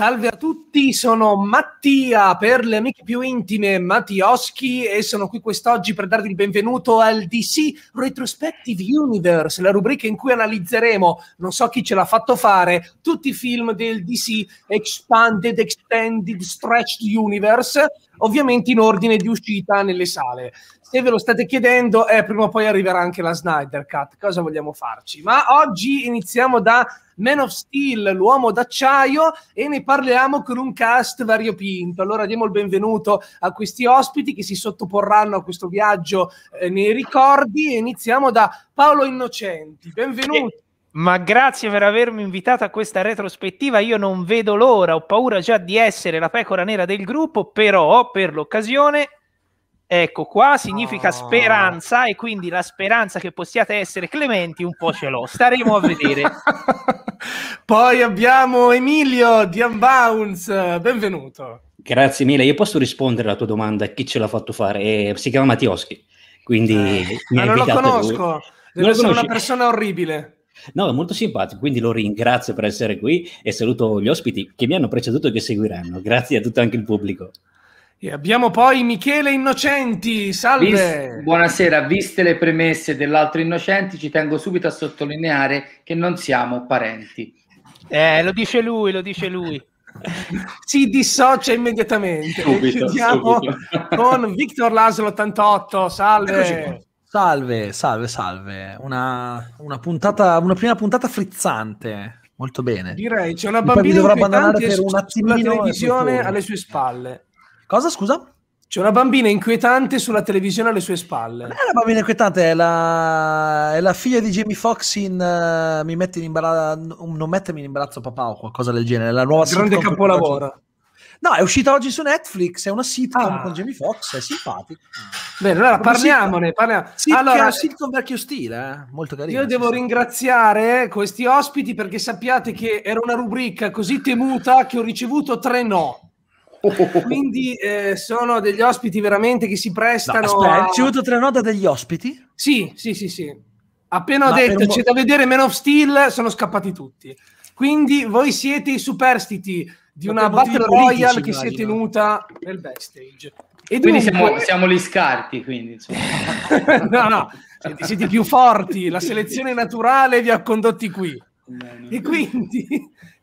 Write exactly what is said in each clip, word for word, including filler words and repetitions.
Salve a tutti, sono Mattia, per le amiche più intime Matioski, e sono qui quest'oggi per darvi il benvenuto al D C Retrospective Universe, la rubrica in cui analizzeremo, non so chi ce l'ha fatto fare, tutti i film del D C Expanded, Extended, Stretched Universe, ovviamente in ordine di uscita nelle sale. Se ve lo state chiedendo, eh, prima o poi arriverà anche la Snyder Cut, cosa vogliamo farci? Ma oggi iniziamo da Man of Steel, l'uomo d'acciaio, e ne parliamo con un cast variopinto. Allora diamo il benvenuto a questi ospiti che si sottoporranno a questo viaggio eh, nei ricordi, e iniziamo da Paolo Innocenti. Benvenuto. Eh, ma grazie per avermi invitato a questa retrospettiva, io non vedo l'ora, ho paura già di essere la pecora nera del gruppo, però per l'occasione... Ecco, qua significa oh. speranza, e quindi la speranza che possiate essere clementi un po' ce l'ho. Staremo a vedere. Poi abbiamo Emilio di Unbounce, benvenuto. Grazie mille, io posso rispondere alla tua domanda, chi ce l'ha fatto fare? Eh, si chiama Matioski, quindi... Eh, ma non lo conosco, deve essere una persona orribile. No, è molto simpatico, quindi lo ringrazio per essere qui e saluto gli ospiti che mi hanno preceduto e che seguiranno. Grazie a tutto anche il pubblico. E abbiamo poi Michele Innocenti, salve! Vis- buonasera, viste le premesse dell'altro Innocenti, ci tengo subito a sottolineare che non siamo parenti. Eh, lo dice lui, lo dice lui. Si dissocia immediatamente. Subito, e chiudiamo subito. Con Victorlaszlo ottantotto, salve! Salve, salve, salve. Una, una, puntata, una prima puntata frizzante, molto bene. Direi, c'è una bambina inquietante per un attimino sulla televisione alle sue spalle. Cosa, scusa? C'è una bambina inquietante sulla televisione alle sue spalle. Non è una bambina inquietante, è la, è la figlia di Jamie Foxx in uh, Mi metti in imbarazzo, Non mettermi in imbarazzo papà o qualcosa del genere. La nuova grande capolavoro. No, è uscita oggi su Netflix, è una sitcom ah. con Jamie Foxx, è simpatica. Bene, allora parliamone, parliamo. Sitcom, allora, sitcom vecchio stile, eh? Molto carino. Io devo sì, ringraziare questi ospiti perché sappiate che era una rubrica così temuta che ho ricevuto tre no. Quindi eh, sono degli ospiti veramente che si prestano. No, aspetta, a... Ci ho avuto tre note degli ospiti? Sì, sì, sì, sì. Appena ho Ma detto c'è da vedere Man of Steel, sono scappati tutti. Quindi voi siete i superstiti di Ma una Battle Royale che si è tenuta nel backstage. E quindi dunque... siamo, siamo gli scarti, quindi. No, no, siete, siete più forti, la selezione naturale vi ha condotti qui. E quindi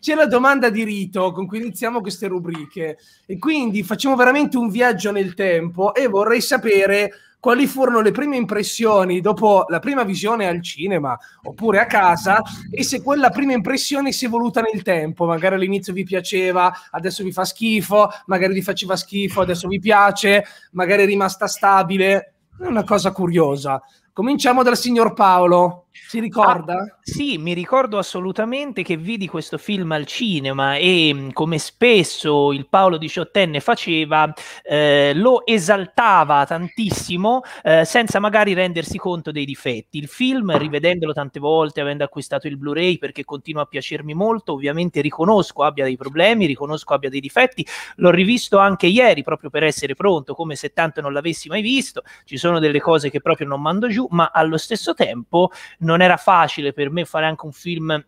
c'è la domanda di rito con cui iniziamo queste rubriche, e quindi facciamo veramente un viaggio nel tempo e vorrei sapere quali furono le prime impressioni dopo la prima visione al cinema oppure a casa, e se quella prima impressione si è evoluta nel tempo, magari all'inizio vi piaceva, adesso vi fa schifo, magari vi faceva schifo, adesso vi piace, magari è rimasta stabile. È una cosa curiosa. Cominciamo dal signor Paolo, si ricorda? Ah, sì, mi ricordo assolutamente che vidi questo film al cinema e, come spesso il Paolo diciottenne faceva, eh, lo esaltava tantissimo eh, senza magari rendersi conto dei difetti. Il film, rivedendolo tante volte, avendo acquistato il Blu-ray perché continua a piacermi molto, ovviamente riconosco abbia dei problemi, riconosco abbia dei difetti. L'ho rivisto anche ieri proprio per essere pronto, come se tanto non l'avessi mai visto. Ci sono delle cose che proprio non mando giù, ma allo stesso tempo non era facile per me fare anche un film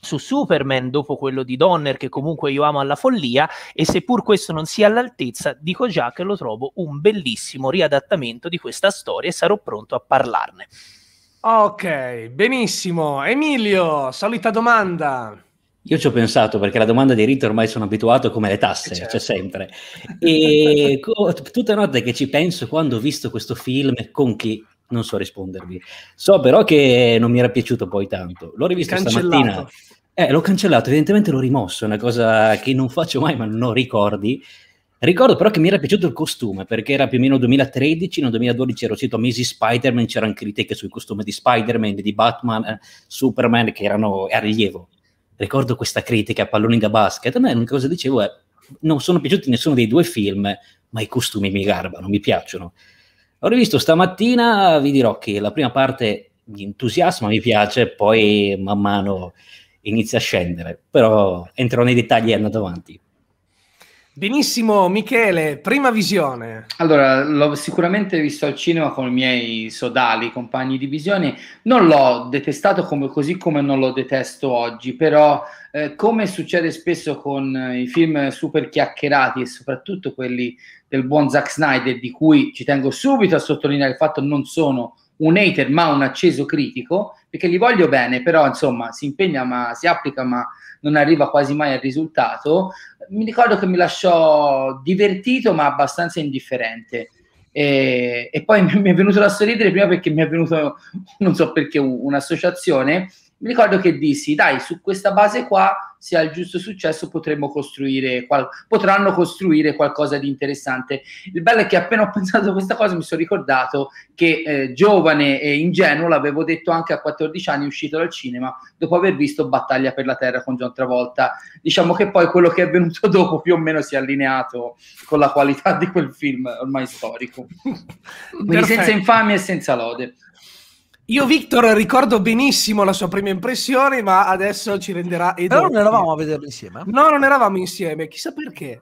su Superman dopo quello di Donner, che comunque io amo alla follia, e seppur questo non sia all'altezza, dico già che lo trovo un bellissimo riadattamento di questa storia e sarò pronto a parlarne. Ok, benissimo. Emilio, solita domanda. Io ci ho pensato perché la domanda di rito ormai sono abituato, come le tasse, certo. C'è sempre. E tutte le note che ci penso quando ho visto questo film, con chi? Non so rispondervi. So però che non mi era piaciuto poi tanto. L'ho rivisto stamattina. Eh, l'ho cancellato, evidentemente l'ho rimosso, è una cosa che non faccio mai, ma non ho ricordi. Ricordo però che mi era piaciuto il costume, perché era più o meno duemilatredici, nel duemiladodici ero uscito a Mesi Spider-Man, c'erano critiche sul costume di Spider-Man, di Batman, eh, Superman, che erano a rilievo. Ricordo questa critica a palloni da basket. A me l'unica cosa dicevo è, non sono piaciuti nessuno dei due film, ma i costumi mi garbano, mi piacciono. L'ho rivisto stamattina, vi dirò che la prima parte di entusiasmo mi piace, poi man mano inizia a scendere, però entro nei dettagli e andando avanti. Benissimo, Michele, prima visione. Allora, l'ho sicuramente visto al cinema con i miei sodali, compagni di visione. Non l'ho detestato come, così come non lo detesto oggi, però eh, come succede spesso con eh, i film super chiacchierati e soprattutto quelli del buon Zack Snyder, di cui ci tengo subito a sottolineare il fatto che non sono un hater ma un acceso critico, perché li voglio bene, però insomma si impegna, ma si applica, ma non arriva quasi mai al risultato. Mi ricordo che mi lasciò divertito ma abbastanza indifferente, e, e poi mi è venuto da sorridere prima perché mi è venuto, non so perché, un'associazione. Mi ricordo che dissi, dai, su questa base qua, se ha il giusto successo, potremmo costruire qual- potranno costruire qualcosa di interessante. Il bello è che appena ho pensato a questa cosa mi sono ricordato che eh, giovane e ingenuo l'avevo detto anche a quattordici anni, uscito dal cinema, dopo aver visto Battaglia per la Terra con John Travolta. Diciamo che poi quello che è venuto dopo più o meno si è allineato con la qualità di quel film ormai storico. Quindi senza infamia e senza lode. Io, Victor, ricordo benissimo la sua prima impressione, ma adesso ci renderà... Però non eravamo a vederlo insieme? No, non eravamo insieme, chissà perché.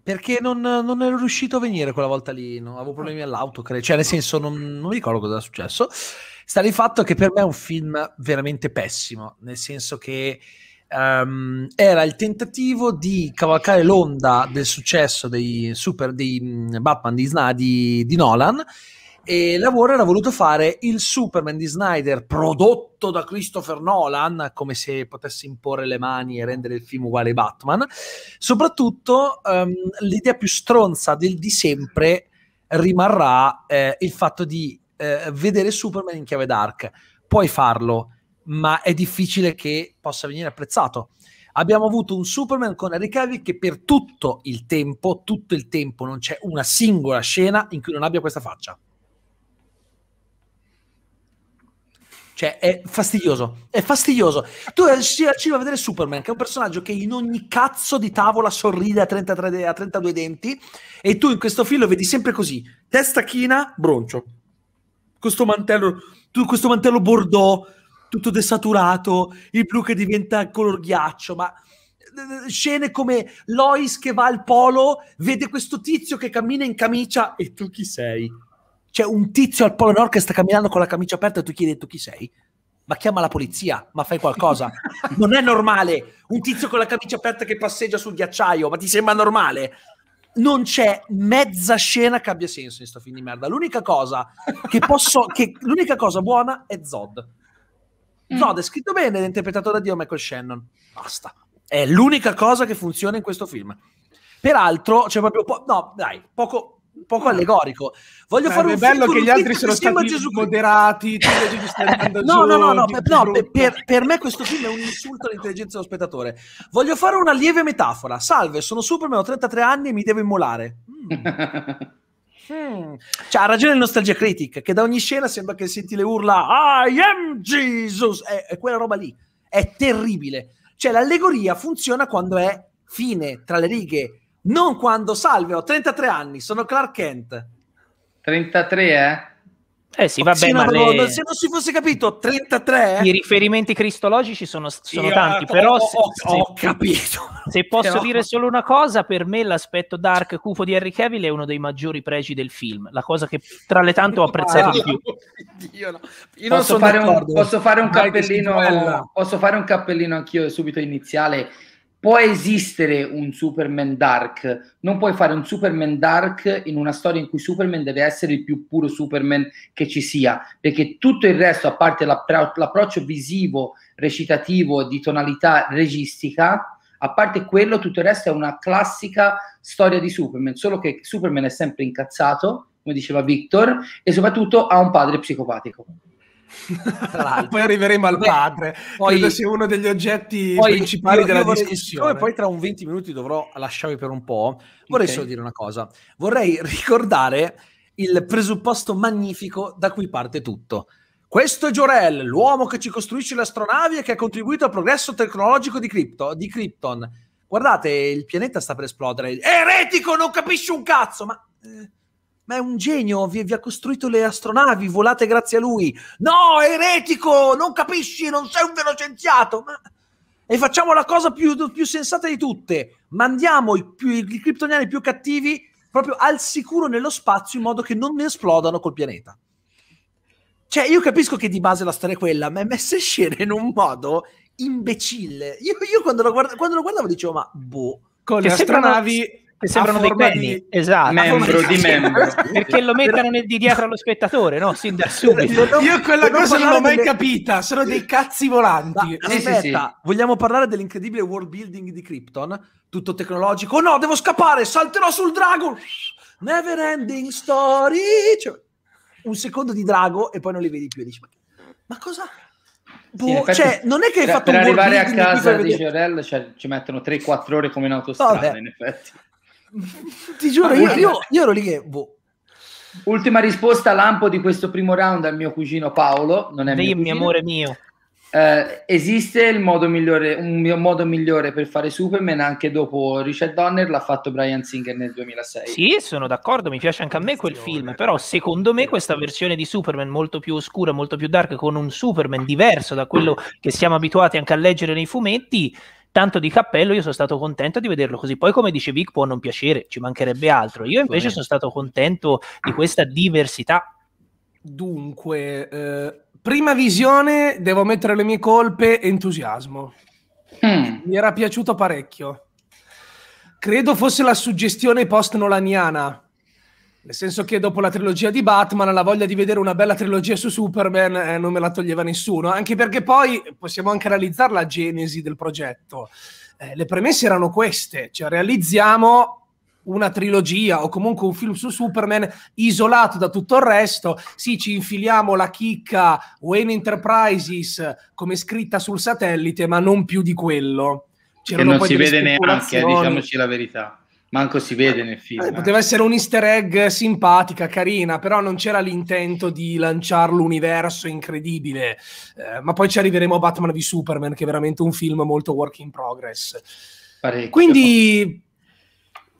Perché non, non ero riuscito a venire quella volta lì, no? Avevo problemi all'auto, credo. Cioè, nel senso, non, non mi ricordo cosa è successo. Sta il fatto che per me è un film veramente pessimo, nel senso che um, era il tentativo di cavalcare l'onda del successo dei, super, dei Batman di, di, di Nolan, e lavoro era voluto fare il Superman di Snyder prodotto da Christopher Nolan, come se potesse imporre le mani e rendere il film uguale a Batman. Soprattutto um, l'idea più stronza del di sempre rimarrà eh, il fatto di eh, vedere Superman in chiave dark. Puoi farlo, ma è difficile che possa venire apprezzato. Abbiamo avuto un Superman con Henry Cavill che per tutto il tempo, tutto il tempo, non c'è una singola scena in cui non abbia questa faccia. Cioè, è fastidioso, è fastidioso. Tu ci arrivi a vedere Superman, che è un personaggio che in ogni cazzo di tavola sorride a, trentatré, a trentadue denti, e tu in questo film lo vedi sempre così, testa china, broncio. Questo mantello, tu, questo mantello bordeaux, tutto desaturato, il blu che diventa color ghiaccio, ma... Scene come Lois che va al polo, vede questo tizio che cammina in camicia, e tu chi sei? C'è un tizio al Polo Nord che sta camminando con la camicia aperta e tu chiedi, tu chi sei? Ma chiama la polizia, ma fai qualcosa. Non è normale un tizio con la camicia aperta che passeggia sul ghiacciaio, ma ti sembra normale? Non c'è mezza scena che abbia senso in sto film di merda. L'unica cosa che posso che l'unica cosa buona è Zod. Zod è scritto bene ed è interpretato da Dio Michael Shannon. Basta. È l'unica cosa che funziona in questo film. Peraltro c'è proprio po- no, dai, poco poco allegorico. Voglio Beh, fare un è bello che gli altri sono stati Gesù moderati. no, no, no, no, per, no per, per me questo film è un insulto all'intelligenza dello spettatore. Voglio fare una lieve metafora. Salve, sono Superman, ho trentatré anni e mi devo immolare. Mm. mm. Cioè, ha ragione il Nostalgia Critic, che da ogni scena sembra che senti le urla I am Jesus. È, è quella roba lì. È terribile. Cioè, l'allegoria funziona quando è fine, tra le righe. Non quando, salve, ho trentatré anni, sono Clark Kent. trentatré, eh? Eh sì, vabbè, sì, ma no, le... se non si fosse capito, trentatré... I riferimenti cristologici sono, sono Io, tanti, ho, però... Ho, se, ho, se, ho capito. Se posso però... dire solo una cosa, per me l'aspetto dark cupo di Henry Cavill è uno dei maggiori pregi del film, la cosa che tra le tante ho apprezzato ah, di più. Dio, no. Io non posso, fare un, posso fare un cappellino... Posso fare un cappellino anch'io subito iniziale... Può esistere un Superman dark, non puoi fare un Superman dark in una storia in cui Superman deve essere il più puro Superman che ci sia, perché tutto il resto, a parte l'appro- l'approccio visivo, recitativo, di tonalità registica, a parte quello, tutto il resto è una classica storia di Superman, solo che Superman è sempre incazzato, come diceva Victor, e soprattutto ha un padre psicopatico. Poi arriveremo al padre. Poi, credo sia uno degli oggetti poi, principali io, della io discussione. Poi tra un venti minuti dovrò lasciarvi per un po'. Vorrei okay. solo dire una cosa. Vorrei ricordare il presupposto magnifico da cui parte tutto. Questo è Jor-El, l'uomo che ci costruisce le astronavi e che ha contribuito al progresso tecnologico di, Krypto, di Krypton. Guardate, il pianeta sta per esplodere. Eretico, non capisci un cazzo, ma... Eh. Ma è un genio, vi, vi ha costruito le astronavi, volate grazie a lui. No, eretico, non capisci, non sei un vero scienziato. Ma... E facciamo la cosa più, più sensata di tutte. mandiamo i, più, i kryptoniani più cattivi proprio al sicuro nello spazio in modo che non ne esplodano col pianeta. Cioè, io capisco che di base la storia è quella, ma è messa in scena in un modo imbecille. Io, io quando, lo guarda, quando lo guardavo dicevo, ma boh, con le astronavi che sembrano dei cani, esatto, membro di membro, perché lo mettono nel, di dietro allo spettatore, no? Sin da subito. Io quella cosa non l'ho mai delle... capita, sono dei cazzi volanti. Ma, sì, aspetta, sì, sì. Vogliamo parlare dell'incredibile world building di Krypton, tutto tecnologico? Oh no, devo scappare, salterò sul drago, never ending story, cioè, un secondo di drago e poi non li vedi più e dici, ma, ma cosa... Boh, sì, effetti, cioè, non è che hai per, fatto per un arrivare a casa di Jor-El, cioè, ci mettono tre quattro ore come in autostrada. Vabbè, in effetti ti giuro, io, io, io ero lì che boh. Ultima risposta lampo di questo primo round al mio cugino Paolo. Non è mio, mio amore mio. Eh, esiste il modo migliore, un mio modo migliore per fare Superman anche dopo Richard Donner, l'ha fatto Bryan Singer nel duemilasei. Sì, sono d'accordo, mi piace anche a me quel film, però secondo me questa versione di Superman molto più oscura, molto più dark, con un Superman diverso da quello che siamo abituati anche a leggere nei fumetti, tanto di cappello, io sono stato contento di vederlo così. Poi come dice Vic, può non piacere, ci mancherebbe altro, io invece sono stato contento di questa diversità. Dunque, eh... prima visione, devo mettere le mie colpe, entusiasmo. Mm. Mi era piaciuto parecchio. Credo fosse la suggestione post-nolaniana. Nel senso che dopo la trilogia di Batman, la voglia di vedere una bella trilogia su Superman eh, non me la toglieva nessuno. Anche perché poi possiamo anche analizzare la genesi del progetto. Eh, le premesse erano queste. Cioè realizziamo... una trilogia o comunque un film su Superman isolato da tutto il resto, sì, ci infiliamo la chicca Wayne Enterprises come scritta sul satellite, ma non più di quello. Che non si vede neanche, diciamoci la verità, manco si vede nel film. Eh, poteva essere un easter egg simpatica, carina, però non c'era l'intento di lanciare l'universo incredibile. Eh, ma poi ci arriveremo a Batman v Superman, che è veramente un film molto work in progress. Parecchio. Quindi...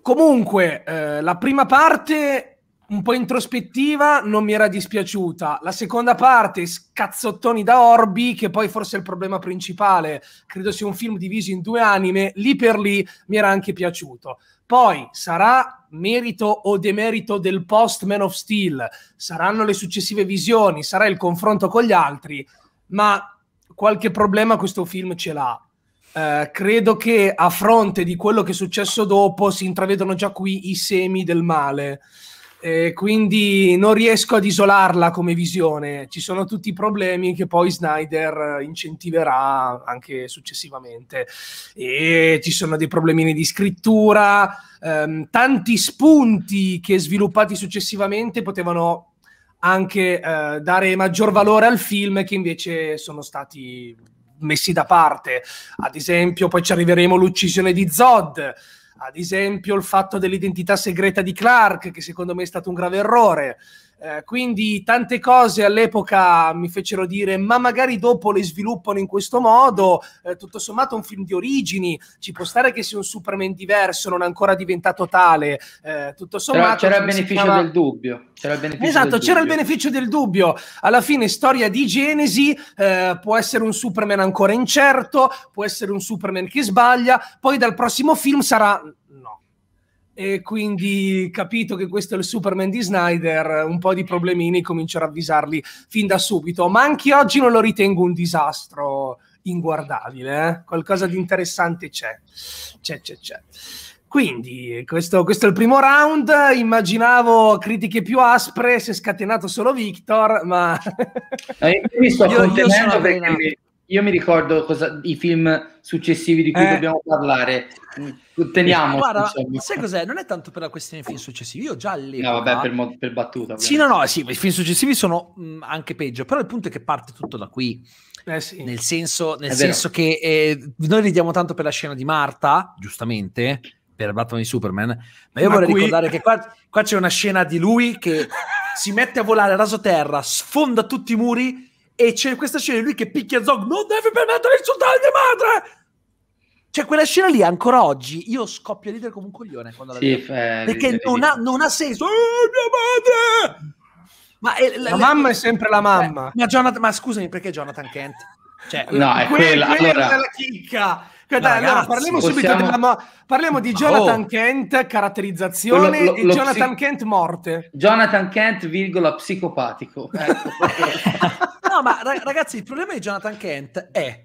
comunque, eh, la prima parte un po' introspettiva non mi era dispiaciuta, la seconda parte scazzottoni da orbi, che poi forse è il problema principale, credo sia un film diviso in due anime, lì per lì mi era anche piaciuto. Poi sarà merito o demerito del post Man of Steel, saranno le successive visioni, sarà il confronto con gli altri, ma qualche problema questo film ce l'ha. Uh, credo che a fronte di quello che è successo dopo si intravedono già qui i semi del male, eh, quindi non riesco ad isolarla come visione, ci sono tutti i problemi che poi Snyder incentiverà anche successivamente, e ci sono dei problemini di scrittura, ehm, tanti spunti che sviluppati successivamente potevano anche eh, dare maggior valore al film, che invece sono stati messi da parte. Ad esempio, poi ci arriveremo all'uccisione di Zod, ad esempio il fatto dell'identità segreta di Clark, che secondo me è stato un grave errore, eh, quindi tante cose all'epoca mi fecero dire ma magari dopo le sviluppano in questo modo, eh, tutto sommato un film di origini, ci può stare che sia un Superman diverso, non ancora diventato tale, eh, tutto sommato c'era il beneficio chiama... del dubbio. C'era il beneficio esatto, c'era il beneficio del dubbio. Alla fine, storia di genesi, eh, può essere un Superman ancora incerto, può essere un Superman che sbaglia, poi dal prossimo film sarà... no. E quindi, capito che questo è il Superman di Snyder, un po' di problemini comincerò a avvisarli fin da subito, ma anche oggi non lo ritengo un disastro inguardabile, eh? Qualcosa di interessante c'è, c'è, c'è, c'è. Quindi questo, questo è il primo round, immaginavo critiche più aspre, si è scatenato solo Victor, ma... no, io mi sto io, contenendo io perché mi, io mi ricordo cosa, i film successivi di cui eh. dobbiamo parlare, teniamo. Guarda, ma sai cos'è? Non è tanto per la questione dei film successivi, io già all'epoca... No vabbè, per, per battuta. Ovviamente. Sì, no, no, sì, i film successivi sono mh, anche peggio, però il punto è che parte tutto da qui. Eh sì. Nel senso, nel senso che eh, noi ridiamo tanto per la scena di Martha, giustamente... per Batman di Superman, ma io ma vorrei qui... ricordare che qua, qua c'è una scena di lui che si mette a volare a raso terra, sfonda tutti i muri, e c'è questa scena di lui che picchia Zog, non devi permettere di insultare mia madre! Cioè quella scena lì ancora oggi io scoppio a ridere come un coglione quando la sì, vedo, eh, perché ridere, non, ridere. Ha, non ha senso, eh, mia madre! Ma, eh, la, la mamma è sempre la mamma. Eh, ma, Jonathan, ma scusami, perché Jonathan Kent? Cioè, no, è quella, quella allora... è la chicca. Aspetta, no, allora, ragazzi, parliamo possiamo... subito della... Parliamo di Jonathan oh. Kent, caratterizzazione, lo, lo, e lo Jonathan psi... Kent, morte. Jonathan Kent, virgola, psicopatico. Ecco. No, ma ragazzi, il problema di Jonathan Kent è...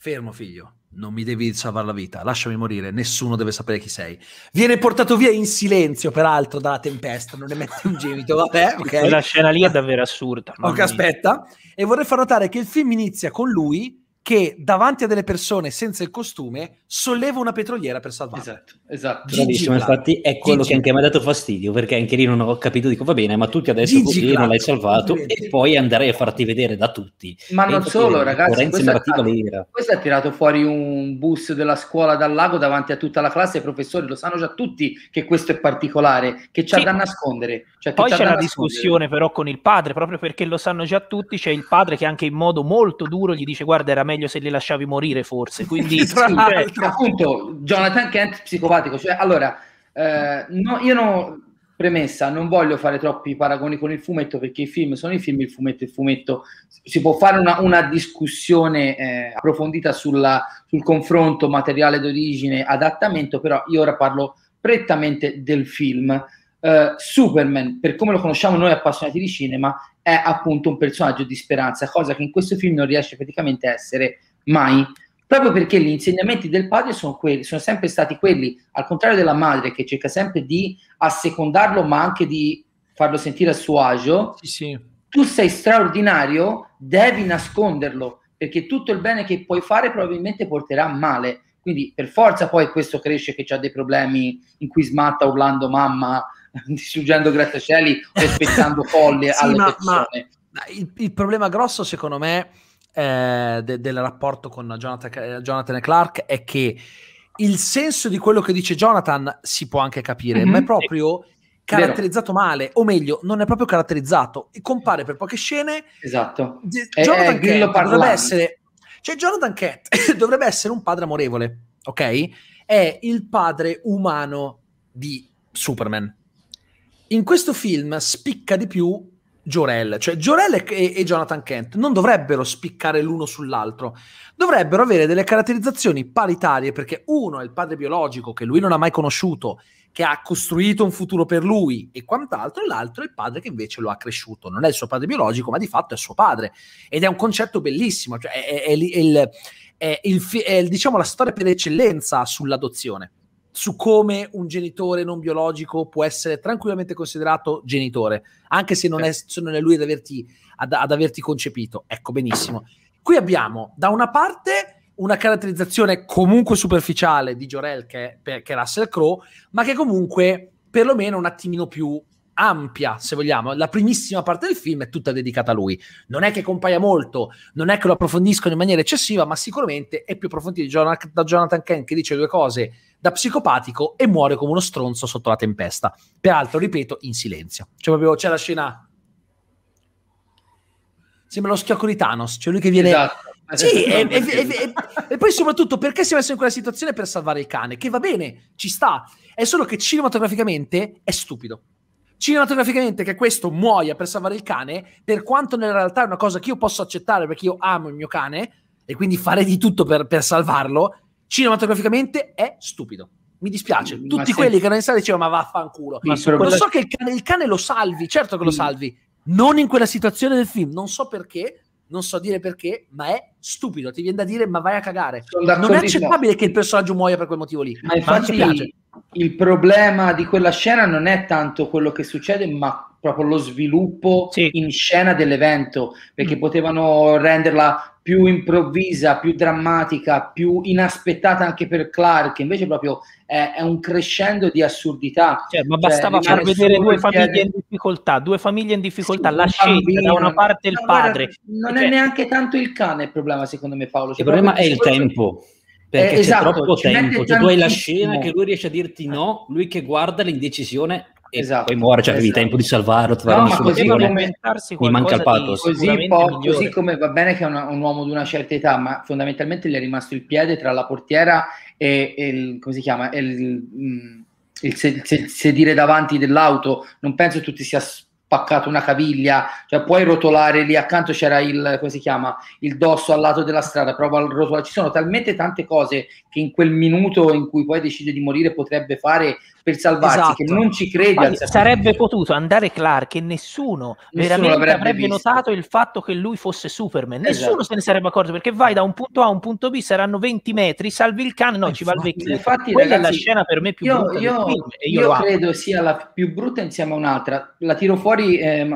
Fermo, figlio, non mi devi salvare la vita, lasciami morire, nessuno deve sapere chi sei. Viene portato via in silenzio, peraltro, dalla tempesta, non ne mette un gemito, vabbè, ok. Quella scena lì è davvero assurda. Ok, aspetta. E vorrei far notare che il film inizia con lui che davanti a delle persone senza il costume solleva una petroliera per salvarla. Esatto, esatto. Bravissimo, infatti è quello Gigi che anche mi ha dato fastidio, perché anche lì non ho capito, dico va bene, ma tu ti adesso così non l'hai salvato e poi andrei a farti vedere da tutti. Ma e non solo, ragazzi, questo ha tirato, tirato fuori un bus della scuola dal lago davanti a tutta la classe, i professori lo sanno già tutti che questo è particolare, che c'ha sì. da nascondere. Cioè, poi c'è la discussione però con il padre, proprio perché lo sanno già tutti, c'è cioè il padre che anche in modo molto duro gli dice guarda era meglio se li lasciavi morire forse, quindi tra l'altro appunto Jonathan Kent psicopatico, cioè allora eh, no, io no, premessa, non voglio fare troppi paragoni con il fumetto perché i film sono i film, il fumetto è il fumetto, si può fare una, una discussione eh, approfondita sulla, sul confronto materiale d'origine adattamento, però io ora parlo prettamente del film. Uh, Superman, per come lo conosciamo noi appassionati di cinema, è appunto un personaggio di speranza, cosa che in questo film non riesce praticamente a essere mai, proprio perché gli insegnamenti del padre sono quelli, sono sempre stati quelli, al contrario della madre che cerca sempre di assecondarlo ma anche di farlo sentire a suo agio. Sì, sì. Tu sei straordinario, devi nasconderlo perché tutto il bene che puoi fare probabilmente porterà male, quindi per forza poi questo cresce che ha dei problemi in cui smatta urlando mamma, distruggendo grattacieli e spezzando folle sì, alle ma, persone. Ma il, il problema grosso secondo me eh, de, del rapporto con Jonathan, Jonathan e Clark è che il senso di quello che dice Jonathan si può anche capire, mm-hmm. ma è proprio caratterizzato Vero. male, o meglio non è proprio caratterizzato, e compare per poche scene. Esatto. Jonathan è, Kent dovrebbe essere, cioè Jonathan Kent dovrebbe essere un padre amorevole, ok? È il padre umano di Superman. In questo film spicca di più Jor-El, cioè Jor-El e, e Jonathan Kent non dovrebbero spiccare l'uno sull'altro, dovrebbero avere delle caratterizzazioni paritarie perché uno è il padre biologico che lui non ha mai conosciuto, che ha costruito un futuro per lui e quant'altro, e l'altro è il padre che invece lo ha cresciuto, non è il suo padre biologico ma di fatto è suo padre, ed è un concetto bellissimo, cioè è, è, è, il, è, il, è il, diciamo la storia per eccellenza sull'adozione, su come un genitore non biologico può essere tranquillamente considerato genitore, anche se non è, se non è lui ad averti, ad, ad averti concepito. Ecco, benissimo. Qui abbiamo, da una parte, una caratterizzazione comunque superficiale di Jor-El, che, che è Russell Crowe, ma che comunque, perlomeno un attimino più ampia, se vogliamo. La primissima parte del film è tutta dedicata a lui. Non è che compaia molto, non è che lo approfondiscono in maniera eccessiva, ma sicuramente è più approfondito di Jonathan, da Jonathan Kent, che dice due cose da psicopatico e muore come uno stronzo sotto la tempesta. Peraltro, ripeto, in silenzio. Cioè proprio c'è la scena... Sembra lo schiocco di Thanos, cioè lui che viene... Esatto. Sì, e, e, e, e poi soprattutto perché si è messo in quella situazione per salvare il cane, che va bene, ci sta. È solo che cinematograficamente è stupido. Cinematograficamente che questo muoia per salvare il cane, per quanto nella realtà è una cosa che io posso accettare perché io amo il mio cane e quindi farei di tutto per, per salvarlo, cinematograficamente è stupido. Mi dispiace, tutti ma quelli se... che erano in sala dicevano ma vaffanculo, ma so, quello... so che il cane, il cane lo salvi, certo che lo salvi, non in quella situazione del film, non so perché, non so dire perché, ma è stupido, ti viene da dire ma vai a cagare, non è accettabile che il personaggio muoia per quel motivo lì. Ma infatti ma il problema di quella scena non è tanto quello che succede ma proprio lo sviluppo sì. in scena dell'evento, perché mm. potevano renderla più improvvisa, più drammatica, più inaspettata anche per Clark, invece proprio è, è un crescendo di assurdità, cioè, ma bastava cioè, far vedere due famiglie che... in difficoltà, due famiglie in difficoltà, sì, la scelta da una parte il padre, non cioè... è neanche tanto il cane il problema secondo me Paolo, cioè, il problema è il tempo che... perché eh, esatto, c'è troppo tempo, cioè, tu hai la scena che lui riesce a dirti no, lui che guarda l'indecisione e esatto, poi muore, cioè esatto. avevi tempo di salvarlo, trovare no, una soluzione, mi manca il pathos. Così, così come va bene che è una, un uomo di una certa età, ma fondamentalmente gli è rimasto il piede tra la portiera e, e il, come si chiama, il, il, il sedile davanti dell'auto, non penso tu ti sia spaccato una caviglia, cioè puoi rotolare, lì accanto c'era il, come si chiama, il dosso al lato della strada, prova al rotolare, ci sono talmente tante cose che in quel minuto in cui poi decide di morire potrebbe fare per salvarsi, esatto, che non ci crede. Sarebbe potuto andare Clark e nessuno, nessuno veramente avrebbe visto. Notato il fatto che lui fosse Superman, esatto, nessuno se ne sarebbe accorto, perché vai da un punto A a un punto B, saranno venti metri, salvi il cane, no, esatto, ci va il vecchio. Infatti, quella ragazzi, è la scena per me più io, brutta io, del film, e io, io credo sia la più brutta insieme a un'altra, la tiro fuori. Eh,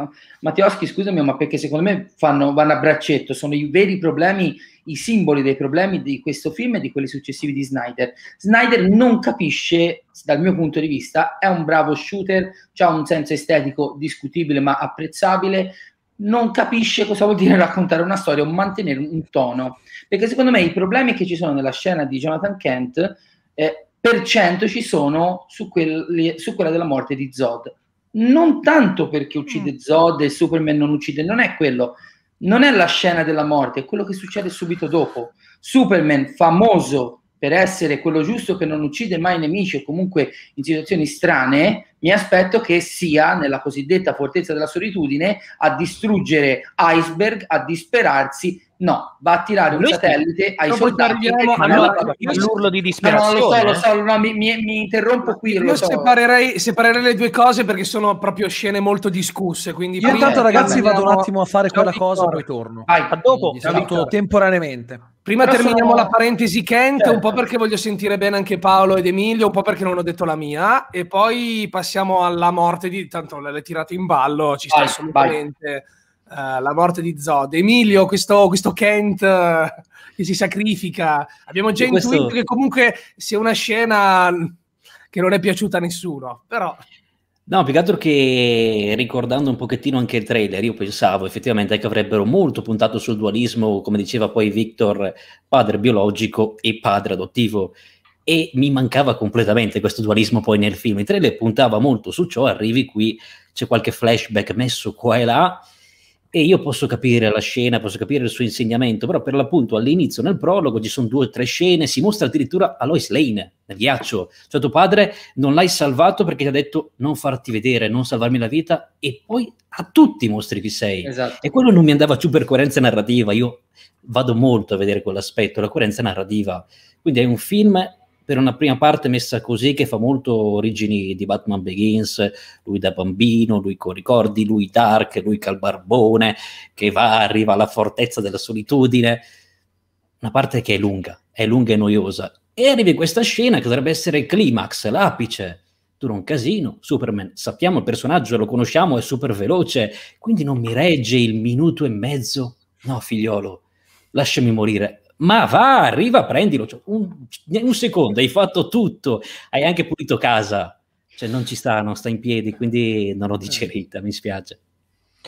Matioski, scusami, ma perché secondo me fanno, vanno a braccetto, sono i veri problemi, i simboli dei problemi di questo film e di quelli successivi di Snyder. Snyder non capisce, dal mio punto di vista, è un bravo shooter, ha un senso estetico discutibile ma apprezzabile, non capisce cosa vuol dire raccontare una storia o mantenere un tono, perché secondo me i problemi che ci sono nella scena di Jonathan Kent eh, per cento ci sono su, quelli, su quella della morte di Zod. Non tanto perché uccide Zod e Superman non uccide, non è quello, non è la scena della morte, è quello che succede subito dopo. Superman, famoso per essere quello giusto che non uccide mai nemici o comunque in situazioni strane, mi aspetto che sia nella cosiddetta fortezza della solitudine a distruggere iceberg, a disperarsi. No, va a tirare un satellite ai soldati. All'urlo di disperazione. No, no, lo so, lo so, no, mi, mi, mi interrompo qui. Io lo so. separerei, separerei le due cose perché sono proprio scene molto discusse. Quindi io intanto, eh, ragazzi, vado un attimo a fare ciao, quella Vittorio. cosa, poi torno. Vai, a dopo, saluto temporaneamente. Prima Però terminiamo sono... la parentesi Kent, certo, un po' perché voglio sentire bene anche Paolo ed Emilio, un po' perché non ho detto la mia, e poi passiamo alla morte di... Tanto le tirate in ballo, ci vai, sta assolutamente... Vai. Uh, la morte di Zod. Emilio, questo, questo Kent uh, che si sacrifica, abbiamo già questo... intuito che comunque sia una scena che non è piaciuta a nessuno, però... No, più che altro che ricordando un pochettino anche il trailer, io pensavo effettivamente che avrebbero molto puntato sul dualismo, come diceva poi Victor, padre biologico e padre adottivo, e mi mancava completamente questo dualismo poi nel film. Il trailer puntava molto su ciò, arrivi qui, c'è qualche flashback messo qua e là, e io posso capire la scena, posso capire il suo insegnamento, però per l'appunto all'inizio nel prologo ci sono due o tre scene, si mostra addirittura a Lois Lane nel ghiaccio, cioè tuo padre non l'hai salvato perché ti ha detto non farti vedere, non salvarmi la vita, e poi a tutti mostri chi sei, esatto, e quello non mi andava giù per coerenza narrativa, io vado molto a vedere quell'aspetto, la coerenza narrativa, quindi è un film... per una prima parte messa così, che fa molto origini di Batman Begins, lui da bambino, lui con ricordi, lui dark, lui calbarbone, che va, arriva alla fortezza della solitudine, una parte che è lunga, è lunga e noiosa, e arrivi questa scena che dovrebbe essere il climax, l'apice, dura un casino, Superman, sappiamo il personaggio, lo conosciamo, è super veloce, quindi non mi regge il minuto e mezzo, no figliolo, lasciami morire. Ma va, arriva, prendilo, cioè, un, un secondo, hai fatto tutto, hai anche pulito casa, cioè non ci sta, non sta in piedi, quindi non ho digerita, mi spiace.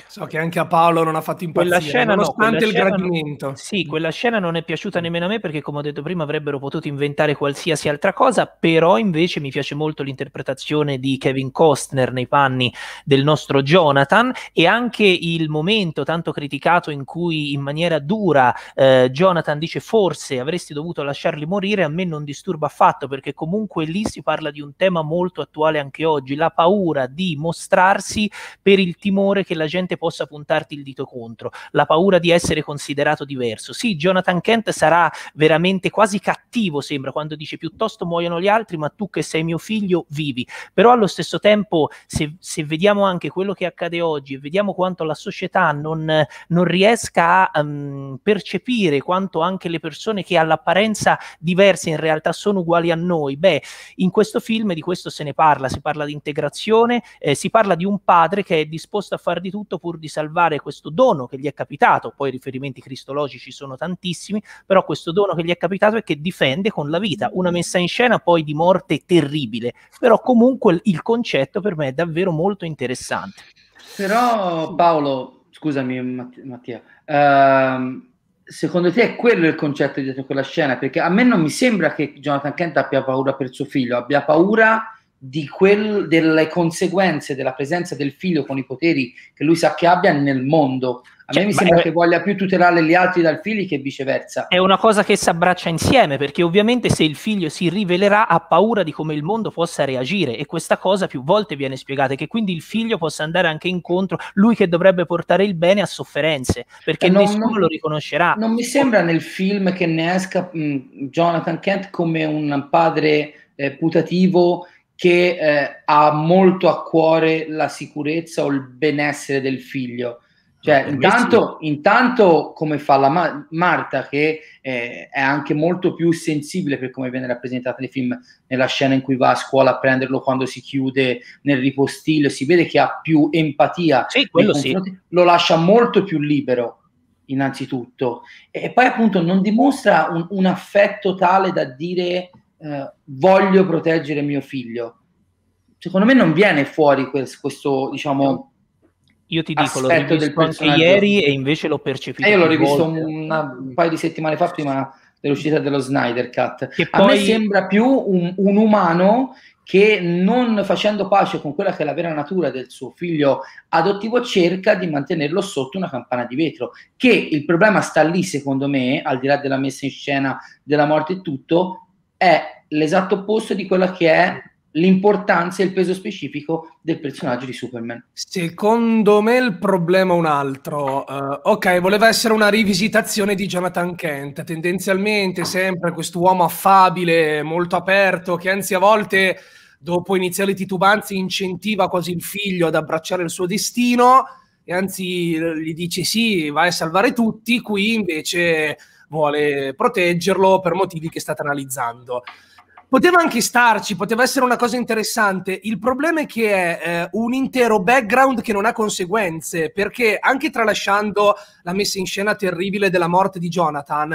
So che anche a Paolo non ha fatto impazzire, quella scena, nonostante no, quella il gradimento. Non, sì, quella scena non è piaciuta nemmeno a me, perché come ho detto prima avrebbero potuto inventare qualsiasi altra cosa, però invece mi piace molto l'interpretazione di Kevin Costner nei panni del nostro Jonathan, e anche il momento tanto criticato in cui in maniera dura eh, Jonathan dice forse avresti dovuto lasciarli morire, a me non disturba affatto, perché comunque lì si parla di un tema molto attuale anche oggi, la paura di mostrarsi per il timore che la gente possa puntarti il dito contro, la paura di essere considerato diverso. Sì, Jonathan Kent sarà veramente quasi cattivo, sembra, quando dice piuttosto muoiono gli altri, ma tu che sei mio figlio vivi, però allo stesso tempo se, se vediamo anche quello che accade oggi e vediamo quanto la società non, non riesca a um, percepire quanto anche le persone che all'apparenza diverse in realtà sono uguali a noi, beh, in questo film di questo se ne parla, si parla di integrazione, eh, si parla di un padre che è disposto a far di tutto pur di salvare questo dono che gli è capitato, poi i riferimenti cristologici sono tantissimi, però questo dono che gli è capitato è che difende con la vita, una messa in scena poi di morte terribile, però comunque il concetto per me è davvero molto interessante. Però Paolo, scusami Mattia, ehm, secondo te è quello il concetto dietro quella scena? Perché a me non mi sembra che Jonathan Kent abbia paura per suo figlio, abbia paura di quel, delle conseguenze della presenza del figlio con i poteri che lui sa che abbia nel mondo. A cioè, me mi sembra è... che voglia più tutelare gli altri dal figlio che viceversa. È una cosa che si abbraccia insieme, perché ovviamente se il figlio si rivelerà ha paura di come il mondo possa reagire, e questa cosa più volte viene spiegata, che quindi il figlio possa andare anche incontro, lui che dovrebbe portare il bene, a sofferenze, perché non, nessuno non, lo riconoscerà. Non mi sembra nel film che ne esca mh, Jonathan Kent come un padre eh, putativo che eh, ha molto a cuore la sicurezza o il benessere del figlio. Cioè, intanto, intanto come fa la Ma- Martha, che eh, è anche molto più sensibile per come viene rappresentata nei film, nella scena in cui va a scuola a prenderlo quando si chiude nel ripostiglio, si vede che ha più empatia, sì, quello sì. Lo lascia molto più libero innanzitutto, e poi appunto non dimostra un, un affetto tale da dire eh, voglio proteggere mio figlio. Secondo me non viene fuori questo, questo diciamo... Io ti dico, l'ho rivisto anche ieri e invece l'ho percepito. Eh, io l'ho rivisto una, un paio di settimane fa, prima dell'uscita dello Snyder Cut. Che poi... A me sembra più un, un umano che, non facendo pace con quella che è la vera natura del suo figlio adottivo, cerca di mantenerlo sotto una campana di vetro. Che il problema sta lì, secondo me, al di là della messa in scena, della morte e tutto, è l'esatto opposto di quella che è l'importanza e il peso specifico del personaggio di Superman. Secondo me il problema è un altro. Uh, ok, voleva essere una rivisitazione di Jonathan Kent, tendenzialmente sempre quest'uomo affabile, molto aperto, che anzi a volte dopo iniziali titubanze incentiva quasi il figlio ad abbracciare il suo destino, e anzi gli dice sì, vai a salvare tutti. Qui invece vuole proteggerlo per motivi che state analizzando. Poteva anche starci, poteva essere una cosa interessante. Il problema è che è eh, un intero background che non ha conseguenze, perché anche tralasciando la messa in scena terribile della morte di Jonathan,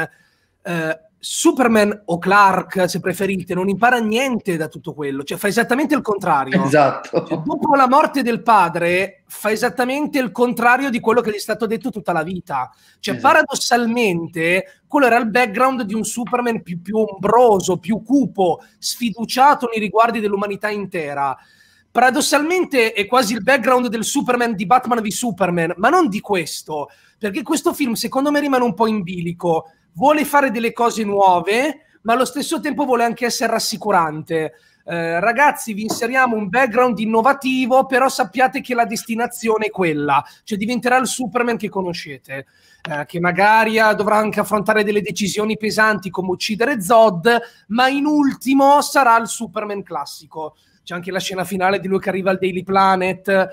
eh, Superman o Clark, se preferite, non impara niente da tutto quello, cioè fa esattamente il contrario. Esatto. Cioè, dopo la morte del padre fa esattamente il contrario di quello che gli è stato detto tutta la vita. Cioè, esatto. Paradossalmente quello era il background di un Superman più, più ombroso, più cupo, sfiduciato nei riguardi dell'umanità intera. Paradossalmente è quasi il background del Superman di Batman v Superman, ma non di questo, perché questo film secondo me rimane un po' in bilico. Vuole fare delle cose nuove, ma allo stesso tempo vuole anche essere rassicurante. Eh, ragazzi, vi inseriamo un background innovativo, però sappiate che la destinazione è quella, cioè diventerà il Superman che conoscete, eh, che magari dovrà anche affrontare delle decisioni pesanti come uccidere Zod, ma in ultimo sarà il Superman classico. C'è anche la scena finale di lui che arriva al Daily Planet,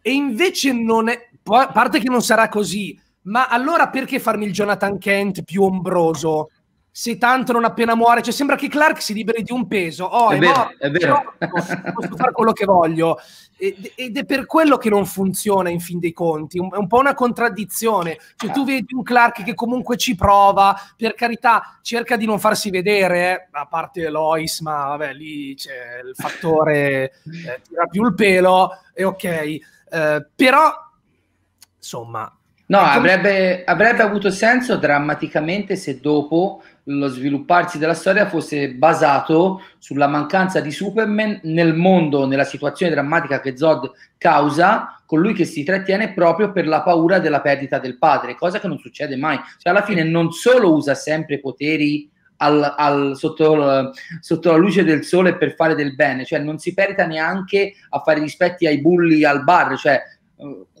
e invece non è, a parte che non sarà così. Ma allora perché farmi il Jonathan Kent più ombroso? Se tanto non appena muore, cioè sembra che Clark si liberi di un peso. Oh, è, è vero, morto, è vero. Posso, posso fare quello che voglio. Ed, ed è per quello che non funziona in fin dei conti. Un, è un po' una contraddizione. Cioè tu vedi un Clark che comunque ci prova, per carità, cerca di non farsi vedere, eh, a parte Lois, ma vabbè, lì c'è il fattore eh, tira più il pelo, e ok. Eh, però, insomma... No, avrebbe, avrebbe avuto senso drammaticamente se dopo lo svilupparsi della storia fosse basato sulla mancanza di Superman nel mondo, nella situazione drammatica che Zod causa, con lui che si trattiene proprio per la paura della perdita del padre, cosa che non succede mai. Cioè, alla fine non solo usa sempre poteri al, al, sotto, sotto la luce del sole per fare del bene, cioè non si perita neanche a fare rispetti ai bulli al bar, cioè...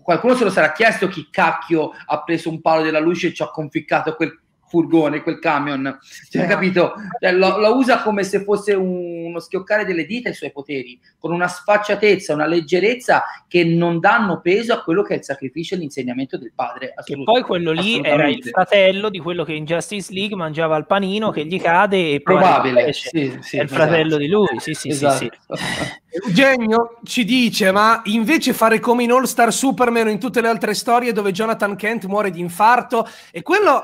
Qualcuno se lo sarà chiesto chi cacchio ha preso un palo della luce e ci ha conficcato quel furgone, quel camion, cioè, capito? Cioè, lo, lo usa come se fosse un, uno schioccare delle dita i suoi poteri, con una sfacciatezza, una leggerezza che non danno peso a quello che è il sacrificio e l'insegnamento del padre. E poi quello lì era il fratello di quello che in Justice League mangiava il panino che gli cade, e probabile sì, sì, è il fratello, esatto, di lui, sì sì, esatto, sì, sì. Eugenio ci dice, ma invece fare come in All Star Superman o in tutte le altre storie dove Jonathan Kent muore di infarto, e quello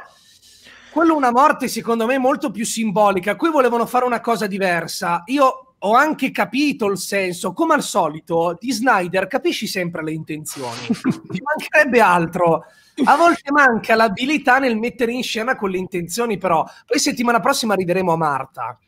quello una morte secondo me molto più simbolica. Qui volevano fare una cosa diversa. Io ho anche capito il senso, come al solito di Snyder, capisci sempre le intenzioni, ci mancherebbe altro. A volte manca l'abilità nel mettere in scena con le intenzioni, però poi settimana prossima arriveremo a Martha,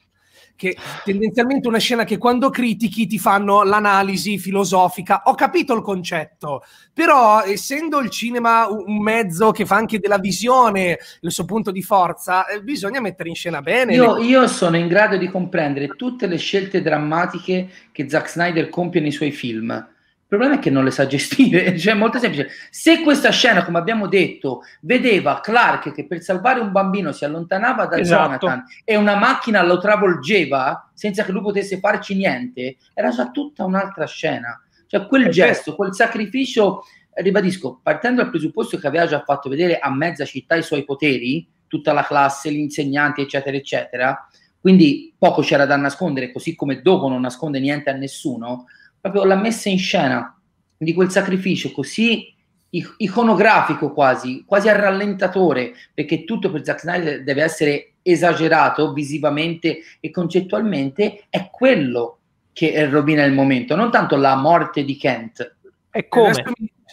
che tendenzialmente una scena che quando critichi ti fanno l'analisi filosofica. Ho capito il concetto, però essendo il cinema un mezzo che fa anche della visione il suo punto di forza, eh, bisogna mettere in scena bene. Io, le... io sono in grado di comprendere tutte le scelte drammatiche che Zack Snyder compie nei suoi film. Il problema è che non le sa gestire, cioè è molto semplice. Se questa scena, come abbiamo detto, vedeva Clark che per salvare un bambino si allontanava da esatto. Jonathan e una macchina lo travolgeva senza che lui potesse farci niente, era già tutta un'altra scena. Cioè quel Perfetto. gesto, quel sacrificio, ribadisco, partendo dal presupposto che aveva già fatto vedere a mezza città i suoi poteri, tutta la classe, gli insegnanti, eccetera, eccetera, quindi poco c'era da nascondere, così come dopo non nasconde niente a nessuno, proprio la messa in scena di quel sacrificio così iconografico quasi, quasi al rallentatore, perché tutto per Zack Snyder deve essere esagerato visivamente e concettualmente, è quello che rovina il momento, non tanto la morte di Kent. E come?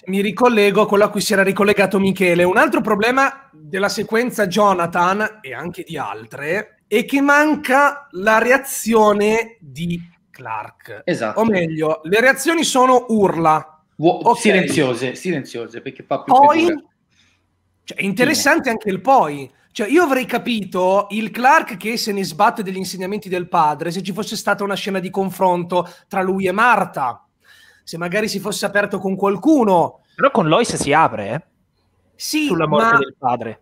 Mi ricollego a quello a cui si era ricollegato Michele. Un altro problema della sequenza Jonathan e anche di altre è che manca la reazione di Clark, esatto. O meglio, le reazioni sono urla, wow, okay. silenziose, silenziose, perché fa più poi, cioè, è interessante sì. anche il poi, cioè io avrei capito il Clark che se ne sbatte degli insegnamenti del padre se ci fosse stata una scena di confronto tra lui e Martha, se magari si fosse aperto con qualcuno, però con Lois si apre, eh? Sì, sulla morte ma... del padre.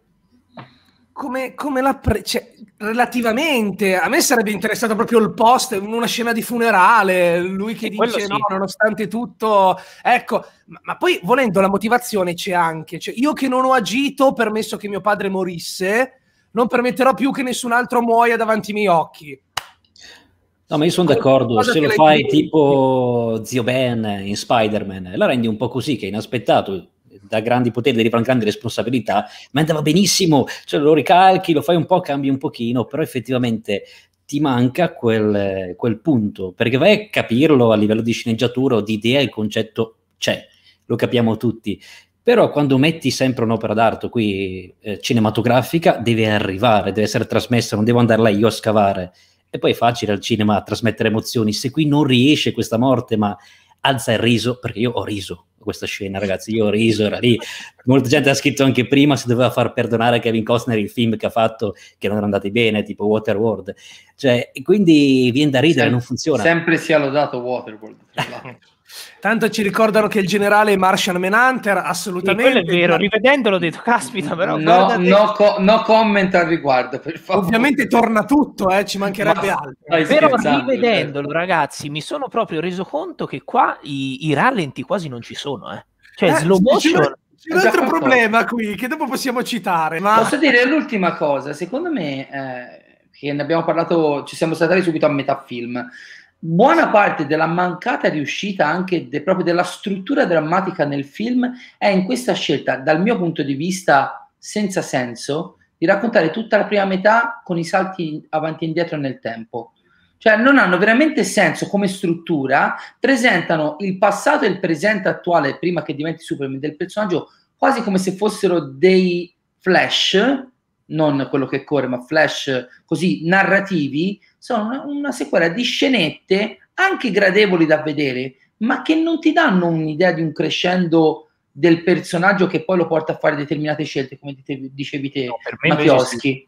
Come, come la pre cioè, relativamente a me sarebbe interessato proprio il post, una scena di funerale, lui che dice sì. no nonostante tutto, ecco, ma, ma poi volendo la motivazione c'è anche, cioè, io che non ho agito ho permesso che mio padre morisse, non permetterò più che nessun altro muoia davanti ai miei occhi. No, ma io sono d'accordo, se lo fai tipo zio Ben in Spider-Man la rendi un po' così, che è inaspettato, da grandi poteri derivano grandi responsabilità, ma andava benissimo, cioè lo ricalchi, lo fai un po', cambi un pochino, però effettivamente ti manca quel, quel punto, perché vai a capirlo a livello di sceneggiatura o di idea, il concetto c'è, lo capiamo tutti, però quando metti sempre un'opera d'arte qui eh, cinematografica deve arrivare, deve essere trasmessa, non devo andare là io a scavare, e poi è facile al cinema trasmettere emozioni, se qui non riesce questa morte ma alza il riso, perché io ho riso questa scena, ragazzi, io ho riso, era lì, molta gente ha scritto anche prima se doveva far perdonare a Kevin Costner il film che ha fatto che non erano andati bene, tipo Waterworld, cioè, quindi viene da ridere, sempre, non funziona, sempre sia lodato Waterworld tanto ci ricordano che il generale è Martian Manhunter, assolutamente, e quello è vero, rivedendolo ho detto caspita, però no, no, co no comment al riguardo, per favore. Ovviamente torna tutto, eh, ci mancherebbe ma, altro, però rivedendolo certo. ragazzi mi sono proprio reso conto che qua i, i rallenti quasi non ci sono, eh. cioè eh, slow motion. C'è un altro problema qui che dopo possiamo citare, ma... posso dire l'ultima cosa, secondo me eh, che ne abbiamo parlato, ci siamo saltati subito a metà film. Buona parte della mancata riuscita anche de, proprio della struttura drammatica nel film è in questa scelta, dal mio punto di vista senza senso, di raccontare tutta la prima metà con i salti avanti e indietro nel tempo. Cioè non hanno veramente senso come struttura, presentano il passato e il presente attuale, prima che diventi Superman, del personaggio quasi come se fossero dei flash, non quello che corre, ma flash così narrativi, sono una, una sequela di scenette anche gradevoli da vedere, ma che non ti danno un'idea di un crescendo del personaggio che poi lo porta a fare determinate scelte, come dite, dicevi te, no, Matioski.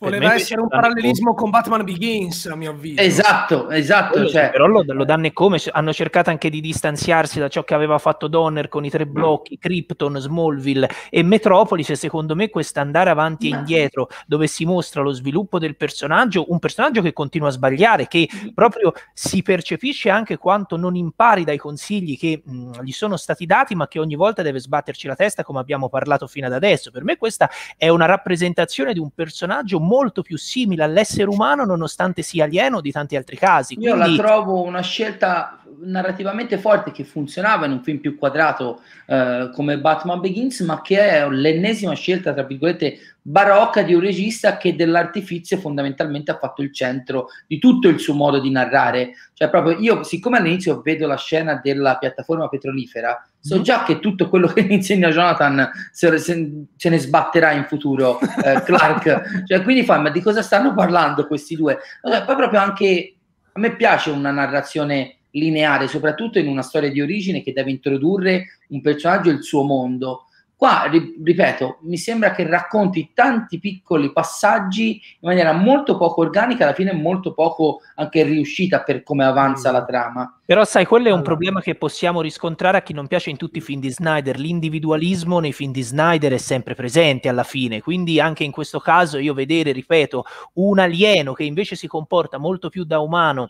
Voleva essere un parallelismo con Batman Begins, a mio avviso. Esatto, esatto. Cioè... però lo, lo danno e come, hanno cercato anche di distanziarsi da ciò che aveva fatto Donner con i tre blocchi, Krypton, Smallville e Metropolis, e secondo me questo andare avanti e indietro, dove si mostra lo sviluppo del personaggio, un personaggio che continua a sbagliare, che proprio si percepisce anche quanto non impari dai consigli che mh, gli sono stati dati, ma che ogni volta deve sbatterci la testa, come abbiamo parlato fino ad adesso. Per me questa è una rappresentazione di un personaggio molto più simile all'essere umano, nonostante sia alieno di tanti altri casi. Quindi... io la trovo una scelta narrativamente forte, che funzionava in un film più quadrato eh, come Batman Begins, ma che è l'ennesima scelta, tra virgolette, barocca di un regista che dell'artifizio fondamentalmente ha fatto il centro di tutto il suo modo di narrare. Cioè proprio io, siccome all'inizio vedo la scena della piattaforma petrolifera, so già che tutto quello che insegna Jonathan se, se, se ne sbatterà in futuro eh, Clark. Cioè, quindi fa, ma di cosa stanno parlando questi due? Allora, poi proprio anche a me piace una narrazione lineare, soprattutto in una storia di origine che deve introdurre un personaggio e il suo mondo. Qua, ripeto, mi sembra che racconti tanti piccoli passaggi in maniera molto poco organica, alla fine molto poco anche riuscita per come avanza la trama. Però sai, quello è un problema che possiamo riscontrare a chi non piace in tutti i film di Snyder. L'individualismo nei film di Snyder è sempre presente alla fine, quindi anche in questo caso io vedere, ripeto, un alieno che invece si comporta molto più da umano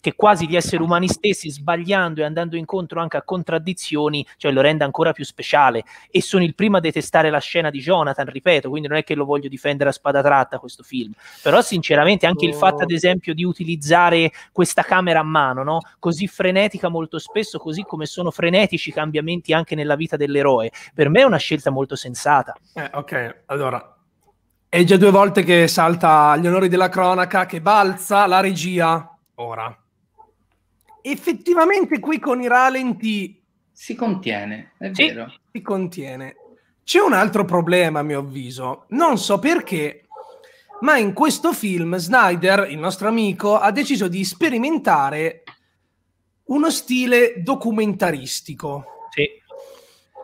che quasi gli esseri umani stessi, sbagliando e andando incontro anche a contraddizioni, cioè lo rende ancora più speciale. E sono il primo a detestare la scena di Jonathan, ripeto, quindi non è che lo voglio difendere a spada tratta questo film, però sinceramente anche oh. il fatto ad esempio di utilizzare questa camera a mano, no? Così frenetica molto spesso, così come sono frenetici i cambiamenti anche nella vita dell'eroe, per me è una scelta molto sensata. Eh, ok, allora è già due volte che salta agli onori della cronaca che balza la regia ora. Effettivamente qui con i ralenti si contiene, è sì, vero. Si contiene. C'è un altro problema, a mio avviso. Non so perché, ma in questo film Snyder, il nostro amico, ha deciso di sperimentare uno stile documentaristico. Sì.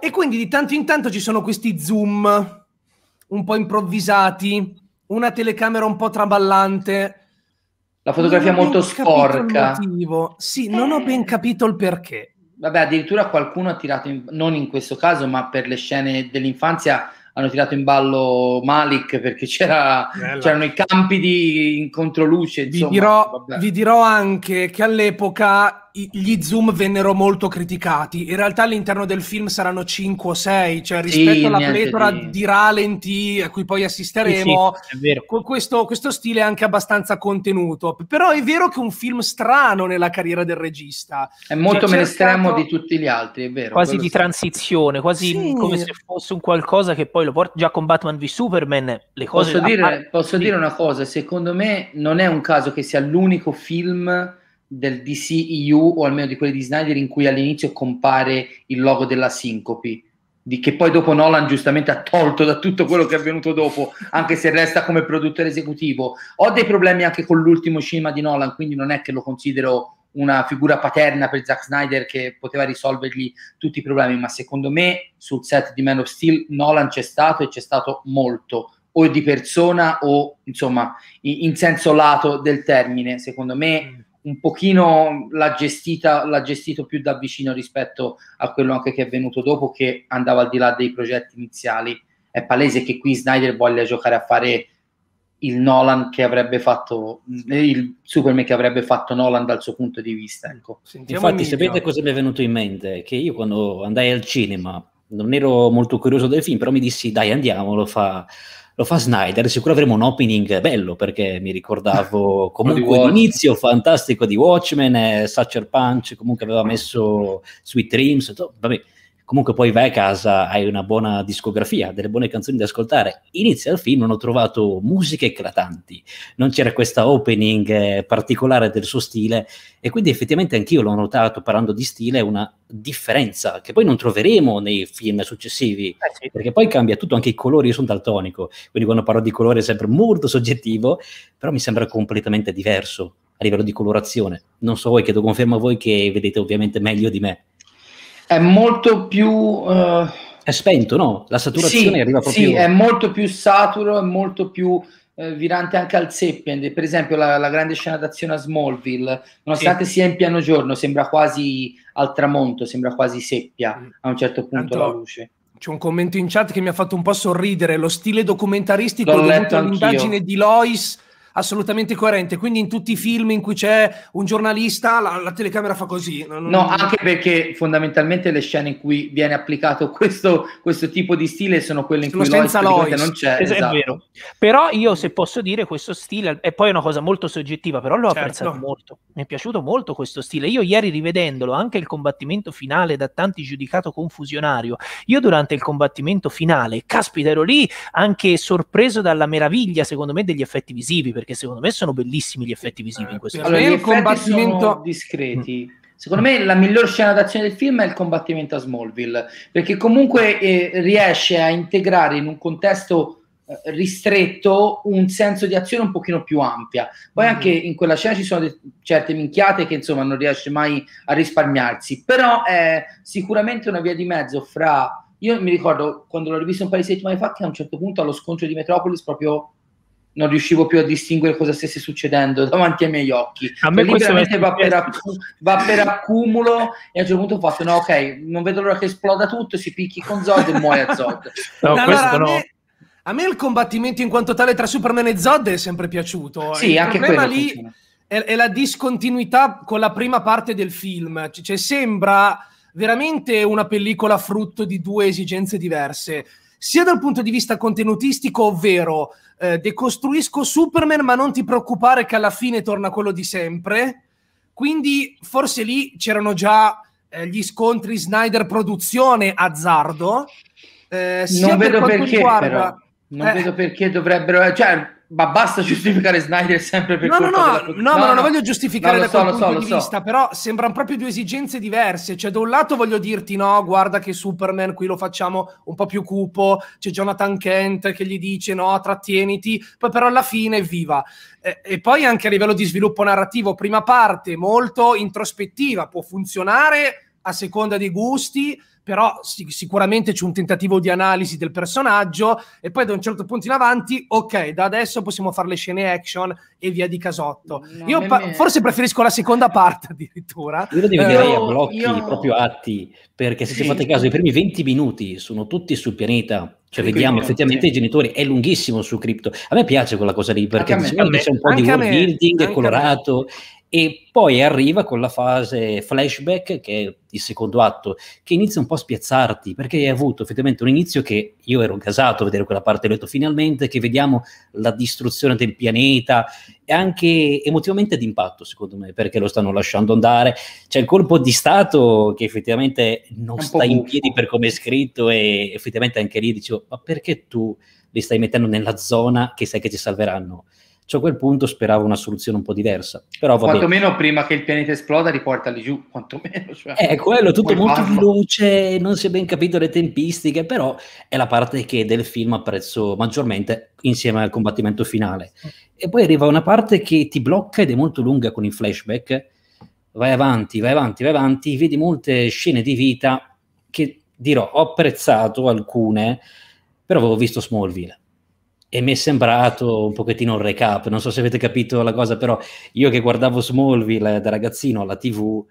E quindi di tanto in tanto ci sono questi zoom un po' improvvisati, una telecamera un po' traballante. La fotografia non molto sporca. Sì, non ho ben capito il perché. Vabbè, addirittura qualcuno ha tirato, in, non in questo caso, ma per le scene dell'infanzia hanno tirato in ballo Malik perché c'erano i campi di in controluce. Vi dirò, vi dirò anche che all'epoca gli zoom vennero molto criticati. In realtà all'interno del film saranno cinque o sei, cioè rispetto sì, alla pletora di... di ralenti a cui poi assisteremo, sì, sì, con questo, questo stile è anche abbastanza contenuto. Però è vero che è un film strano nella carriera del regista. È molto meno estremo di tutti gli altri, è vero. Quasi di transizione, quasi sì. come se fosse un qualcosa che poi lo porta già con Batman v Superman. Le cose posso dire, parte... posso dire una cosa, secondo me non è un caso che sia l'unico film del D C E U, o almeno di quelli di Snyder, in cui all'inizio compare il logo della sincopi, di che poi dopo Nolan giustamente ha tolto da tutto quello che è avvenuto dopo, anche se resta come produttore esecutivo. Ho dei problemi anche con l'ultimo cinema di Nolan, quindi non è che lo considero una figura paterna per Zack Snyder che poteva risolvergli tutti i problemi, ma secondo me sul set di Man of Steel Nolan c'è stato, e c'è stato molto, o di persona o insomma in senso lato del termine. Secondo me un pochino l'ha gestita, l'ha gestito più da vicino rispetto a quello anche che è venuto dopo, che andava al di là dei progetti iniziali. È palese che qui Snyder voglia giocare a fare il Nolan che avrebbe fatto, il Superman che avrebbe fatto Nolan dal suo punto di vista. Ecco. Sentiamo. Infatti, Emilio, sapete cosa mi è venuto in mente? Che io quando andai al cinema non ero molto curioso del film, però mi dissi dai andiamo, lo fa... lo fa Snyder, sicuro avremo un opening bello, perché mi ricordavo comunque l'inizio fantastico di Watchmen, eh, Sucker Punch, comunque aveva messo Sweet Dreams, to, vabbè. Comunque poi vai a casa, hai una buona discografia, delle buone canzoni da ascoltare. Inizia il film, non ho trovato musiche eclatanti, non c'era questa opening eh, particolare del suo stile, e quindi effettivamente anch'io l'ho notato, parlando di stile, una differenza che poi non troveremo nei film successivi, eh sì. perché poi cambia tutto, anche i colori. Io sono daltonico, quindi quando parlo di colore è sempre molto soggettivo, però mi sembra completamente diverso a livello di colorazione. Non so voi, chiedo conferma a voi che vedete ovviamente meglio di me. È molto più... Uh... è spento, no? La saturazione sì, arriva proprio... Sì, è molto più saturo, è molto più eh, virante anche al seppende. Per esempio la, la grande scena d'azione a Smallville, nonostante sì. sia in piano giorno, sembra quasi al tramonto, sembra quasi seppia mm. a un certo punto. Tanto la luce. C'è un commento in chat che mi ha fatto un po' sorridere, lo stile documentaristico dovuto all'indagine di Lois... assolutamente coerente, quindi in tutti i film in cui c'è un giornalista la, la telecamera fa così. Non, no, non... anche perché fondamentalmente le scene in cui viene applicato questo, questo tipo di stile sono quelle in sono cui senza Lois, Lois. non c'è. Es esatto. È vero. Però io, se posso dire, questo stile, e poi è una cosa molto soggettiva, però l'ho certo. apprezzato molto, mi è piaciuto molto questo stile. Io ieri rivedendolo, anche il combattimento finale da tanti giudicato confusionario, io durante il combattimento finale, caspita, ero lì anche sorpreso dalla meraviglia, secondo me, degli effetti visivi, perché secondo me sono bellissimi gli effetti visivi eh, in questo allora, caso. Il combattimento sono discreti. Mm. Secondo me la miglior scena d'azione del film è il combattimento a Smallville, perché comunque eh, riesce a integrare in un contesto eh, ristretto un senso di azione un pochino più ampia. Poi mm. anche in quella scena ci sono certe minchiate che insomma non riesce mai a risparmiarsi, però è sicuramente una via di mezzo fra... Io mi ricordo, quando l'ho rivisto un paio di settimane fa, che a un certo punto allo scontro di Metropolis proprio non riuscivo più a distinguere cosa stesse succedendo davanti ai miei occhi. A me questo veramente va per, va per accumulo, e a un certo punto ho fatto, no, ok, non vedo l'ora che esploda tutto, si picchi con Zod e muoia Zod. No, allora, questo no. A me, a me il combattimento in quanto tale tra Superman e Zod è sempre piaciuto. Sì, il anche quello lì è, è la discontinuità con la prima parte del film. Cioè, sembra... veramente una pellicola frutto di due esigenze diverse, sia dal punto di vista contenutistico, ovvero eh, decostruisco Superman ma non ti preoccupare che alla fine torna quello di sempre, quindi forse lì c'erano già eh, gli scontri Snyder produzione azzardo, eh, sia non vedo per quanto perché riguarda, però. non eh, vedo perché dovrebbero, cioè, ma basta giustificare Snyder sempre per no, no, no, della... no, no, ma non lo voglio giustificare no, da so, quel punto so, di so. vista, però sembrano proprio due esigenze diverse. Cioè, da un lato voglio dirti, no, guarda che Superman qui lo facciamo un po' più cupo, c'è Jonathan Kent che gli dice, no, trattieniti, poi però alla fine viva. E, e poi anche a livello di sviluppo narrativo, prima parte molto introspettiva, può funzionare a seconda dei gusti, però sì, sicuramente c'è un tentativo di analisi del personaggio, e poi da un certo punto in avanti, ok, da adesso possiamo fare le scene action e via di casotto. No, io me... forse preferisco la seconda parte addirittura. Io lo dividerei eh, a blocchi io... proprio atti, perché se sì. ci fate caso i primi venti minuti sono tutti sul pianeta, cioè vediamo effettivamente sì. i genitori, è lunghissimo su Krypton. A me piace quella cosa lì, perché c'è un po' anche di world building, è colorato... E poi arriva con la fase flashback, che è il secondo atto, che inizia un po' a spiazzarti, perché hai avuto effettivamente un inizio che io ero gasato a vedere quella parte, ho detto finalmente che vediamo la distruzione del pianeta, e anche emotivamente d'impatto secondo me, perché lo stanno lasciando andare, c'è il colpo di stato che effettivamente non sta in piedi per come è scritto, e effettivamente anche lì dicevo, ma perché tu li stai mettendo nella zona che sai che ci salveranno? Cioè, a quel punto speravo una soluzione un po' diversa, però va quanto bene. Meno prima che il pianeta esploda riportali giù, quantomeno. Cioè, è quello, tutto molto farlo. veloce, non si è ben capito le tempistiche, però è la parte che del film apprezzo maggiormente insieme al combattimento finale. E poi arriva una parte che ti blocca ed è molto lunga con il flashback, vai avanti, vai avanti, vai avanti, vedi molte scene di vita che dirò, ho apprezzato alcune, però avevo visto Smallville. E mi è sembrato un pochettino un recap, non so se avete capito la cosa, però io che guardavo Smallville da ragazzino alla tivù,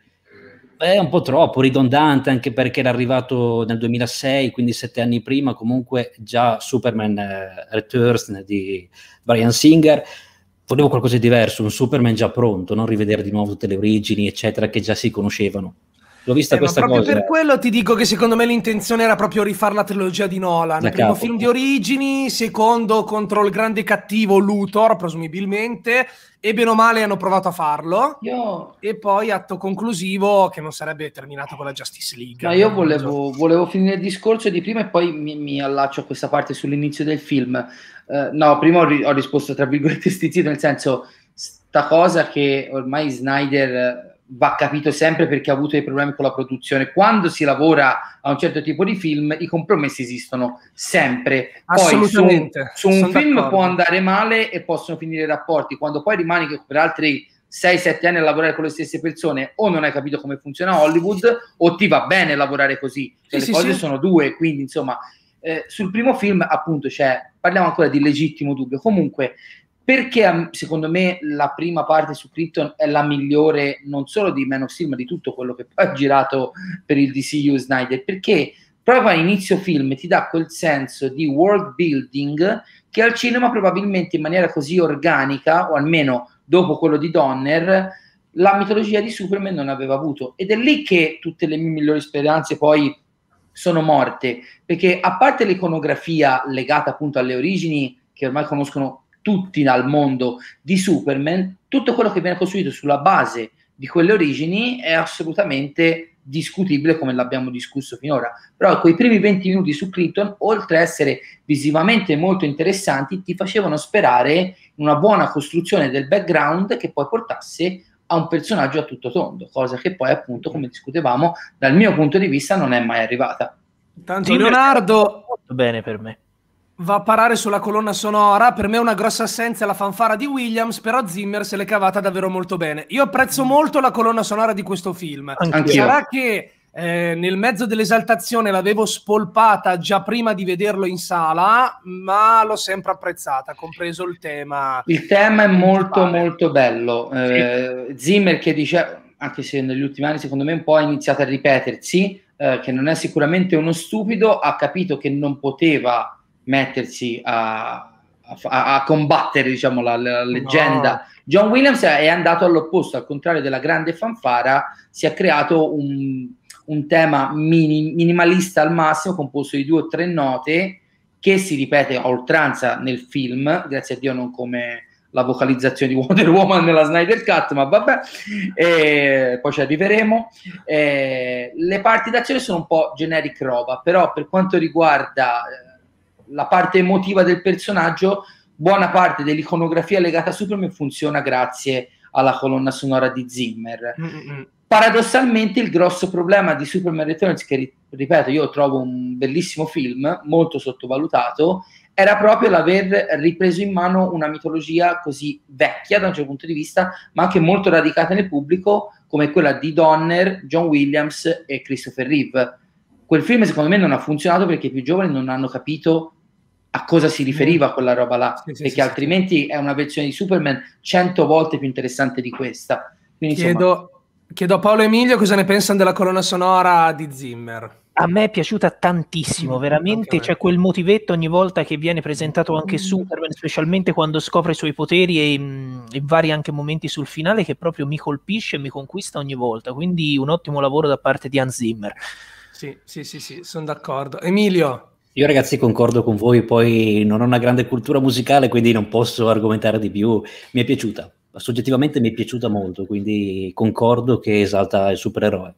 è un po' troppo ridondante, anche perché era arrivato nel duemilasei, quindi sette anni prima, comunque già Superman eh, Returns di Bryan Singer, volevo qualcosa di diverso, un Superman già pronto, non rivedere di nuovo tutte le origini, eccetera, che già si conoscevano. L'ho vista eh, questa ma proprio cosa. Per quello ti dico che secondo me l'intenzione era proprio rifare la trilogia di Nolan. Da primo capo. Film di origini, secondo contro il grande cattivo Luthor, presumibilmente, e bene o male hanno provato a farlo. Io... E poi atto conclusivo che non sarebbe terminato con la Justice League. Ma io volevo, volevo finire il discorso di prima e poi mi, mi allaccio a questa parte sull'inizio del film. Uh, no, prima ho, ri ho risposto tra virgolette stizzito, nel senso, sta cosa che ormai Snyder... va capito sempre, perché ha avuto dei problemi con la produzione. Quando si lavora a un certo tipo di film i compromessi esistono sempre. Assolutamente. Poi su, su un film può andare male e possono finire i rapporti, quando poi rimani che per altri sei sette anni a lavorare con le stesse persone, o non hai capito come funziona Hollywood o ti va bene lavorare così, cioè, sì, le sì, cose sì. sono due, quindi insomma eh, sul primo film appunto cioè, parliamo ancora di legittimo dubbio. Comunque, perché secondo me la prima parte su Krypton è la migliore non solo di Man of Steel ma di tutto quello che poi ha girato per il D C U Snyder, perché proprio all'inizio film ti dà quel senso di world building che al cinema probabilmente in maniera così organica, o almeno dopo quello di Donner, la mitologia di Superman non aveva avuto. Ed è lì che tutte le mie migliori speranze poi sono morte, perché a parte l'iconografia legata appunto alle origini, che ormai conoscono tutti al mondo, di Superman, tutto quello che viene costruito sulla base di quelle origini è assolutamente discutibile, come l'abbiamo discusso finora. Però quei primi venti minuti su Krypton, oltre a essere visivamente molto interessanti, ti facevano sperare in una buona costruzione del background che poi portasse a un personaggio a tutto tondo, cosa che poi appunto, come discutevamo, dal mio punto di vista non è mai arrivata. Tanto Leonardo, molto bene per me, va a parare sulla colonna sonora. Per me è una grossa assenza la fanfara di Williams, però Zimmer se l'è cavata davvero molto bene. Io apprezzo molto la colonna sonora di questo film. Anch'io. Sarà che eh, nel mezzo dell'esaltazione l'avevo spolpata già prima di vederlo in sala, ma l'ho sempre apprezzata, compreso il tema. Il tema è molto molto bello. Eh, Zimmer, che dice, anche se negli ultimi anni secondo me un po' ha iniziato a ripetersi, eh, che non è sicuramente uno stupido, ha capito che non poteva mettersi a, a, a combattere, diciamo, la, la leggenda. No. John Williams è andato all'opposto, al contrario della grande fanfara, si è creato un, un tema mini, minimalista al massimo, composto di due o tre note, che si ripete a oltranza nel film, grazie a Dio non come la vocalizzazione di Wonder Woman nella Snyder Cut, ma vabbè, e poi ci arriveremo. E le parti d'azione sono un po' generic roba, però per quanto riguarda la parte emotiva del personaggio, buona parte dell'iconografia legata a Superman funziona grazie alla colonna sonora di Zimmer. Mm-hmm. Paradossalmente il grosso problema di Superman Returns, che ripeto io trovo un bellissimo film, molto sottovalutato, era proprio l'aver ripreso in mano una mitologia così vecchia da un certo punto di vista, ma anche molto radicata nel pubblico, come quella di Donner, John Williams e Christopher Reeve. Quel film secondo me non ha funzionato perché i più giovani non hanno capito a cosa si riferiva quella roba là, sì, sì, perché sì, altrimenti sì, è una versione di Superman cento volte più interessante di questa. Quindi, chiedo, insomma... chiedo a Paolo e Emilio cosa ne pensano della colonna sonora di Zimmer. A me è piaciuta tantissimo, veramente, c'è cioè quel motivetto ogni volta che viene presentato anche Superman, specialmente quando scopre i suoi poteri e, e vari anche momenti sul finale, che proprio mi colpisce e mi conquista ogni volta, quindi un ottimo lavoro da parte di Hans Zimmer. Sì, sì, sì, sì, sono d'accordo. Emilio? Io, ragazzi, concordo con voi, poi non ho una grande cultura musicale, quindi non posso argomentare di più. Mi è piaciuta, soggettivamente mi è piaciuta molto, quindi concordo che esalta il supereroe.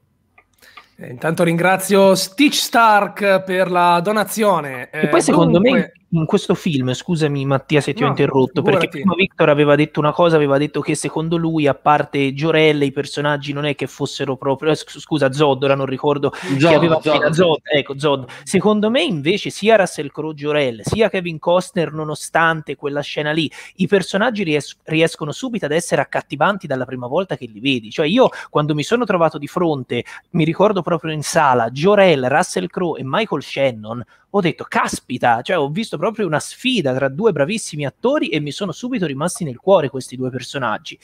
Eh, intanto ringrazio Stitch Stark per la donazione. Eh, e poi secondo dunque... me in questo film, scusami Mattia se ti no, ho interrotto, figurati. Perché prima Victor aveva detto una cosa, aveva detto che secondo lui, a parte Jor-El, i personaggi non è che fossero proprio, eh, scusa Zod, ora non ricordo Zod, che aveva Zod, Zod. Zod, ecco Zod. Secondo me invece sia Russell Crowe Jor-El, sia Kevin Costner, nonostante quella scena lì, i personaggi ries riescono subito ad essere accattivanti dalla prima volta che li vedi. Cioè io quando mi sono trovato di fronte, mi ricordo proprio in sala, Jor-El, Russell Crowe e Michael Shannon, ho detto caspita, cioè ho visto proprio una sfida tra due bravissimi attori e mi sono subito rimasti nel cuore questi due personaggi.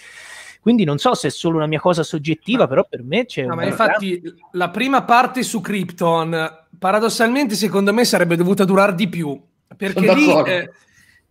Quindi non so se è solo una mia cosa soggettiva, ma, però per me c'è... No, ma infatti grande... la prima parte su Krypton paradossalmente secondo me sarebbe dovuta durare di più, perché lì eh,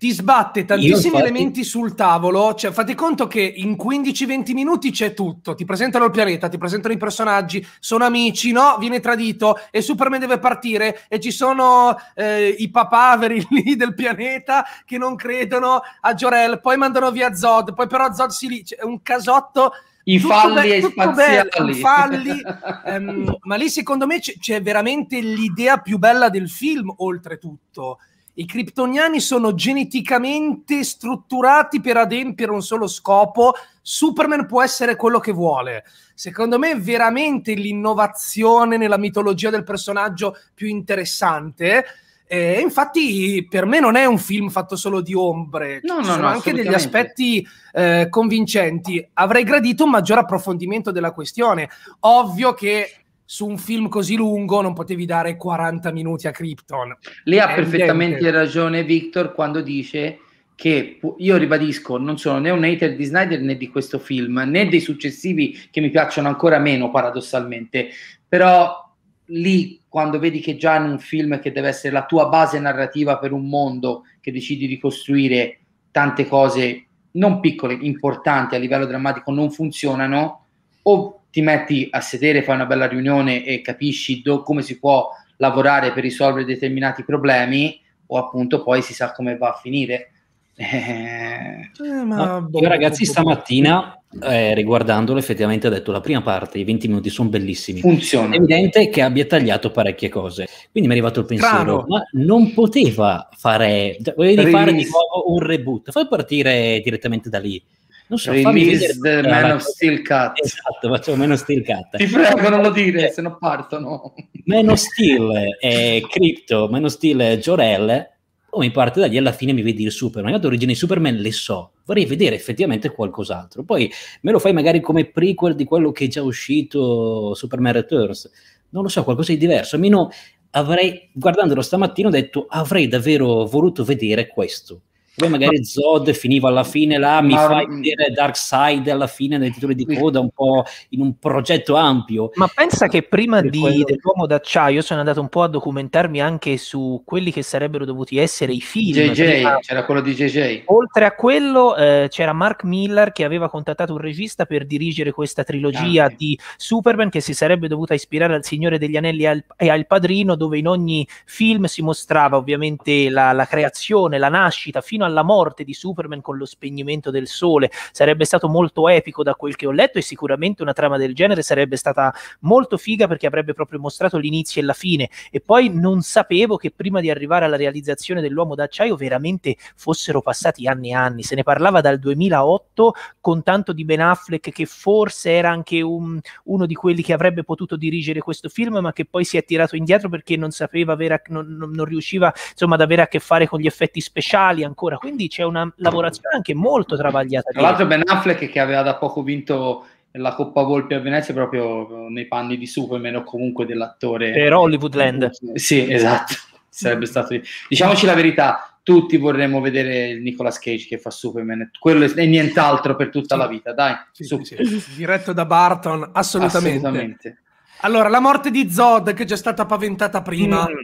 ti sbatte tantissimi infatti... elementi sul tavolo, cioè fate conto che in quindici venti minuti c'è tutto, ti presentano il pianeta, ti presentano i personaggi, sono amici, no, viene tradito e Superman deve partire e ci sono eh, i papaveri lì del pianeta che non credono a Jor-El, poi mandano via Zod, poi però Zod si lì, c'è un casotto... I falli spaziali, falli, ehm, ma lì secondo me c'è veramente l'idea più bella del film, oltretutto. I kryptoniani sono geneticamente strutturati per adempiere un solo scopo, Superman può essere quello che vuole. Secondo me è veramente l'innovazione nella mitologia del personaggio più interessante. E infatti per me non è un film fatto solo di ombre, no, ci no, sono no, anche degli aspetti eh, convincenti. Avrei gradito un maggior approfondimento della questione. Ovvio che su un film così lungo non potevi dare quaranta minuti a Krypton. Lei ha perfettamente ragione Victor quando dice che, io ribadisco, non sono né un hater di Snyder né di questo film, né dei successivi che mi piacciono ancora meno paradossalmente, però lì, quando vedi che già in un film che deve essere la tua base narrativa per un mondo che decidi di costruire, tante cose non piccole, importanti a livello drammatico non funzionano, o ti metti a sedere, fai una bella riunione e capisci do, come si può lavorare per risolvere determinati problemi, o appunto poi si sa come va a finire. Eh, ma boh, io ragazzi boh, boh, stamattina eh, riguardandolo effettivamente ho detto la prima parte, i venti minuti sono bellissimi, funziona, è evidente che abbia tagliato parecchie cose, quindi mi è arrivato il pensiero, Bravo. ma non poteva fare volevi fare di nuovo un reboot, fai partire direttamente da lì, non so, release the Man of Steel Cut. Esatto, facciamo Man of Steel Cut. Ti prego, non lo dire, eh, se no partono. Man of Steel è Krypton, Man of Steel è Jor-El, o mi parte da lì, alla fine mi vedi il Superman. Io origini di Superman le so, vorrei vedere effettivamente qualcos'altro. Poi me lo fai magari come prequel di quello che è già uscito, Superman Returns. Non lo so, qualcosa di diverso. Almeno avrei, guardandolo stamattina, ho detto avrei davvero voluto vedere questo. Poi magari Zod finiva alla fine là, mi ma... fai vedere Darkseid alla fine nel titolo di coda, un po' in un progetto ampio. Ma pensa che prima di quello... dell'Uomo d'Acciaio sono andato un po' a documentarmi anche su quelli che sarebbero dovuti essere i film. J J, c'era quello di J J. Oltre a quello eh, c'era Mark Millar che aveva contattato un regista per dirigere questa trilogia Dante. di Superman che si sarebbe dovuta ispirare al Signore degli Anelli e al, e al Padrino, dove in ogni film si mostrava ovviamente la, la creazione, la nascita, fino alla morte di Superman con lo spegnimento del sole. Sarebbe stato molto epico da quel che ho letto, e sicuramente una trama del genere sarebbe stata molto figa perché avrebbe proprio mostrato l'inizio e la fine. E poi non sapevo che prima di arrivare alla realizzazione dell'Uomo d'Acciaio veramente fossero passati anni e anni, se ne parlava dal duemilaotto con tanto di Ben Affleck, che forse era anche un, uno di quelli che avrebbe potuto dirigere questo film, ma che poi si è tirato indietro perché non sapeva avere a, non, non riusciva insomma ad avere a che fare con gli effetti speciali ancora. Quindi c'è una lavorazione anche molto travagliata. Tra l'altro Ben Affleck, che aveva da poco vinto la Coppa Volpi a Venezia, proprio nei panni di Superman o comunque dell'attore per Hollywood Land. Sì, esatto, sarebbe stato, diciamoci la verità, tutti vorremmo vedere il Nicolas Cage che fa Superman, quello e nient'altro per tutta sì. la vita, dai. Sì, sì. Diretto da Burton, assolutamente. assolutamente. Allora, la morte di Zod che è già stata paventata prima, mm.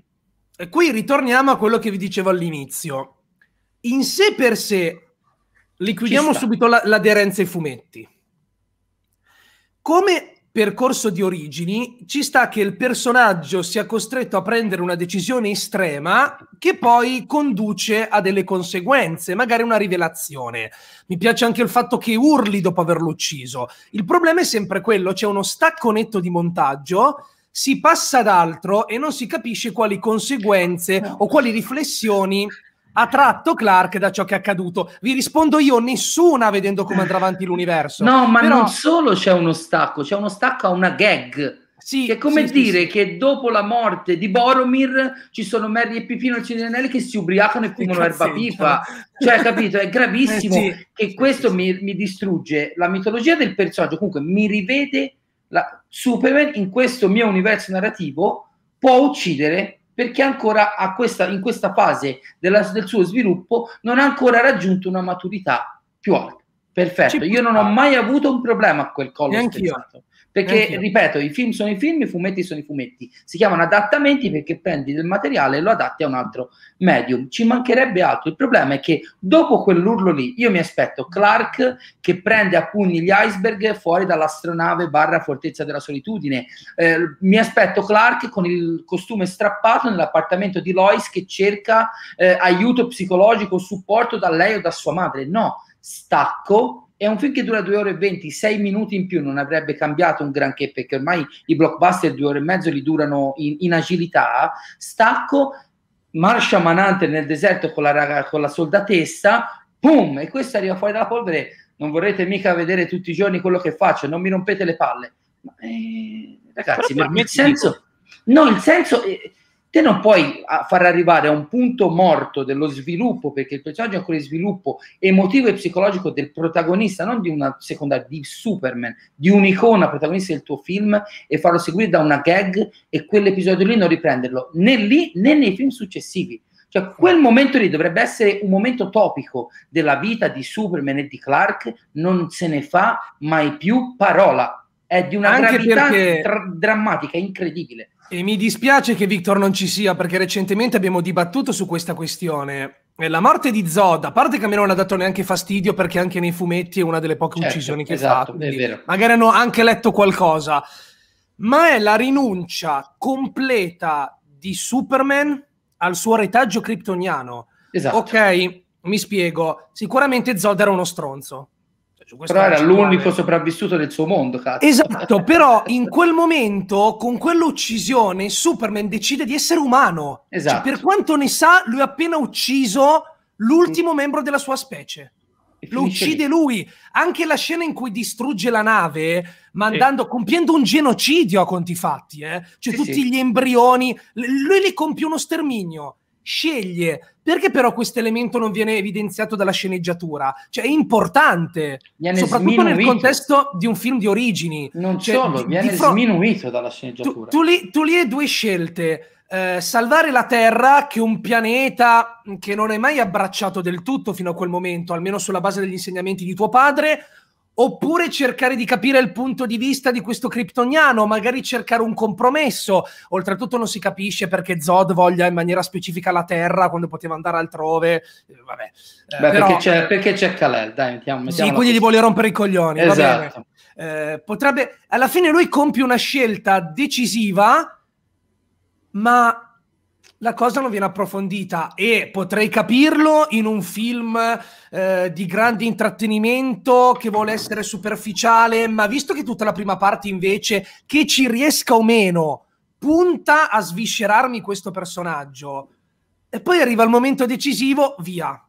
e qui ritorniamo a quello che vi dicevo all'inizio. In sé per sé, liquidiamo subito la, l'aderenza ai fumetti. Come percorso di origini, ci sta che il personaggio sia costretto a prendere una decisione estrema che poi conduce a delle conseguenze, magari una rivelazione. Mi piace anche il fatto che urli dopo averlo ucciso. Il problema è sempre quello, c'è uno stacco netto di montaggio, si passa ad altro e non si capisce quali conseguenze o quali riflessioni ha tratto Clark da ciò che è accaduto. Vi rispondo io, nessuna, vedendo come andrà avanti l'universo. No, ma Però... non solo c'è uno stacco, c'è uno stacco a una gag. Sì, che è come sì, dire sì, sì. che dopo la morte di Boromir ci sono Merry e Pipino e Cirinelli che si ubriacano e fumano erba pipa. Cioè, capito? È gravissimo. Eh, sì. Che questo sì, sì. Mi, mi distrugge la mitologia del personaggio. Comunque mi rivede la... Superman in questo mio universo narrativo può uccidere, perché ancora a questa, in questa fase della, del suo sviluppo non ha ancora raggiunto una maturità più alta. Perfetto, io non ho mai avuto un problema a quel collo spezzato, perché, ripeto, i film sono i film, i fumetti sono i fumetti, si chiamano adattamenti perché prendi del materiale e lo adatti a un altro medium, ci mancherebbe altro. Il problema è che dopo quell'urlo lì io mi aspetto Clark che prende a pugni gli iceberg fuori dall'astronave barra fortezza della solitudine, eh, mi aspetto Clark con il costume strappato nell'appartamento di Lois che cerca eh, aiuto psicologico, supporto da lei o da sua madre. No, stacco. È un film che dura due ore e venti, sei minuti in più non avrebbe cambiato un granché, perché ormai i blockbuster due ore e mezzo li durano in, in agilità. Stacco, marcia manante nel deserto con la, raga, con la soldatessa, boom, e questo arriva fuori dalla polvere. Non vorrete mica vedere tutti i giorni quello che faccio, non mi rompete le palle. Ma, eh, ragazzi, ma il senso, no, il senso eh, te non puoi far arrivare a un punto morto dello sviluppo, perché il personaggio è ancora in sviluppo emotivo e psicologico del protagonista, non di una secondaria, di Superman, di un'icona protagonista del tuo film, e farlo seguire da una gag, e quell'episodio lì non riprenderlo né lì né nei film successivi. Cioè quel momento lì dovrebbe essere un momento topico della vita di Superman e di Clark, non se ne fa mai più parola. è di una anche gravità perché... drammatica, incredibile. E mi dispiace che Victor non ci sia, perché recentemente abbiamo dibattuto su questa questione. La morte di Zod, a parte che a me non ha dato neanche fastidio, perché anche nei fumetti è una delle poche certo, uccisioni che esatto, fa, è vero. Magari hanno anche letto qualcosa, ma è la rinuncia completa di Superman al suo retaggio kryptoniano. Esatto. Ok, mi spiego, sicuramente Zod era uno stronzo. Però era l'unico sopravvissuto del suo mondo, cazzo. Esatto, però in quel momento, con quell'uccisione, Superman decide di essere umano. Esatto. Cioè, per quanto ne sa, lui ha appena ucciso l'ultimo membro della sua specie. Lo uccide lì. Lui. Anche la scena in cui distrugge la nave, mandando, sì. compiendo un genocidio a conti fatti, eh? Cioè sì, tutti sì. gli embrioni, lui li compie uno sterminio. Sceglie. Perché però questo elemento non viene evidenziato dalla sceneggiatura? Cioè è importante, soprattutto nel contesto di un film di origini. Non cioè, solo, viene sminuito dalla sceneggiatura. Tu, tu, lì, tu lì hai due scelte. Eh, salvare la Terra, che è un pianeta che non è mai abbracciato del tutto fino a quel momento, almeno sulla base degli insegnamenti di tuo padre, oppure cercare di capire il punto di vista di questo kryptoniano, magari cercare un compromesso. Oltretutto non si capisce perché Zod voglia in maniera specifica la Terra quando poteva andare altrove. Vabbè. Beh, però... perché c'è Kal-El, dai, mettiamo, mettiamo sì, quindi gli vuole rompere i coglioni. Esatto. Va bene. Eh, potrebbe... Alla fine lui compie una scelta decisiva, ma... la cosa non viene approfondita, e potrei capirlo in un film eh, di grande intrattenimento che vuole essere superficiale, ma visto che tutta la prima parte invece, che ci riesca o meno, punta a sviscerarmi questo personaggio, e poi arriva il momento decisivo, via.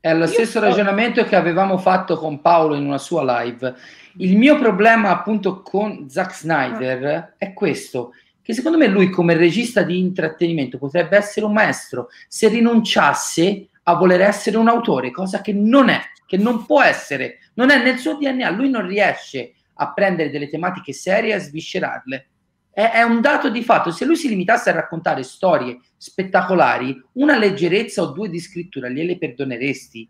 È lo Io stesso so... ragionamento che avevamo fatto con Paolo in una sua live. Il mio problema appunto con Zack Snyder ah. è questo, che secondo me lui come regista di intrattenimento potrebbe essere un maestro se rinunciasse a voler essere un autore, cosa che non è, che non può essere, non è nel suo D N A, lui non riesce a prendere delle tematiche serie e a sviscerarle, è, è un dato di fatto. Se lui si limitasse a raccontare storie spettacolari, una leggerezza o due di scrittura gliele perdoneresti,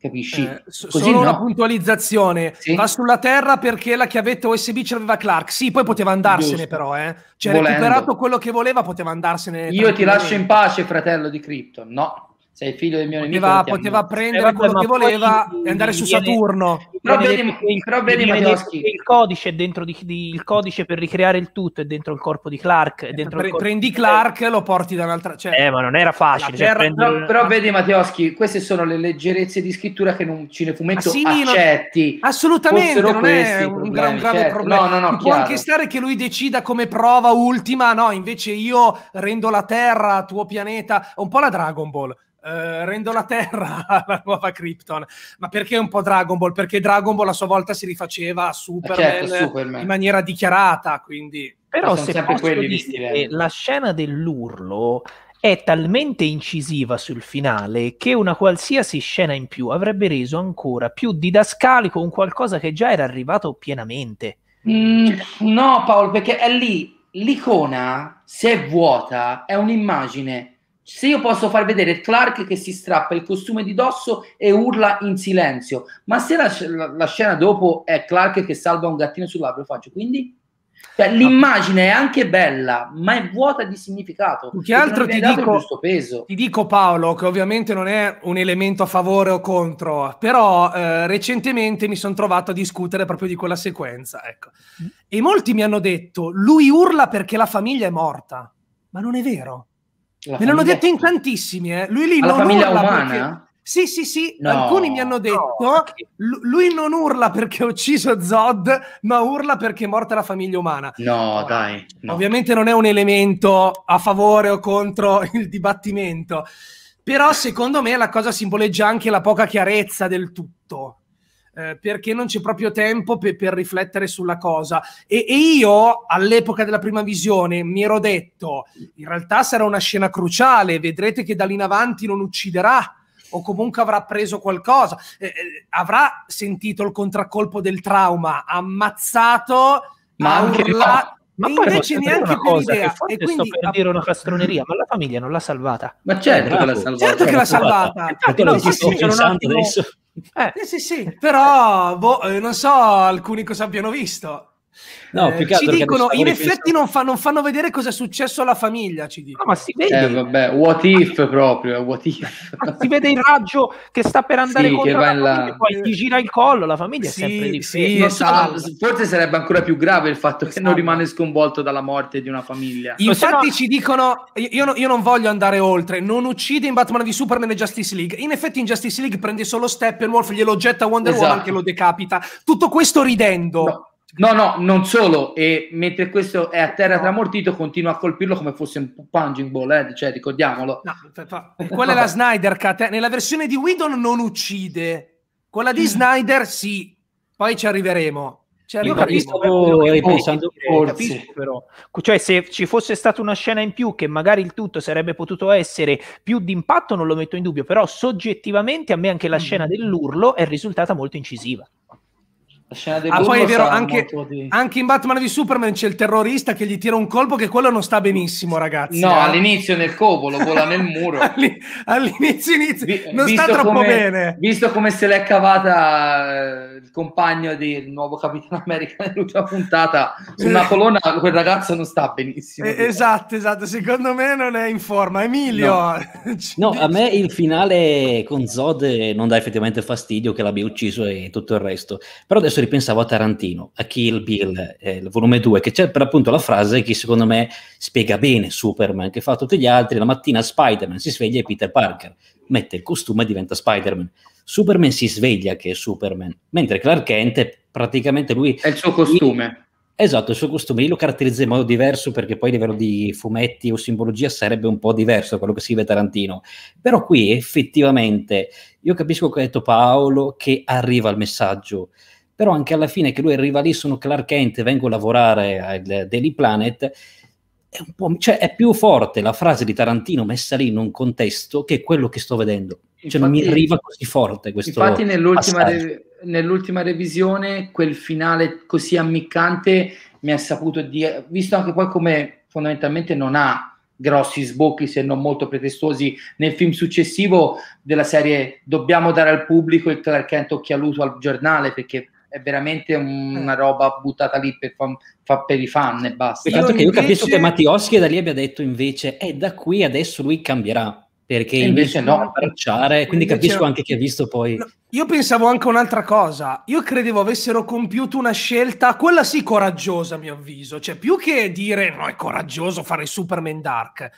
capisci? Eh, Così solo no? Una puntualizzazione, sì? Va sulla Terra perché la chiavetta U S B ce l'aveva Clark, sì, poi poteva andarsene. Giusto. Però eh. cioè, volendo. Recuperato quello che voleva, poteva andarsene. Io ti lascio in pace, fratello di Krypton. No, sei figlio del mio poteva, nemico poteva prendere eh, quello che voleva e andare su viene, Saturno. Però vedi, il codice è dentro di, di, il codice per ricreare il tutto è dentro il corpo di Clark, è dentro eh, il pre, prendi Clark e lo porti da un'altra, cioè, eh ma non era facile, cioè, terra, prendi... però, però vedi Matioski, queste sono le leggerezze di scrittura che in un cinefumetto ah, sì, accetti non, assolutamente non è un, problemi, gra un grave certo. problema. No, no, no, può anche stare che lui decida come prova ultima, no, invece io rendo la Terra tuo pianeta, un po' la Dragon Ball. Uh, rendo la Terra la nuova Krypton, ma perché un po' Dragon Ball? Perché Dragon Ball a sua volta si rifaceva a Superman, certo, Superman. in maniera dichiarata, quindi... Però se posso dire, la scena dell'urlo è talmente incisiva sul finale che una qualsiasi scena in più avrebbe reso ancora più didascalico un qualcosa che già era arrivato pienamente. Mm, no Paolo, perché è lì, l'icona se è vuota è un'immagine. Se io posso far vedere Clark che si strappa il costume di dosso e urla in silenzio, ma se la, la, la scena dopo è Clark che salva un gattino sul labbro, faccio quindi? Cioè, l'immagine è anche bella, ma è vuota di significato. Più che altro ti dico, peso. ti dico Paolo, che ovviamente non è un elemento a favore o contro, però eh, recentemente mi sono trovato a discutere proprio di quella sequenza, ecco. Mm. E molti mi hanno detto, lui urla perché la famiglia è morta, ma non è vero. Me l'hanno detto in tantissimi, eh. Lui lì non famiglia urla umana? Perché... Sì, sì, sì, no. Alcuni mi hanno detto no. Lui non urla perché ha ucciso Zod, ma urla perché è morta la famiglia umana. No, dai. No. Ovviamente non è un elemento a favore o contro il dibattimento, però secondo me la cosa simboleggia anche la poca chiarezza del tutto. Eh, perché non c'è proprio tempo pe per riflettere sulla cosa, e, e io all'epoca della prima visione mi ero detto, in realtà sarà una scena cruciale, vedrete che da lì in avanti non ucciderà o comunque avrà preso qualcosa, eh, eh, avrà sentito il contraccolpo del trauma, ammazzato, ma anche urlato. Ma invece neanche per idea, e quindi sto per dire una castroneria, ma la famiglia non l'ha salvata. Ma certo che l'ha salvata, certo che l'ha salvata. Eh sì, sì, però boh, non so alcuni cosa abbiano visto. No, eh, più che altro ci dicono, in effetti non, fa, non fanno vedere cosa è successo alla famiglia, ci dicono. No, ma si vede. Eh, vabbè, what if proprio, what if. Si vede il raggio che sta per andare sì, contro la famiglia, la... poi gli gira il collo, la famiglia sì, è sempre lì. Sì, esatto. So, forse sarebbe ancora più grave il fatto esatto. che non rimane sconvolto dalla morte di una famiglia. Infatti no... ci dicono, io, io non voglio andare oltre, non uccide in Batman v Superman e Justice League. In effetti in Justice League prende solo Steppenwolf, glielo getta Wonder esatto. Woman che lo decapita. Tutto questo ridendo. No. No, no, non solo, e mentre questo è a terra tramortito continua a colpirlo come fosse un punching ball, eh? Cioè ricordiamolo. No, quella è la Snyder Cut, eh? Nella versione di Whedon non uccide, quella di Snyder sì, poi ci arriveremo. Cioè, io capisco, ripensando, oh, capisco però, cioè se ci fosse stata una scena in più che magari il tutto sarebbe potuto essere più d'impatto non lo metto in dubbio, però soggettivamente a me anche la mm. scena dell'urlo è risultata molto incisiva. Ah, poi è vero, anche, di... anche in Batman v Superman c'è il terrorista che gli tira un colpo che quello non sta benissimo, ragazzi. No, eh. all'inizio nel covolo, vola nel muro. all'inizio inizio, vi, non sta troppo come, bene. Visto come se l'è cavata il compagno del nuovo Capitano America nell'ultima puntata, sulla colonna quel ragazzo non sta benissimo. Eh, esatto, esatto, secondo me non è in forma. Emilio! No, no, a me il finale con Zod non dà effettivamente fastidio che l'abbia ucciso e tutto il resto. Però adesso ripensavo a Tarantino, a Kill Bill, eh, il volume due, che c'è per appunto la frase che secondo me spiega bene Superman, che fa tutti gli altri, la mattina Spider-Man si sveglia e Peter Parker mette il costume e diventa Spider-Man. Superman si sveglia che è Superman, mentre Clark Kent praticamente lui... È il suo costume. Esatto, il suo costume, io lo caratterizzo in modo diverso perché poi a livello di fumetti o simbologia sarebbe un po' diverso da quello che scrive Tarantino, però qui effettivamente io capisco che ha detto Paolo che arriva il messaggio, però anche alla fine che lui arriva lì, sono Clark Kent, vengo a lavorare al Daily Planet, è, un po', cioè, è più forte la frase di Tarantino messa lì in un contesto che quello che sto vedendo. Infatti, cioè non mi arriva così forte questo Infatti nell'ultima re, nell'ultima revisione quel finale così ammiccante mi ha saputo dire, visto anche poi come fondamentalmente non ha grossi sbocchi se non molto pretestuosi nel film successivo della serie dobbiamo dare al pubblico il Clark Kent occhialuto al giornale perché... è veramente una roba buttata lì per, fa per i fan e basta. Tanto che io invece... capisco che Matioski da lì abbia detto invece è eh, da qui adesso lui cambierà perché e invece, invece no, abbracciare, quindi invece capisco anche chi ha visto poi. No, io pensavo anche un'altra cosa, io credevo avessero compiuto una scelta, quella sì coraggiosa a mio avviso, cioè più che dire no è coraggioso fare Superman Dark,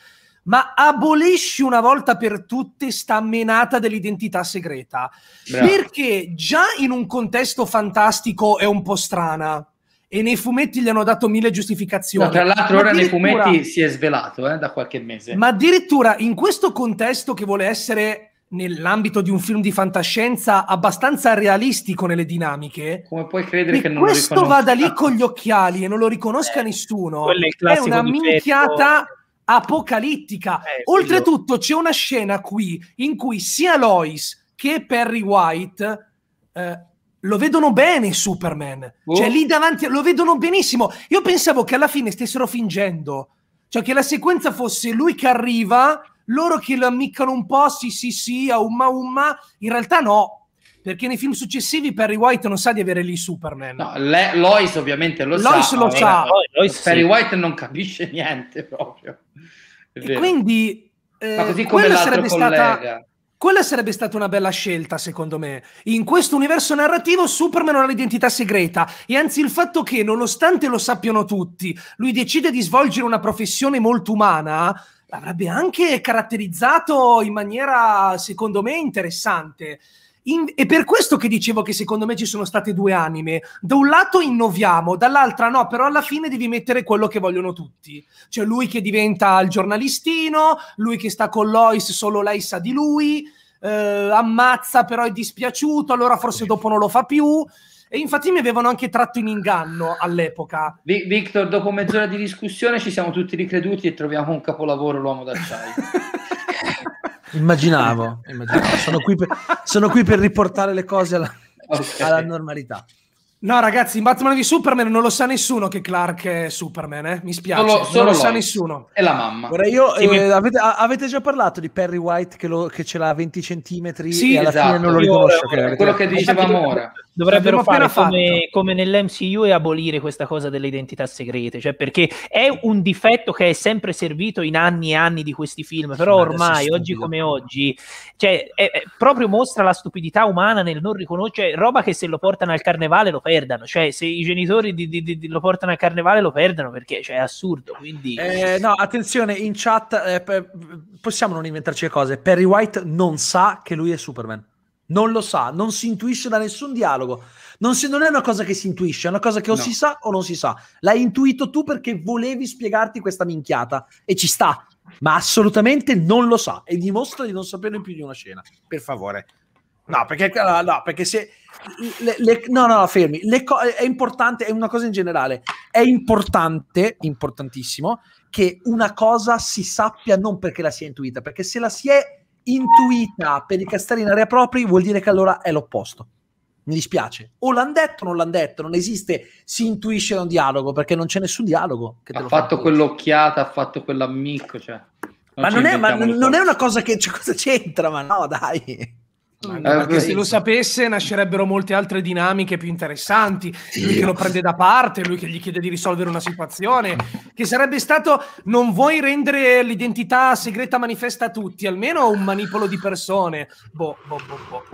ma abolisci una volta per tutte sta menata dell'identità segreta. Bravo. Perché già in un contesto fantastico è un po' strana e nei fumetti gli hanno dato mille giustificazioni. No, tra l'altro ora nei fumetti si è svelato eh, da qualche mese. Ma addirittura in questo contesto che vuole essere nell'ambito di un film di fantascienza abbastanza realistico nelle dinamiche, come puoi credere che, che non questo lo vada lì con gli occhiali e non lo riconosca eh, nessuno è, è una minchiata... Petto. Apocalittica. Eh, Oltretutto c'è una scena qui in cui sia Lois che Perry White eh, lo vedono bene Superman. Oh. Cioè lì davanti lo vedono benissimo. Io pensavo che alla fine stessero fingendo. Cioè che la sequenza fosse lui che arriva, loro che lo ammiccano un po', sì sì sì, a umma umma. In realtà no. Perché nei film successivi Perry White non sa di avere lì Superman. No, le, Lois ovviamente lo Lois sa. Lo sa. Lois, Perry sì. White non capisce niente proprio. E quindi eh, ma così come quella, sarebbe stata, quella sarebbe stata una bella scelta secondo me. In questo universo narrativo Superman non ha l'identità segreta e anzi il fatto che nonostante lo sappiano tutti lui decide di svolgere una professione molto umana l'avrebbe anche caratterizzato in maniera secondo me interessante. In, e per questo che dicevo che secondo me ci sono state due anime, da un lato innoviamo, dall'altra no, però alla fine devi mettere quello che vogliono tutti, cioè lui che diventa il giornalistino, lui che sta con Lois, solo lei sa di lui, eh, ammazza però è dispiaciuto, allora forse dopo non lo fa più. E infatti mi avevano anche tratto in inganno all'epoca. Victor, dopo mezz'ora di discussione ci siamo tutti ricreduti e troviamo un capolavoro, l'uomo d'acciaio. Immaginavo, immaginavo. Sono, qui per, sono qui per riportare le cose alla, okay. alla normalità. No ragazzi, in Batman v Superman non lo sa nessuno che Clark è Superman, eh? Mi spiace, solo, solo non lo Lois. Sa nessuno. È la mamma. Ora io, sì, eh, mi... avete, avete già parlato di Perry White che, lo, che ce l'ha venti centimetri sì, e alla esatto. fine non lo riconosce. Quello che dicevamo ora. Dovrebbero fare come, come nell'M C U e abolire questa cosa delle identità segrete, cioè, perché è un difetto che è sempre servito in anni e anni di questi film, però ormai, oggi come oggi, cioè, è, è, proprio mostra la stupidità umana nel non riconoscere, cioè, roba che se lo portano al carnevale lo perdono, cioè se i genitori di, di, di, lo portano al carnevale lo perdono, perché cioè, è assurdo. Quindi... Eh, no, attenzione, in chat eh, possiamo non inventarci le cose, Perry White non sa che lui è Superman. Non lo sa, non si intuisce da nessun dialogo. Non, si, non è una cosa che si intuisce, è una cosa che o no. si sa o non si sa. L'hai intuito tu perché volevi spiegarti questa minchiata e ci sta, ma assolutamente non lo sa e dimostra di non saperne più di una scena. Per favore. No, perché, no, no, perché se... Le, le, no, no, fermi. Le co- è importante, è una cosa in generale. È importante, importantissimo, che una cosa si sappia non perché la si è intuita, perché se la si è... intuita per i castelli in area propri vuol dire che allora è l'opposto. Mi dispiace, o l'hanno detto o non l'hanno detto, non esiste si intuisce da un dialogo, perché non c'è nessun dialogo che te ha fatto quell'occhiata, ha fatto quell'ammicco, cioè, ma non, è, ma non è una cosa che cioè, cosa c'entra, ma no dai. Perché se lo sapesse nascerebbero molte altre dinamiche più interessanti, lui che lo prende da parte, lui che gli chiede di risolvere una situazione, che sarebbe stato, non vuoi rendere l'identità segreta manifesta a tutti, almeno un manipolo di persone, boh, boh, boh, boh.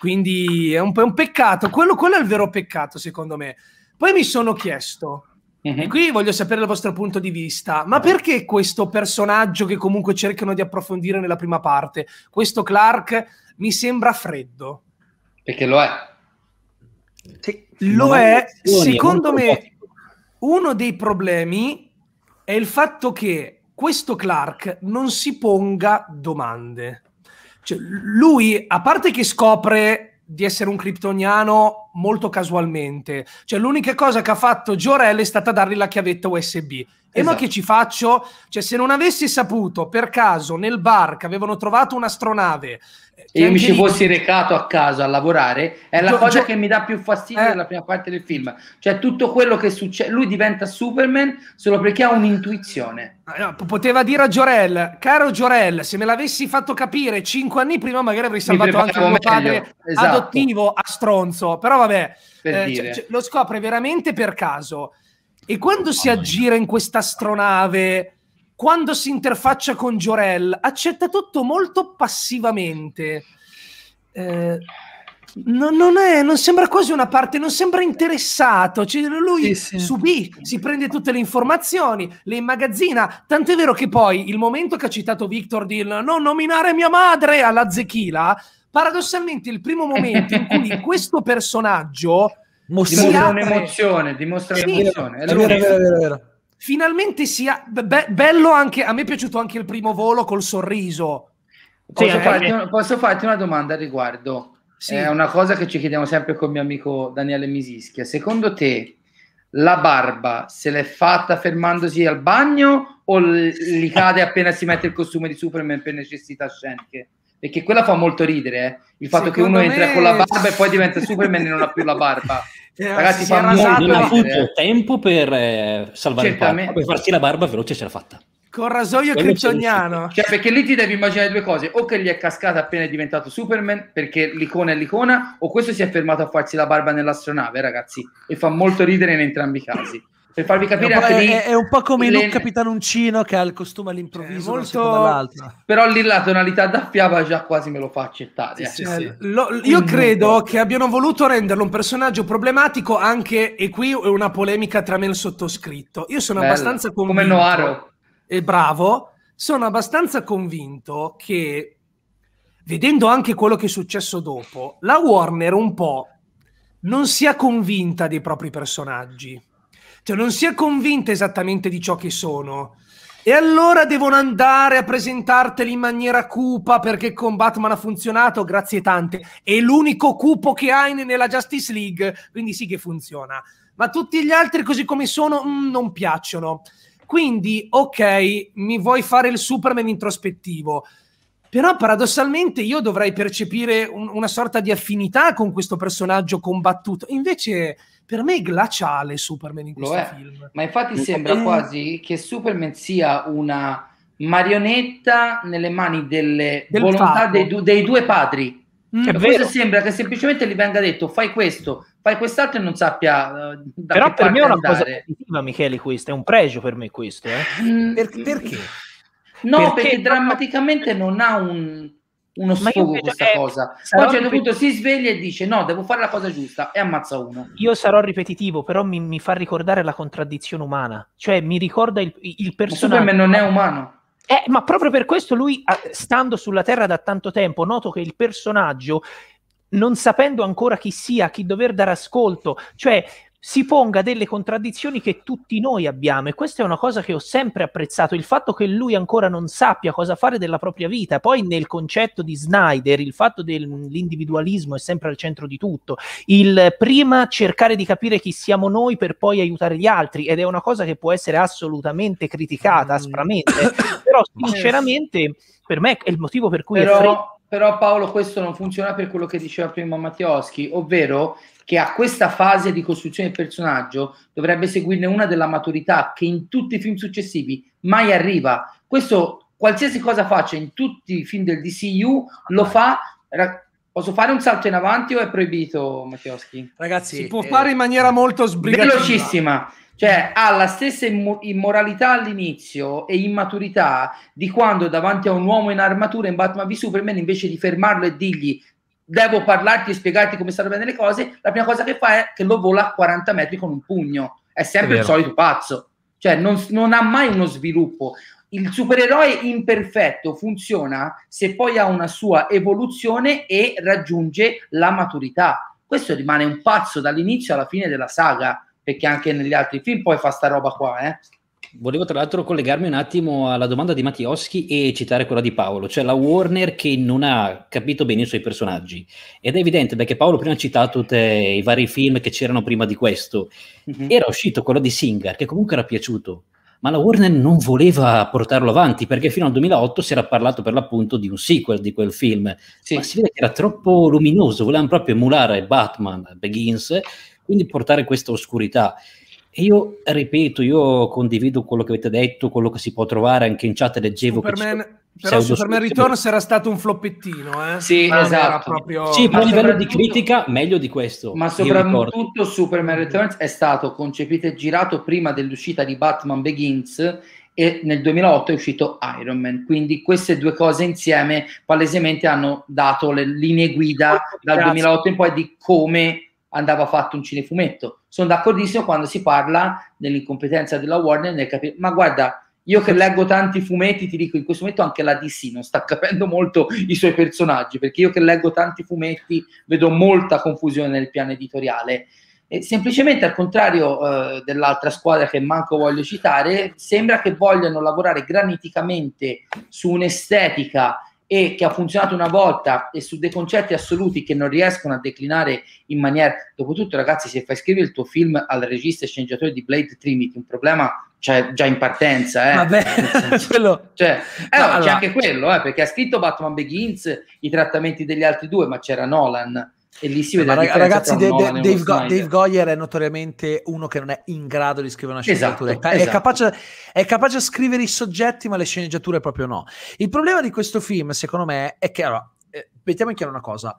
Quindi è un, è un peccato, quello, quello è il vero peccato secondo me. Poi mi sono chiesto, mm-hmm. e qui voglio sapere il vostro punto di vista, ma perché questo personaggio che comunque cercano di approfondire nella prima parte, questo Clark, mi sembra freddo? Perché lo è. Sì, lo è. Secondo me uno dei problemi è il fatto che questo Clark non si ponga domande. Cioè, lui, a parte che scopre di essere un kryptoniano molto casualmente, cioè l'unica cosa che ha fatto Jor-El è stata dargli la chiavetta U S B. E esatto. Ma che ci faccio? Cioè, se non avessi saputo per caso nel bar che avevano trovato un'astronave e io mi ci fossi recato a casa a lavorare, è la Gio, cosa Gio... che mi dà più fastidio eh. della prima parte del film. Cioè tutto quello che succede, lui diventa Superman solo perché ha un'intuizione. No, poteva dire a Jor-El, caro Jor-El, se me l'avessi fatto capire cinque anni prima magari avrei salvato anche mio padre esatto. adottivo a stronzo, però vabbè, per eh, dire. cioè, lo scopre veramente per caso. E quando si aggira in questa astronave, quando si interfaccia con Jor-El, accetta tutto molto passivamente. Eh, non, non, è, non sembra quasi una parte, non sembra interessato. Cioè, lui sì, sì. subì, si prende tutte le informazioni, le immagazzina. Tant'è vero che poi il momento che ha citato Victor di non nominare mia madre alla Zechila, paradossalmente il primo momento in cui questo personaggio... dimostra un'emozione, dimostra un'emozione. Finalmente sia be bello anche, a me è piaciuto anche il primo volo col sorriso. Sì, posso, farti un, posso farti una domanda al riguardo? Sì. È una cosa che ci chiediamo sempre con mio amico Daniele Misischia. Secondo te la barba se l'è fatta fermandosi al bagno o gli cade appena si mette il costume di Superman per necessità sceniche? Perché quella fa molto ridere, eh? Il fatto secondo che uno me... entra con la barba e poi diventa Superman e non ha più la barba. Ragazzi, si fa molto ridere. Ha avuto tempo per eh, salvare certamente. Il parco, per farsi la barba veloce ce l'ha fatta. Con rasoio kryptoniano. Cioè, perché lì ti devi immaginare due cose, o che gli è cascata appena è diventato Superman, perché l'icona è l'icona, o questo si è fermato a farsi la barba nell'astronave, ragazzi. E fa molto ridere in entrambi i casi. Per farvi capire anche lì, è, è un po' come le... il Capitanuncino che ha il costume all'improvviso molto... però lì la tonalità da fiaba già quasi me lo fa accettare sì, eh. sì, sì. Lo, io credo che abbiano voluto renderlo un personaggio problematico anche, e qui è una polemica tra me e il sottoscritto, io sono Bello. abbastanza convinto, come Noaro e bravo, sono abbastanza convinto che vedendo anche quello che è successo dopo la Warner un po' non sia convinta dei propri personaggi. Cioè, non si è convinta esattamente di ciò che sono. E allora devono andare a presentarteli in maniera cupa perché con Batman ha funzionato, grazie tante. È l'unico cupo che hai nella Justice League, quindi sì che funziona. Ma tutti gli altri così come sono mh, non piacciono. Quindi, ok, mi vuoi fare il Superman introspettivo. Però paradossalmente io dovrei percepire un, una sorta di affinità con questo personaggio combattuto. Invece... per me è glaciale Superman in questo film. Ma infatti sembra eh. quasi che Superman sia una marionetta nelle mani delle Del volontà dei, dei due padri. Mm, è vero. Sembra che semplicemente gli venga detto fai questo, fai quest'altro e non sappia uh, da però per me è una andare. Cosa positiva, Michele, questa è un pregio per me questo eh? mm, per, perché? No, perché, perché drammaticamente non, non ha un, uno sfogo questa è, cosa poi a un punto si sveglia e dice no, devo fare la cosa giusta e ammazza uno. Io sarò ripetitivo, però mi, mi fa ricordare la contraddizione umana, cioè mi ricorda il, il personaggio. Ma Superman non è umano. Eh, ma proprio per questo lui, stando sulla Terra da tanto tempo, noto che il personaggio, non sapendo ancora chi sia, a chi dover dare ascolto, cioè si ponga delle contraddizioni che tutti noi abbiamo, e questa è una cosa che ho sempre apprezzato, il fatto che lui ancora non sappia cosa fare della propria vita. Poi nel concetto di Snyder il fatto dell'individualismo è sempre al centro di tutto, il prima cercare di capire chi siamo noi per poi aiutare gli altri, ed è una cosa che può essere assolutamente criticata mm. aspramente, però sinceramente per me è il motivo per cui però... è freddo. Però Paolo, questo non funziona per quello che diceva prima Matioski, ovvero che a questa fase di costruzione del personaggio dovrebbe seguirne una della maturità che in tutti i film successivi mai arriva. Questo, qualsiasi cosa faccia in tutti i film del D C U, lo fa... Posso fare un salto in avanti o è proibito, Matioski? Ragazzi, si può eh, fare in maniera molto sbrigativa. Velocissima. Cioè, ha la stessa immoralità all'inizio e immaturità di quando davanti a un uomo in armatura in Batman v Superman, invece di fermarlo e dirgli devo parlarti e spiegarti come stanno bene le cose, la prima cosa che fa è che lo vola a quaranta metri con un pugno. È sempre il solito pazzo. Cioè, non, non ha mai uno sviluppo. Il supereroe imperfetto funziona se poi ha una sua evoluzione e raggiunge la maturità. Questo rimane un pazzo dall'inizio alla fine della saga, perché anche negli altri film poi fa sta roba qua, eh. Volevo tra l'altro collegarmi un attimo alla domanda di Matioski e citare quella di Paolo, cioè la Warner che non ha capito bene i suoi personaggi, ed è evidente perché Paolo prima ha citato te, i vari film che c'erano prima di questo, mm-hmm. era uscito quello di Singer che comunque era piaciuto, ma la Warner non voleva portarlo avanti perché fino al duemilaotto si era parlato per l'appunto di un sequel di quel film, sì. ma si vede che era troppo luminoso, volevano proprio emulare Batman Begins, quindi portare questa oscurità. E io ripeto, io condivido quello che avete detto, quello che si può trovare anche in chat, leggevo Superman, che però Superman Returns era stato un floppettino, eh? Sì, ma esatto, proprio... sì, ma a livello di critica meglio di questo, ma soprattutto Superman Returns è stato concepito e girato prima dell'uscita di Batman Begins e nel duemilaotto è uscito Iron Man, quindi queste due cose insieme palesemente hanno dato le linee guida dal duemilaotto in poi di come andava fatto un cinefumetto. Sono d'accordissimo quando si parla dell'incompetenza della Warner nel capire, ma guarda, io che leggo tanti fumetti ti dico, in questo momento anche la D C non sta capendo molto i suoi personaggi, perché io che leggo tanti fumetti vedo molta confusione nel piano editoriale e semplicemente al contrario eh, dell'altra squadra che manco voglio citare, sembra che vogliano lavorare graniticamente su un'estetica e che ha funzionato una volta e su dei concetti assoluti che non riescono a declinare in maniera... Dopotutto, ragazzi, se fai scrivere il tuo film al regista e sceneggiatore di Blade Trinity, un problema c'è già in partenza, eh. Vabbè, quello... cioè, eh, no, allora... c'è anche quello, eh, perché ha scritto Batman Begins, i trattamenti degli altri due, ma c'era Nolan... E lì si vede, ragazzi, de, de, Dave, Go Dave Goyer è notoriamente uno che non è in grado di scrivere una sceneggiatura, esatto, è, esatto. È, capace, è capace a scrivere i soggetti ma le sceneggiature proprio no. Il problema di questo film secondo me è che, allora, eh, mettiamo in chiaro una cosa,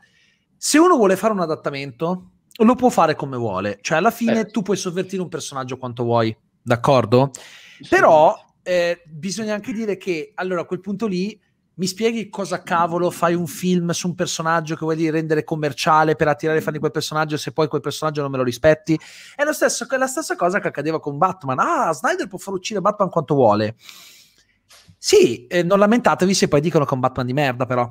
se uno vuole fare un adattamento lo può fare come vuole, cioè alla fine eh. tu puoi sovvertire un personaggio quanto vuoi, d'accordo? Sì. Però eh, bisogna anche dire che allora a quel punto lì mi spieghi cosa cavolo fai un film su un personaggio che vuoi rendere commerciale per attirare i fan di quel personaggio se poi quel personaggio non me lo rispetti? È lo stesso, la stessa cosa che accadeva con Batman. Ah, Snyder può far uccidere Batman quanto vuole. Sì, eh, non lamentatevi se poi dicono che è un Batman di merda però,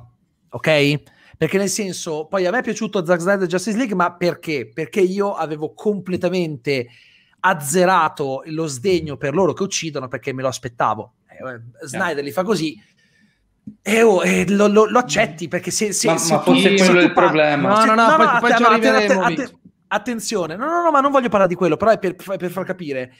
ok? Perché nel senso, poi a me è piaciuto Zack Snyder Justice League, ma perché? Perché io avevo completamente azzerato lo sdegno per loro che uccidono perché me lo aspettavo. Eh, Snyder yeah. li fa così. Eh, oh, eh, lo, lo, lo accetti perché se, se, ma, se ma forse tu, è quello il problema. No, no, no, no, poi, no, poi no atten atten attenzione, no, no, no, ma non voglio parlare di quello, però è per, per far capire.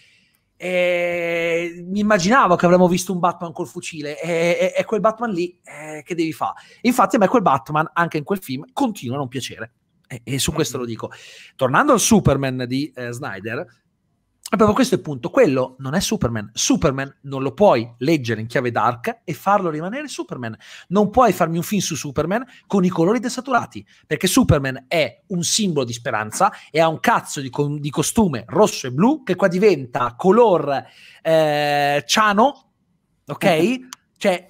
Eh, mi immaginavo che avremmo visto un Batman col fucile, eh, eh, è quel Batman lì eh, che devi fare. Infatti a me quel Batman, anche in quel film, continua a non piacere, eh, e su questo lo dico. Tornando al Superman di eh, Snyder, E proprio questo è il punto, quello non è Superman. Superman non lo puoi leggere in chiave dark e farlo rimanere Superman. Non puoi farmi un film su Superman con i colori desaturati, perché Superman è un simbolo di speranza e ha un cazzo di, co di costume rosso e blu che qua diventa color eh, ciano, ok? Cioè,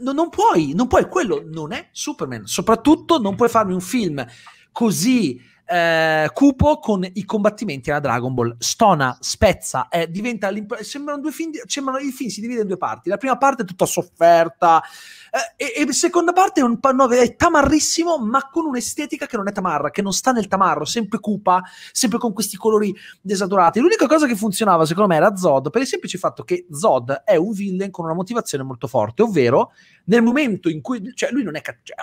non puoi, non puoi, quello non è Superman. Soprattutto non puoi farmi un film così... Eh, cupo con i combattimenti alla Dragon Ball, stona, spezza, eh, diventa sembrano due film, sembrano, il film si divide in due parti, la prima parte è tutta sofferta eh, e la seconda parte è, un, no, è tamarrissimo, ma con un'estetica che non è tamarra, che non sta nel tamarro, sempre cupa, sempre con questi colori desaturati. L'unica cosa che funzionava secondo me era Zod, per il semplice fatto che Zod è un villain con una motivazione molto forte, ovvero nel momento in cui, cioè lui non è cattivo,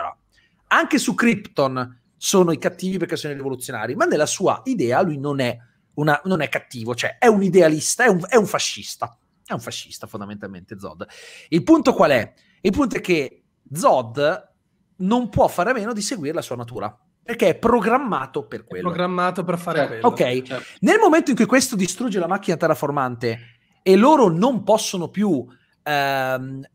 anche su Krypton sono i cattivi perché sono i rivoluzionari, ma nella sua idea lui non è, una, non è cattivo, cioè è un idealista, è un, è un fascista, è un fascista fondamentalmente Zod. Il punto qual è? Il punto è che Zod non può fare a meno di seguire la sua natura, perché è programmato per quello. È programmato per fare quello. Ok, certo. Nel momento in cui questo distrugge la macchina terraformante e loro non possono più ehm,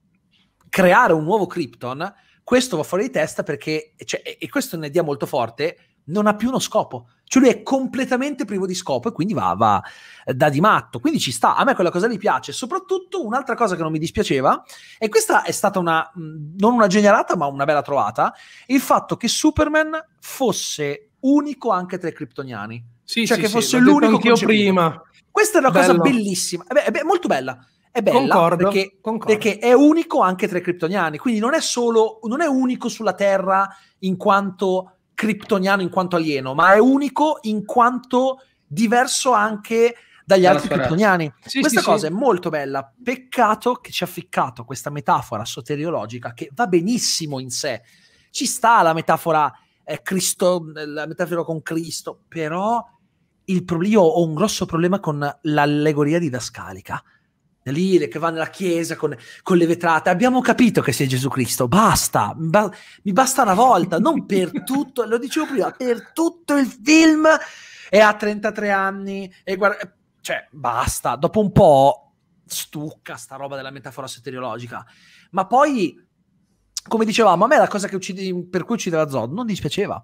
creare un nuovo Krypton, questo va fuori di testa perché, cioè, e questo ne è molto forte, non ha più uno scopo. Cioè lui è completamente privo di scopo e quindi va, va da di matto. Quindi ci sta, a me quella cosa lì piace. Soprattutto un'altra cosa che non mi dispiaceva, e questa è stata una, non una generata, ma una bella trovata, il fatto che Superman fosse unico anche tra i kryptoniani. Sì, cioè sì, che fosse sì, l'unico che io prima. Questa è una bello. cosa bellissima, è, è, è molto bella. È bella concordo, perché, concordo. perché è unico anche tra i kryptoniani, quindi non è solo, non è unico sulla Terra in quanto kryptoniano, in quanto alieno, ma è unico in quanto diverso anche dagli Dalla altri kryptoniani. Sì, questa sì, cosa sì. è molto bella, peccato che ci ha ficcato questa metafora soteriologica che va benissimo in sé, ci sta la metafora, eh, Cristo, la metafora con Cristo, però il io ho un grosso problema con l'allegoria didascalica. Lì che va nella chiesa con, con le vetrate, abbiamo capito che sei Gesù Cristo, basta, ba mi basta una volta, non per tutto, lo dicevo prima, per tutto il film e ha trentatré anni e guarda, cioè basta, dopo un po' stucca sta roba della metafora soteriologica. Ma poi, come dicevamo, a me la cosa che uccide, per cui uccideva Zod non dispiaceva,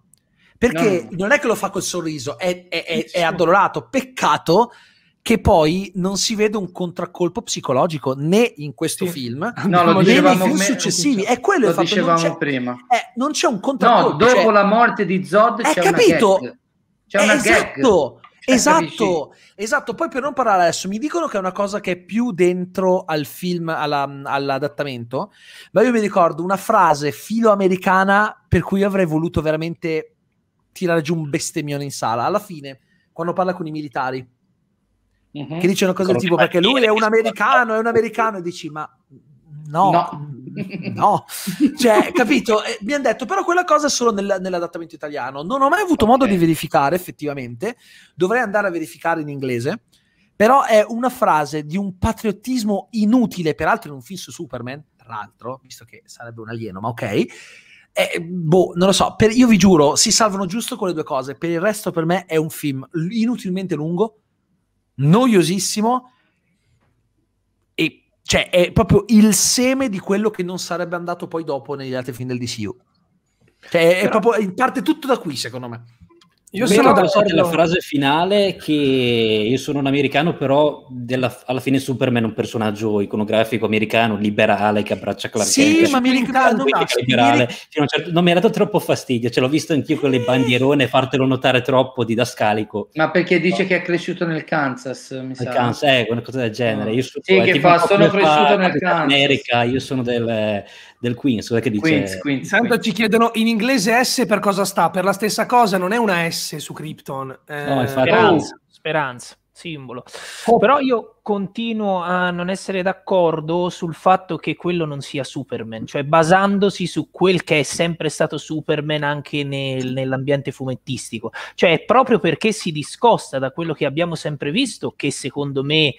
perché no. non è che lo fa col sorriso, è, è, è, è addolorato, peccato che poi non si vede un contraccolpo psicologico né in questo sì. film no, lo né nei film successivi. È quello lo il fatto, dicevamo non prima. Eh, non c'è un contraccolpo. No, dopo cioè... la morte di Zod c'è una gag. C'è una esatto, gag. Esatto, esatto. Poi per non parlare adesso, mi dicono che è una cosa che è più dentro al film, all'adattamento, all ma io mi ricordo una frase filoamericana per cui avrei voluto veramente tirare giù un bestemmione in sala. Alla fine, quando parla con i militari, che dice una cosa del tipo perché lui è un americano, è un americano, e dici ma no, no, no. Cioè capito, e mi hanno detto però quella cosa è solo nel, nell'adattamento italiano, non ho mai avuto okay. modo di verificare effettivamente, dovrei andare a verificare in inglese, però è una frase di un patriottismo inutile, peraltro in un film su Superman, tra l'altro, visto che sarebbe un alieno, ma ok, eh, boh, non lo so, per, io vi giuro si salvano giusto quelle due cose, per il resto per me è un film inutilmente lungo, noiosissimo, e cioè è proprio il seme di quello che non sarebbe andato poi dopo negli altri film del D C U, cioè è proprio, parte tutto da qui secondo me. Io sono d'accordo nella frase finale che io sono un americano, però della, alla fine Superman è un personaggio iconografico americano, liberale, che abbraccia Clark Kent. Sì, ma mi ricordo liberale. Non mi ha dato troppo fastidio, ce l'ho visto anch'io con le bandierone, fartelo notare troppo didascalico. Ma perché dice no. che è cresciuto nel Kansas, mi sa. Kansas, eh, una cosa del genere. Io sono, sì, eh, che fa, sono cresciuto fa, nel Kansas. America, io sono del, del Queens, che dice? Queens, Queens, Tanto Queens. Ci chiedono in inglese S per cosa sta, per la stessa cosa, non è una S su Krypton, eh, no, speranza, speranza, simbolo. Oh. Però io continuo a non essere d'accordo sul fatto che quello non sia Superman, cioè basandosi su quel che è sempre stato Superman anche nel, nell'ambiente fumettistico, cioè proprio perché si discosta da quello che abbiamo sempre visto, che secondo me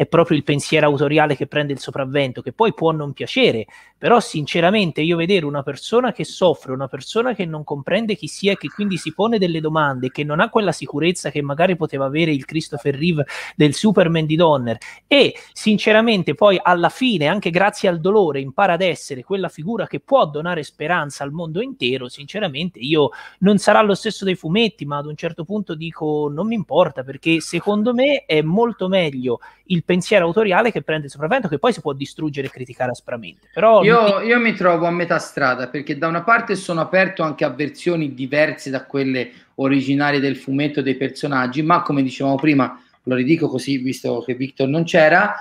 è proprio il pensiero autoriale che prende il sopravvento, che poi può non piacere, però sinceramente io vedere una persona che soffre, una persona che non comprende chi sia e che quindi si pone delle domande, che non ha quella sicurezza che magari poteva avere il Christopher Reeve del Superman di Donner, e sinceramente poi alla fine, anche grazie al dolore, impara ad essere quella figura che può donare speranza al mondo intero, sinceramente io, non sarà lo stesso dei fumetti, ma ad un certo punto dico non mi importa, perché secondo me è molto meglio il pensiero autoriale che prende il sopravvento, che poi si può distruggere e criticare aspramente. Però io, io mi trovo a metà strada, perché da una parte sono aperto anche a versioni diverse da quelle originarie del fumetto dei personaggi, ma come dicevamo prima, lo ridico così visto che Victor non c'era,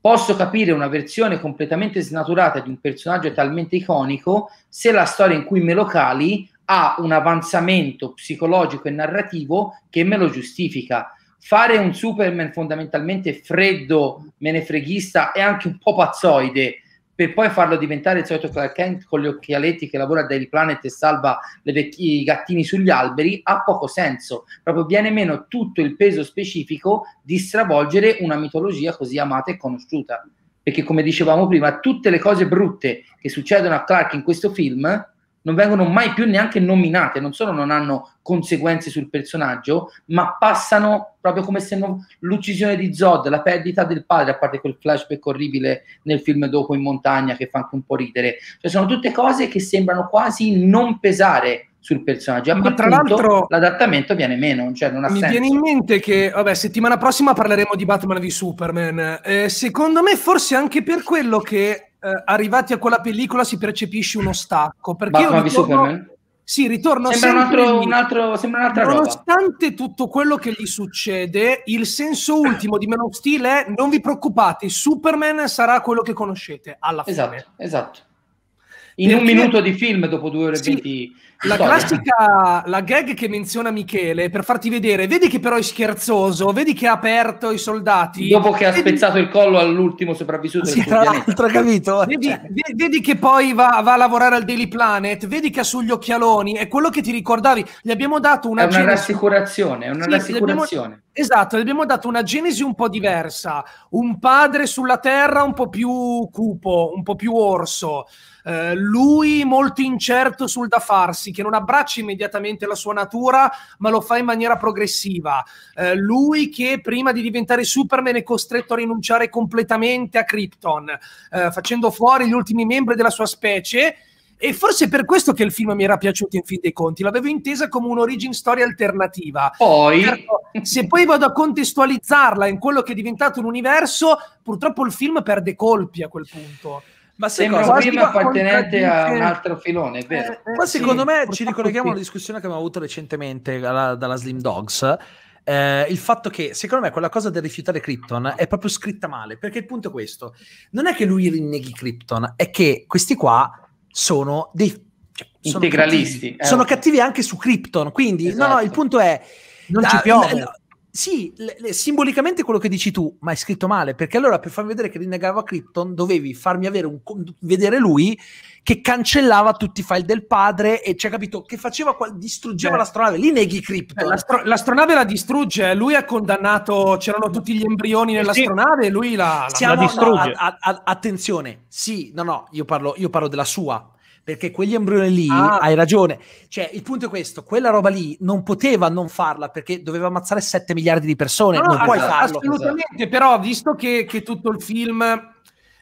posso capire una versione completamente snaturata di un personaggio talmente iconico se la storia in cui me lo cali ha un avanzamento psicologico e narrativo che me lo giustifica. Fare un Superman fondamentalmente freddo, menefreghista e anche un po' pazzoide, per poi farlo diventare il solito Clark Kent con gli occhialetti che lavora a Daily Planet e salva le vecchi, i gattini sugli alberi, ha poco senso. Proprio viene meno tutto il peso specifico di stravolgere una mitologia così amata e conosciuta. Perché, come dicevamo prima, tutte le cose brutte che succedono a Clark in questo film non vengono mai più neanche nominate, non solo non hanno conseguenze sul personaggio, ma passano proprio come se non... l'uccisione di Zod, la perdita del padre, a parte quel flashback orribile nel film dopo in montagna che fa anche un po' ridere. Cioè sono tutte cose che sembrano quasi non pesare sul personaggio, ma tra l'altro l'adattamento viene meno, cioè non ha mi senso. Viene in mente che, vabbè, settimana prossima parleremo di Batman v Superman, eh, secondo me forse anche per quello che Uh, arrivati a quella pellicola si percepisce uno stacco, perché io ritorno, sì, ritorno sembra sempre un altro, un altro, sembra un'altra roba. Nonostante tutto quello che gli succede, il senso ultimo di Man of Steel è: non vi preoccupate, Superman sarà quello che conoscete alla fine. Esatto, esatto. In perché, un minuto di film dopo due ore e sì, venti. La storia. Classica, la gag che menziona Michele per farti vedere, vedi che però è scherzoso, vedi che ha aperto i soldati. Dopo che vedi... ha spezzato il collo all'ultimo sopravvissuto. Sì, tra l'altro, capito? Vedi, vedi che poi va, va a lavorare al Daily Planet, vedi che ha sugli occhialoni, è quello che ti ricordavi. Gli abbiamo dato una, è una rassicurazione, è una sì, rassicurazione. Abbiamo... Esatto, gli abbiamo dato una genesi un po' diversa, un padre sulla terra un po' più cupo, un po' più orso. Uh, lui molto incerto sul da farsi, che non abbraccia immediatamente la sua natura ma lo fa in maniera progressiva, uh, lui che prima di diventare Superman è costretto a rinunciare completamente a Krypton, uh, facendo fuori gli ultimi membri della sua specie, e forse per questo che il film mi era piaciuto in fin dei conti, l'avevo intesa come un'origin story alternativa. Poi certo, se poi vado a contestualizzarla in quello che è diventato un universo, purtroppo il film perde colpi a quel punto. Ma sembra un film appartenente a un altro filone, è vero. Eh, eh, Ma secondo sì, me ci ricolleghiamo sì. alla discussione che abbiamo avuto recentemente dalla, dalla Slim Dogs, eh, il fatto che secondo me quella cosa del rifiutare Krypton è proprio scritta male, perché il punto è questo: non è che lui rinneghi Krypton, è che questi qua sono dei cioè, sono integralisti, cattivi. Eh, sono cattivi anche su Krypton, quindi esatto. no, no, il punto è non da, ci piove. No, sì, le, le, simbolicamente quello che dici tu, ma è scritto male, perché allora per farmi vedere che rinnegava Krypton dovevi farmi avere un, vedere lui che cancellava tutti i file del padre e cioè, capito, che faceva, distruggeva eh. l'astronave, lì neghi Krypton. Eh, l'astronave la distrugge, lui ha condannato, c'erano tutti gli embrioni nell'astronave e lui la, la, Siamo, la distrugge. No, a, a, attenzione, sì, no, no, io parlo, io parlo della sua. Perché quegli embrioni lì, ah. hai ragione, cioè il punto è questo, quella roba lì non poteva non farla perché doveva ammazzare sette miliardi di persone, no, non puoi esatto, farlo. Assolutamente, esatto. Però visto che, che tutto il film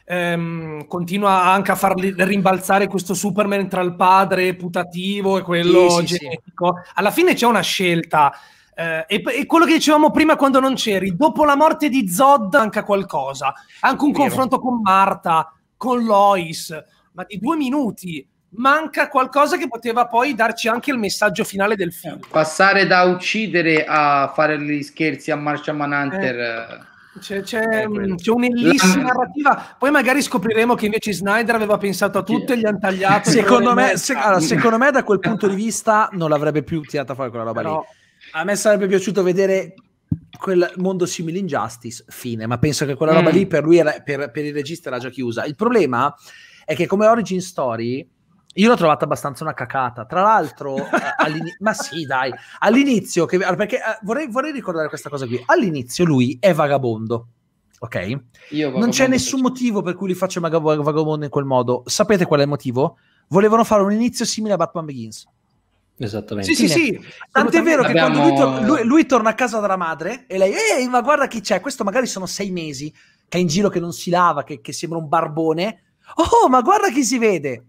ehm, continua anche a far rimbalzare questo Superman tra il padre putativo e quello sì, sì, genetico, sì. alla fine c'è una scelta. Eh, e, e quello che dicevamo prima quando non c'eri, dopo la morte di Zod anche qualcosa, anche un Vero. confronto con Martha, con Lois, ma di due minuti. Manca qualcosa che poteva poi darci anche il messaggio finale del film. Passare da uccidere a fare gli scherzi a Martian Manhunter. Eh, c'è c'è un'ellisse narrativa. Poi magari scopriremo che invece Snyder aveva pensato a tutto e gli hanno tagliato. secondo, me, se, allora, secondo me da quel punto di vista non l'avrebbe più tirata fuori quella roba Però, lì. A me sarebbe piaciuto vedere quel mondo simile Injustice, fine. Ma penso che quella mm. roba lì per lui era, per, per il regista era già chiusa. Il problema è che come origin story... Io l'ho trovata abbastanza una cacata. Tra l'altro, ma sì, dai, all'inizio, perché vorrei, vorrei ricordare questa cosa qui. All'inizio lui è vagabondo. ok? Io non c'è nessun motivo per cui li faccio vagabondo in quel modo. Sapete qual è il motivo? Volevano fare un inizio simile a Batman Begins. Esattamente. Sì, sì, sì. Tant'è vero che abbiamo... quando lui, lui, lui torna a casa dalla madre e lei, ehi, ma guarda chi c'è, questo magari sono sei mesi che è in giro, che non si lava, che, che sembra un barbone. Oh, ma guarda chi si vede.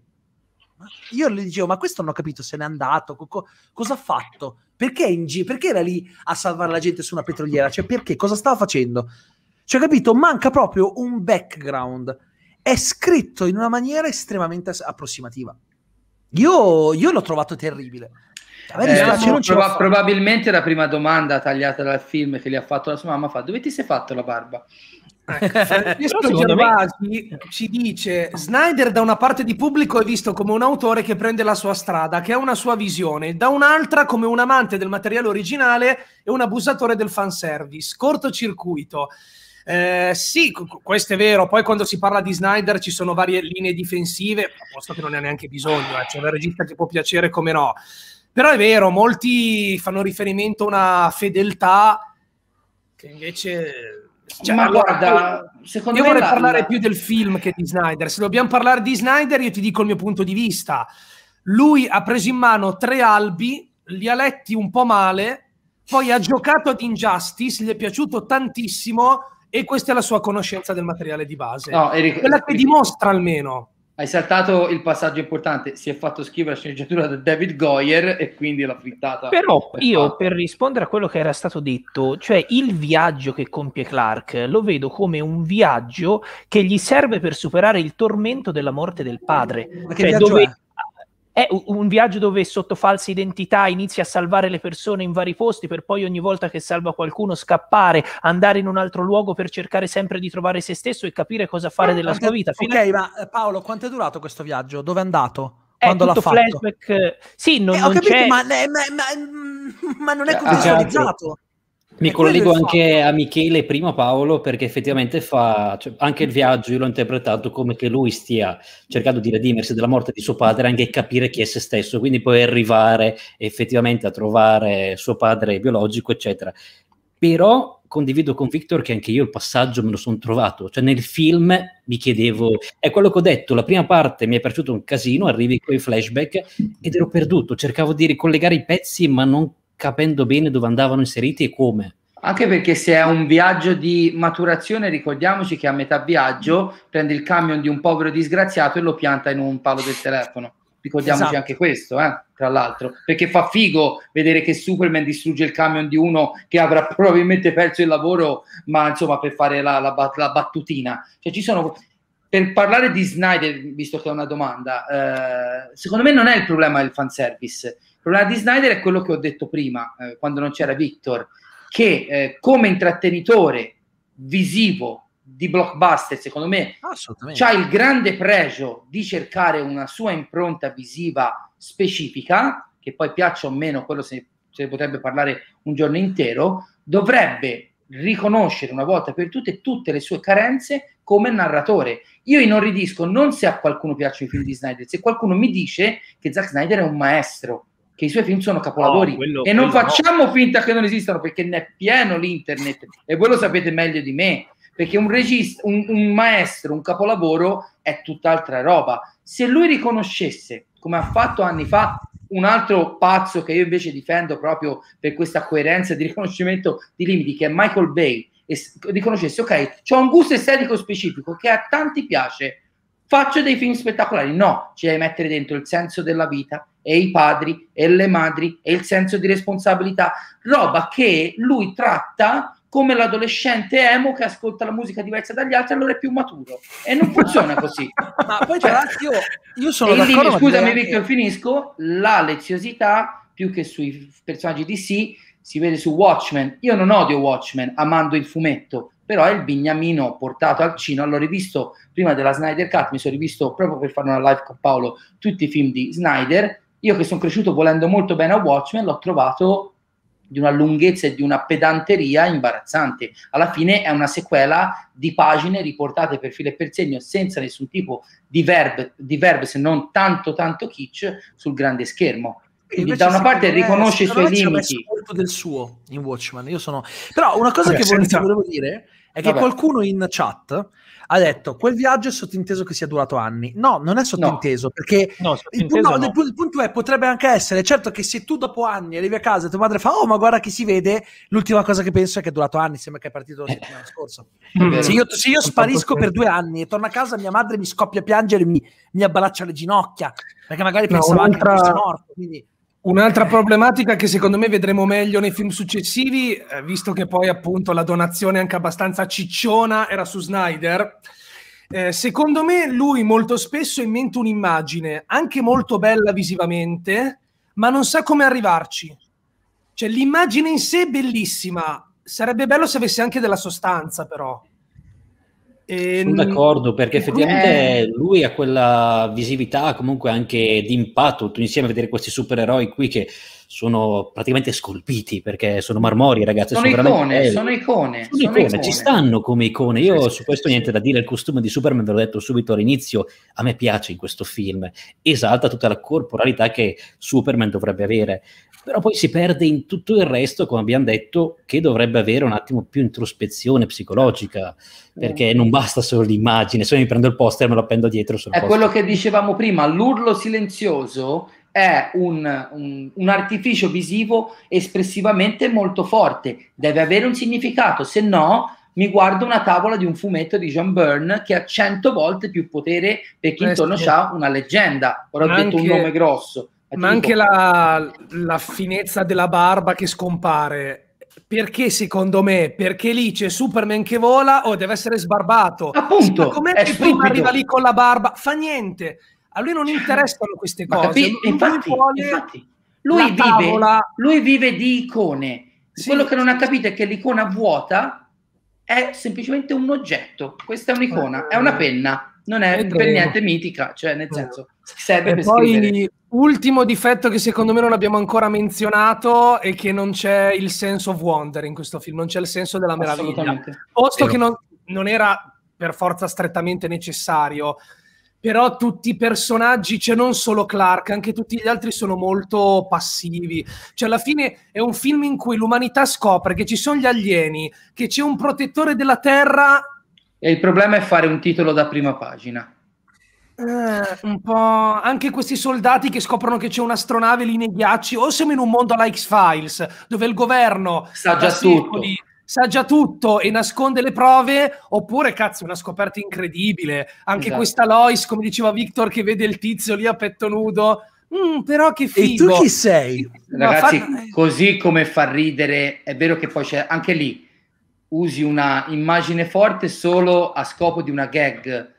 Io le dicevo, ma questo non ho capito, se n'è andato, co cosa ha fatto? Perché, in perché era lì a salvare la gente su una petroliera? Cioè, perché? Cosa stava facendo? Cioè, capito? Manca proprio un background. È scritto in una maniera estremamente approssimativa. Io, io l'ho trovato terribile. Eh, non proba probabilmente la prima domanda tagliata dal film che gli ha fatto la sua mamma fa: dove ti sei fatto la barba? Questo Gervasi ci dice: Snyder da una parte di pubblico è visto come un autore che prende la sua strada, che ha una sua visione, da un'altra come un amante del materiale originale e un abusatore del fanservice, cortocircuito. Eh, sì, questo è vero. Poi quando si parla di Snyder ci sono varie linee difensive, a posto che non ne ha neanche bisogno, eh. C'è un regista che può piacere come no, però è vero, molti fanno riferimento a una fedeltà che invece... Cioè, ma allora, guarda, secondo io me vorrei la... parlare più del film che di Snyder. Se dobbiamo parlare di Snyder, io ti dico il mio punto di vista. Lui ha preso in mano tre albi, li ha letti un po' male, poi ha giocato ad Injustice, gli è piaciuto tantissimo e questa è la sua conoscenza del materiale di base, no, Eric, quella che dimostra almeno. Hai saltato il passaggio importante, si è fatto schifo la sceneggiatura da David Goyer e quindi l'ha frittata. Però io, per rispondere a quello che era stato detto, cioè il viaggio che compie Clark lo vedo come un viaggio che gli serve per superare il tormento della morte del padre. Ma che cioè, viaggio dove... è? È un viaggio dove sotto falsa identità inizia a salvare le persone in vari posti per poi ogni volta che salva qualcuno scappare, andare in un altro luogo per cercare sempre di trovare se stesso e capire cosa fare della sua vita. Fino ok, a... ma Paolo, quanto è durato questo viaggio? Dove è andato? Quando l'ha fatto? Flashback... Sì, non, eh, non c'è... Ma, ma, ma, ma non è contestualizzato. Ah, mi collego anche a Michele prima, Paolo, perché effettivamente fa cioè, anche il viaggio. Io l'ho interpretato come che lui stia cercando di redimersi della morte di suo padre, anche capire chi è se stesso, quindi poi arrivare effettivamente a trovare suo padre biologico, eccetera. Però condivido con Victor che anche io il passaggio me lo sono trovato, cioè nel film mi chiedevo, è quello che ho detto, la prima parte mi è piaciuto un casino, arrivi con i flashback ed ero perduto, cercavo di ricollegare i pezzi ma non capendo bene dove andavano inseriti e come. Anche perché se è un viaggio di maturazione, ricordiamoci che a metà viaggio prende il camion di un povero disgraziato e lo pianta in un palo del telefono. Ricordiamoci esatto. Anche questo, eh, tra l'altro. Perché fa figo vedere che Superman distrugge il camion di uno che avrà probabilmente perso il lavoro, ma insomma per fare la, la, bat, la battutina. Cioè ci sono... Per parlare di Snyder, visto che è una domanda, eh, secondo me non è il problema del fanservice. Il problema di Snyder è quello che ho detto prima, eh, quando non c'era Victor, che eh, come intrattenitore visivo di blockbuster, secondo me, c'ha il grande pregio di cercare una sua impronta visiva specifica, che poi piaccia o meno, quello se ne potrebbe parlare un giorno intero, dovrebbe riconoscere una volta per tutte tutte le sue carenze come narratore. Io inorridisco non se a qualcuno piacciono i film di Snyder, se qualcuno mi dice che Zack Snyder è un maestro, che i suoi film sono capolavori, no, quello, e non facciamo no. finta che non esistano, perché ne è pieno l'internet e voi lo sapete meglio di me, perché un regista, un, un maestro, un capolavoro è tutt'altra roba. Se lui riconoscesse, come ha fatto anni fa un altro pazzo che io invece difendo proprio per questa coerenza di riconoscimento di limiti, che è Michael Bay, e riconoscesse, ok, c'ho un gusto estetico specifico che a tanti piace, faccio dei film spettacolari. No, ci devi mettere dentro il senso della vita e i padri e le madri e il senso di responsabilità, roba che lui tratta come l'adolescente emo che ascolta la musica diversa dagli altri, allora è più maturo, e non funziona così. Ma poi tra l'altro io, io sono d'accordo, scusami Victor, finisco, la leziosità più che sui personaggi D C si vede su Watchmen. Io non odio Watchmen, amando il fumetto, però è il bignamino portato al cinema. L'ho rivisto prima della Snyder Cut, mi sono rivisto proprio per fare una live con Paolo tutti i film di Snyder. Io che sono cresciuto volendo molto bene a Watchmen, l'ho trovato di una lunghezza e di una pedanteria imbarazzante. Alla fine è una sequela di pagine riportate per filo e per segno, senza nessun tipo di verb, di verb se non tanto tanto kitsch sul grande schermo. Quindi da una parte riconosce i suoi limiti, molto del suo in Watchmen. Io sono... Però una cosa Vabbè, che senza... volevo dire è che Vabbè. qualcuno in chat ha detto quel viaggio è sottinteso che sia durato anni. No, non è sottinteso, no. perché no, sottinteso il, no, no. il punto è, potrebbe anche essere, certo che se tu dopo anni arrivi a casa e tua madre fa, oh ma guarda chi si vede, l'ultima cosa che penso è che è durato anni, sembra che è partito la settimana scorsa. Mm. Se io, se io sparisco per due anni e torno a casa, mia madre mi scoppia a piangere, mi, mi abbraccia le ginocchia, perché magari no, pensava anche che fosse morto, quindi... Un'altra problematica che secondo me vedremo meglio nei film successivi, eh, visto che poi appunto la donazione anche abbastanza cicciona era su Snyder, eh, secondo me lui molto spesso ha in mente un'immagine anche molto bella visivamente, ma non sa come arrivarci. Cioè l'immagine in sé è bellissima, sarebbe bello se avesse anche della sostanza però. E... Sono d'accordo, perché effettivamente eh. lui ha quella visività comunque anche di impatto, tutto insieme a vedere questi supereroi qui che sono praticamente scolpiti, perché sono marmori, ragazzi, sono, sono, icone, sono icone, sono, sono icone, icone, ci stanno come icone. Io sì, su questo sì, niente sì. da dire, il costume di Superman ve l'ho detto subito all'inizio, a me piace in questo film, esalta tutta la corporalità che Superman dovrebbe avere, però poi si perde in tutto il resto, come abbiamo detto, che dovrebbe avere un attimo più introspezione psicologica, perché mm. non basta solo l'immagine, se io mi prendo il poster e me lo appendo dietro sul poster. È quello che dicevamo prima, l'urlo silenzioso è un, un, un artificio visivo espressivamente molto forte, deve avere un significato, se no mi guardo una tavola di un fumetto di John Byrne che ha cento volte più potere perché Questo intorno c'ha una leggenda. Ora ho anche, detto un nome grosso, ma anche la, la finezza della barba che scompare, perché secondo me, perché lì c'è Superman che vola, o oh, deve essere sbarbato, appunto, ma com'è che prima arriva lì con la barba, fa niente. A lui non interessano queste cose. Capi, lui infatti, vuole infatti. Lui, vive, lui vive di icone. Sì. Quello che non ha capito è che l'icona vuota è semplicemente un oggetto. Questa è un'icona, eh, è una penna, non è per niente mitica, cioè nel senso serve e per poi, scrivere. Ultimo difetto che secondo me non abbiamo ancora menzionato è che non c'è il sense of wonder in questo film, non c'è il senso della meraviglia. Posto che non, non era per forza strettamente necessario. Però tutti i personaggi, cioè non solo Clark, anche tutti gli altri sono molto passivi. Cioè alla fine è un film in cui l'umanità scopre che ci sono gli alieni, che c'è un protettore della Terra. E il problema è fare un titolo da prima pagina. Eh, un po' anche questi soldati che scoprono che c'è un'astronave lì nei ghiacci, o siamo in un mondo alla X-Files, dove il governo sa già tutto. sa già tutto e nasconde le prove, oppure cazzo, una scoperta incredibile anche esatto. questa Lois, come diceva Victor, che vede il tizio lì a petto nudo, mm, però che figo, e tu chi sei? Ragazzi, no, fa... così come fa ridere, è vero che poi c'è anche lì, usi una immagine forte solo a scopo di una gag,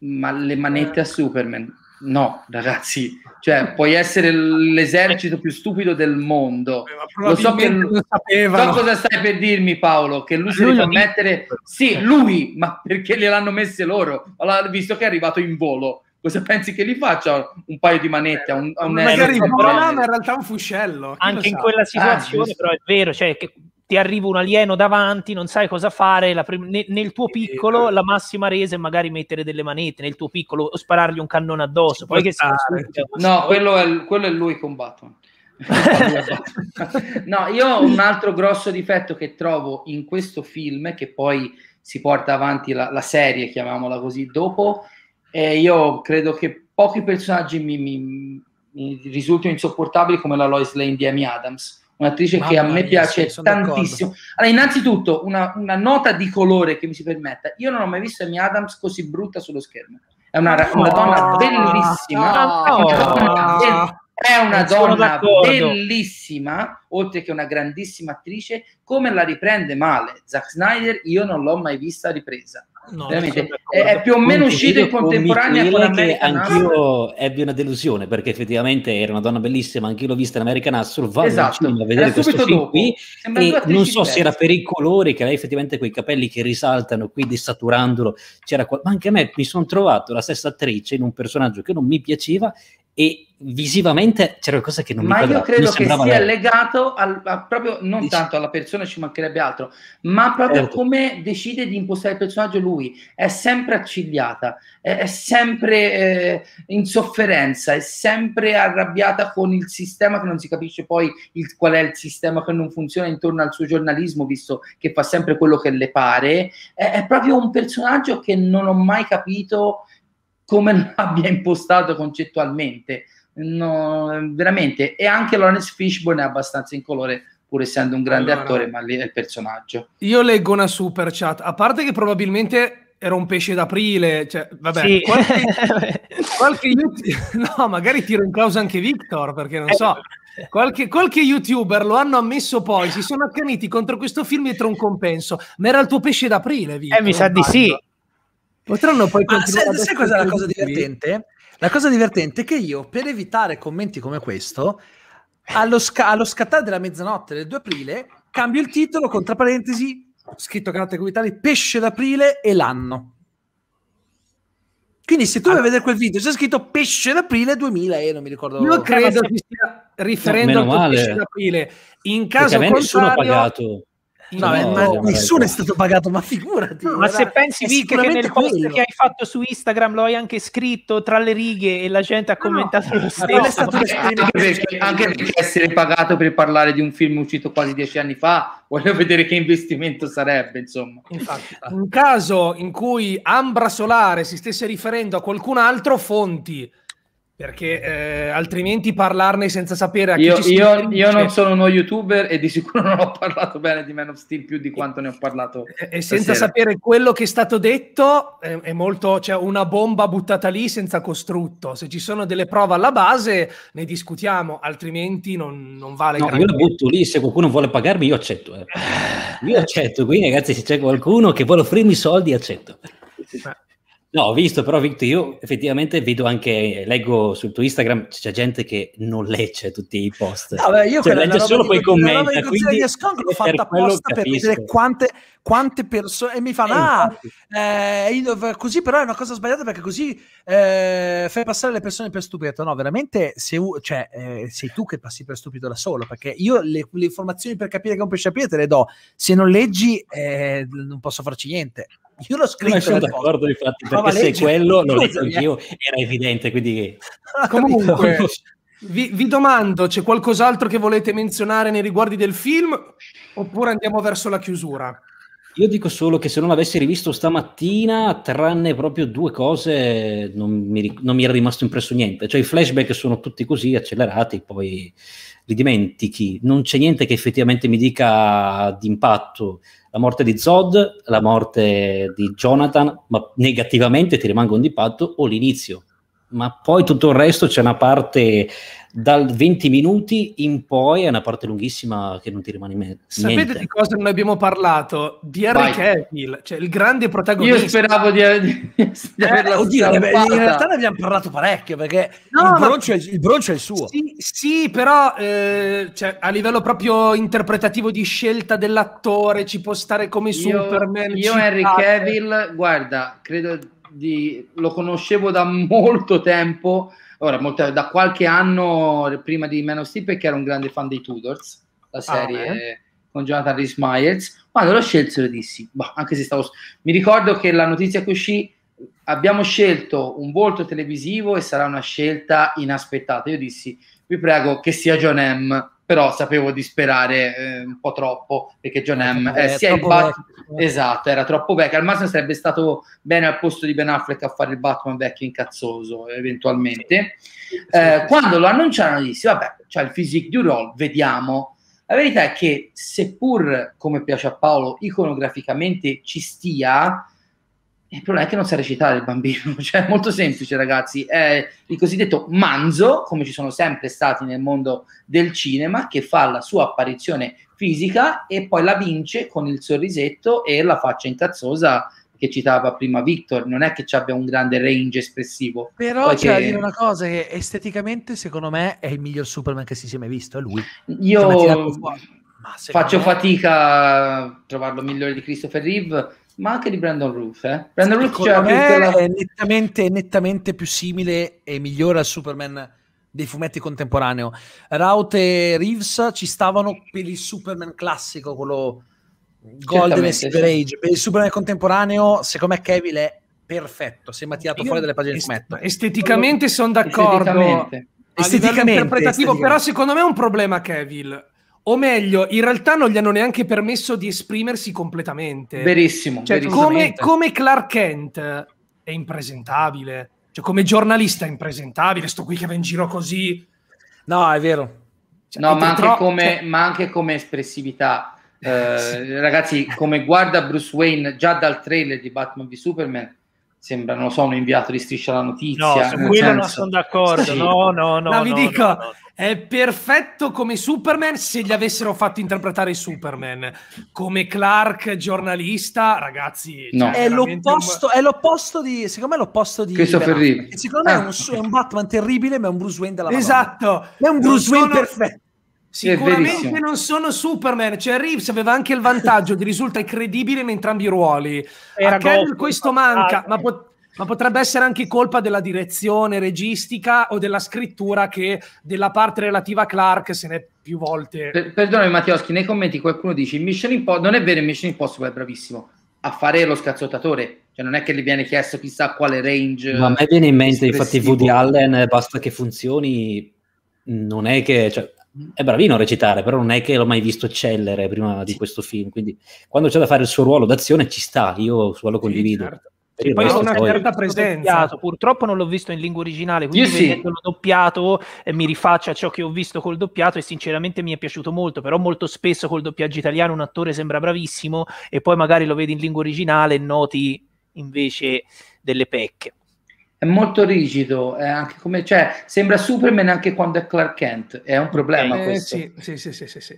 ma le manette a Superman, no ragazzi, cioè puoi essere l'esercito più stupido del mondo, lo so che lo so cosa stai per dirmi Paolo, che lui, lui si deve mettere, sì lui, ma perché gliel'hanno messe loro, allora, visto che è arrivato in volo, cosa pensi che gli faccia un paio di manette? Un, un magari un ma in realtà un fuscello, anche in sa? quella situazione ah, però è vero, cioè che ti arriva un alieno davanti, non sai cosa fare, la ne nel tuo piccolo la massima resa è magari mettere delle manette nel tuo piccolo o sparargli un cannone addosso. Poi che no, quello è, quello è lui con Batman. No, io ho un altro grosso difetto che trovo in questo film, che poi si porta avanti la, la serie, chiamiamola così, dopo, eh, io credo che pochi personaggi mi, mi, mi risultino insopportabili come la Lois Lane di Amy Adams. Un'attrice che a me mia, piace tantissimo. Allora, innanzitutto, una, una nota di colore che mi si permetta. Io non ho mai visto Amy Adams così brutta sullo schermo. È una, no, una donna bellissima. No, no, è una donna bellissima, oltre che una grandissima attrice. Come la riprende male Zack Snyder, io non l'ho mai vista ripresa. No, è più o meno uscito in contemporanea con American Hustle. Anch'io ebbi una delusione perché effettivamente era una donna bellissima, anch'io l'ho vista in American Hustle, vado esatto. a vedere questo film qui e non so se era per i colori che lei effettivamente quei capelli che risaltano qui desaturandolo, c'era qual... ma anche a me mi sono trovato la stessa attrice in un personaggio che non mi piaceva e visivamente c'era qualcosa che non ma mi piaceva. Ma io credo che sia lei. legato al, a proprio, non Dici... tanto alla persona, ci mancherebbe altro, ma proprio certo. come decide di impostare il personaggio lui. È sempre accigliata, è, è sempre eh, in sofferenza, è sempre arrabbiata con il sistema, che non si capisce poi il, qual è il sistema che non funziona intorno al suo giornalismo, visto che fa sempre quello che le pare. È, è proprio un personaggio che non ho mai capito come l'abbia impostato concettualmente. No, veramente. E anche Lawrence Fishburne è abbastanza incolore, pur essendo un grande allora, attore, ma lì è il personaggio. Io leggo una super chat, a parte che probabilmente era un pesce d'aprile, cioè, vabbè, sì. qualche, qualche no, magari tiro in causa anche Victor, perché non so, qualche, qualche youtuber lo hanno ammesso, poi si sono accaniti contro questo film dietro un compenso, ma era il tuo pesce d'aprile, Victor. Eh, mi sa di sì. Potranno poi continuare. Ma sai cos'è la cosa divertente? La cosa divertente è che io, per evitare commenti come questo, allo, sca allo scattare della mezzanotte del due aprile, cambio il titolo, con tra parentesi, scritto a caratteri cubitali, pesce d'aprile e l'anno. Quindi se tu allora. vai a vedere quel video, c'è scritto pesce d'aprile duemila e non mi ricordo. Io credo che stia riferendo no, al pesce d'aprile. In caso contrario... Nessuno ha pagato. No, no, ma no, nessuno è stato pagato, ma figurati. No, ma era, se pensi Vic, che nel post quello. che hai fatto su Instagram lo hai anche scritto tra le righe e la gente ha commentato no, lo stesso. È stato anche, perché, anche perché essere pagato per parlare di un film uscito quasi dieci anni fa, voglio vedere che investimento sarebbe, insomma. Infatti, un caso in cui Ambra Solare si stesse riferendo a qualcun altro, fonti. Perché eh, altrimenti parlarne senza sapere a chi io, ci io, io non sono uno youtuber e di sicuro non ho parlato bene di Man of Steel più di quanto e, ne ho parlato e, e senza sapere quello che è stato detto è, è molto, cioè una bomba buttata lì senza costrutto. Se ci sono delle prove alla base ne discutiamo, altrimenti non, non vale. No, io lo butto lì, se qualcuno vuole pagarmi io accetto, eh. io accetto, quindi ragazzi se c'è qualcuno che vuole offrirmi soldi accetto. No, ho visto, però Victor, io effettivamente vedo anche, leggo sul tuo Instagram, c'è gente che non legge tutti i post. No, beh, io cioè, legge solo quei commenti. Io l'ho fatta apposta per vedere quante, quante persone, e mi fanno, eh, ah, eh, io, così però è una cosa sbagliata perché così eh, fai passare le persone per stupido. No, veramente se, cioè, eh, sei tu che passi per stupido da solo, perché io le, le informazioni per capire che è un pesce aprile te le do, se non leggi eh, non posso farci niente. Io l'ho scritto, sono d'accordo infatti, perché ma se legge, quello non lo so io, era evidente, quindi comunque vi, vi domando, c'è qualcos'altro che volete menzionare nei riguardi del film oppure andiamo verso la chiusura? Io dico solo che se non l'avessi rivisto stamattina, tranne proprio due cose, non mi, non mi era rimasto impresso niente. Cioè i flashback sono tutti così accelerati, poi li dimentichi. Non c'è niente che effettivamente mi dica d'impatto. La morte di Zod, la morte di Jonathan, ma negativamente ti rimangono d'impatto, o l'inizio. Ma poi tutto il resto c'è una parte dal venti minuti in poi, è una parte lunghissima che non ti rimane niente. Sapete di cosa non abbiamo parlato? Di Henry Cavill, cioè il grande protagonista. Io speravo di, di, di averla eh, oddio, beh, in realtà ne abbiamo parlato parecchio perché no, il, broncio è, il broncio è il suo. Sì, sì però eh, cioè, a livello proprio interpretativo di scelta dell'attore ci può stare come io, Superman. Io Henry Cavill, guarda, credo... Di, lo conoscevo da molto tempo, ora molto, da qualche anno prima di Man of Steel, perché ero un grande fan dei Tudors, la serie ah, eh. con Jonathan Rhys Meyers. Quando lo scelsero dissi, bah, anche se stavo... mi ricordo che la notizia che uscì, abbiamo scelto un volto televisivo e sarà una scelta inaspettata, io dissi vi prego che sia John M, però sapevo di sperare eh, un po' troppo, perché John M eh, eh, sia il Bat... esatto, era troppo vecchio, al massimo sarebbe stato bene al posto di Ben Affleck a fare il Batman vecchio incazzoso eventualmente. Sì. Eh, sì. Quando lo annunciarono dissi vabbè, c'è il physique du role, vediamo. La verità è che seppur, come piace a Paolo, iconograficamente ci stia, il problema è che non sa recitare il bambino, cioè è molto semplice ragazzi, è il cosiddetto manzo, come ci sono sempre stati nel mondo del cinema, che fa la sua apparizione fisica e poi la vince con il sorrisetto e la faccia incazzosa che citava prima Victor. Non è che ci abbia un grande range espressivo, però c'è da dire una cosa, che esteticamente secondo me è il miglior Superman che si sia mai visto, è lui. Io faccio me... fatica a trovarlo migliore di Christopher Reeve, ma anche di Brandon Routh. eh? Brandon Routh cioè, è, la... è nettamente, nettamente più simile e migliore al Superman dei fumetti contemporaneo. Raut e Reeves ci stavano per il Superman classico, quello Golden e Silver Age. Per il Superman contemporaneo, secondo me Cavill è perfetto, sembra tirato fuori dalle pagine di fumetto. Esteticamente sono d'accordo. Esteticamente. Esteticamente, interpretativo, esteticamente. Però secondo me è un problema Cavill. O meglio, in realtà non gli hanno neanche permesso di esprimersi completamente. Verissimo. Cioè, come, come Clark Kent è impresentabile. Cioè, come giornalista è impresentabile. Sto qui che va in giro così. No, è vero. Cioè, no, è ma, anche come, cioè... ma anche come espressività. Eh, sì. Ragazzi, come guarda Bruce Wayne già dal trailer di Batman v Superman, sembra, non lo so, un inviato di Striscia la Notizia. No, su quello non sono d'accordo. Sì. No, no, no. Ma no, vi no, dico... No, no. È perfetto come Superman se gli avessero fatto interpretare Superman. Come Clark, giornalista, ragazzi... No. Cioè, è l'opposto un... di... Secondo me è l'opposto di... Christopher Reeve. Secondo ah. me è un, è un Batman terribile, ma è un Bruce Wayne della Madonna. Esatto. Ma è un Bruce Wayne sono... perfetto. Sicuramente non sono Superman. Cioè, Reeves aveva anche il vantaggio di risulta credibile in entrambi i ruoli. Era Cavill questo manca, ma... Pot Ma potrebbe essere anche colpa della direzione registica o della scrittura, che della parte relativa a Clark se ne è più volte. Per, perdonami Matioski, nei commenti qualcuno dice Mission Impossible, non è vero, Mission Impossible è bravissimo a fare lo scazzottatore, cioè non è che gli viene chiesto chissà quale range. Ma a me viene in mente infatti Woody Allen, basta che funzioni, non è che... Cioè... è bravino a recitare, però non è che l'ho mai visto eccellere prima di questo film, quindi quando c'è da fare il suo ruolo d'azione ci sta, io lo condivido. Sì, certo. E poi ho una certa presenza. Purtroppo non l'ho visto in lingua originale, quindi vedendolo doppiato eh, mi rifaccio a ciò che ho visto col doppiato e sinceramente mi è piaciuto molto, però molto spesso col doppiaggio italiano un attore sembra bravissimo e poi magari lo vedi in lingua originale e noti invece delle pecche. È molto rigido, è anche come, cioè, sembra Superman anche quando è Clark Kent, è un problema eh, questo. Sì, sì, sì, sì, sì, sì.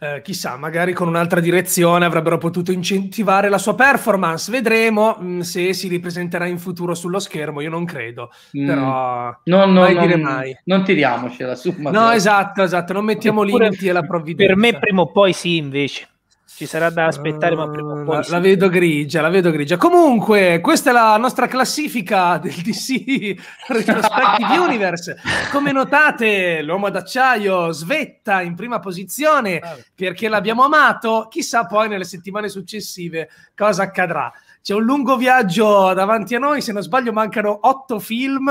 Eh, chissà, magari con un'altra direzione avrebbero potuto incentivare la sua performance, vedremo mh, se si ripresenterà in futuro sullo schermo, io non credo, mm. però no, no, mai no, dire mai. Non tiriamocela su. No, esatto, esatto, non mettiamo limiti alla provvidenza. Per me prima o poi sì, invece. Ci sarà da aspettare, uh, ma prima o poi la, la vedo grigia, la vedo grigia. Comunque, questa è la nostra classifica del D C Retrospective Universe. Come notate, l'uomo d'acciaio svetta in prima posizione perché l'abbiamo amato. Chissà poi nelle settimane successive cosa accadrà. C'è un lungo viaggio davanti a noi, se non sbaglio mancano otto film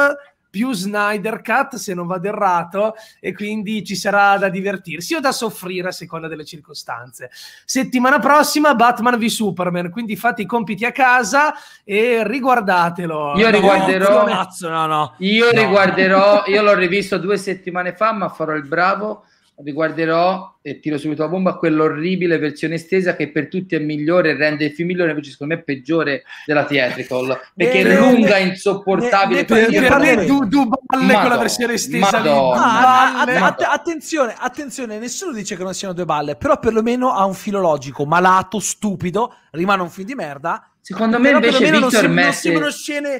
più Snyder Cut, se non vado errato, e quindi ci sarà da divertirsi o da soffrire a seconda delle circostanze. Settimana prossima Batman v Superman, quindi fate i compiti a casa e riguardatelo. Io riguarderò, no, mazzo, no, no. Io no. riguarderò, io l'ho rivisto due settimane fa, ma farò il bravo, riguarderò, e tiro subito la bomba, quell'orribile versione estesa che per tutti è migliore, rende il film migliore, invece secondo me è peggiore della theatrical, perché è lunga, insopportabile. Per me du balle con la versione estesa. Attenzione, attenzione, nessuno dice che non siano due balle, però perlomeno ha un filo logico, malato, stupido, rimane un film di merda. Secondo me invece Victor Messi non,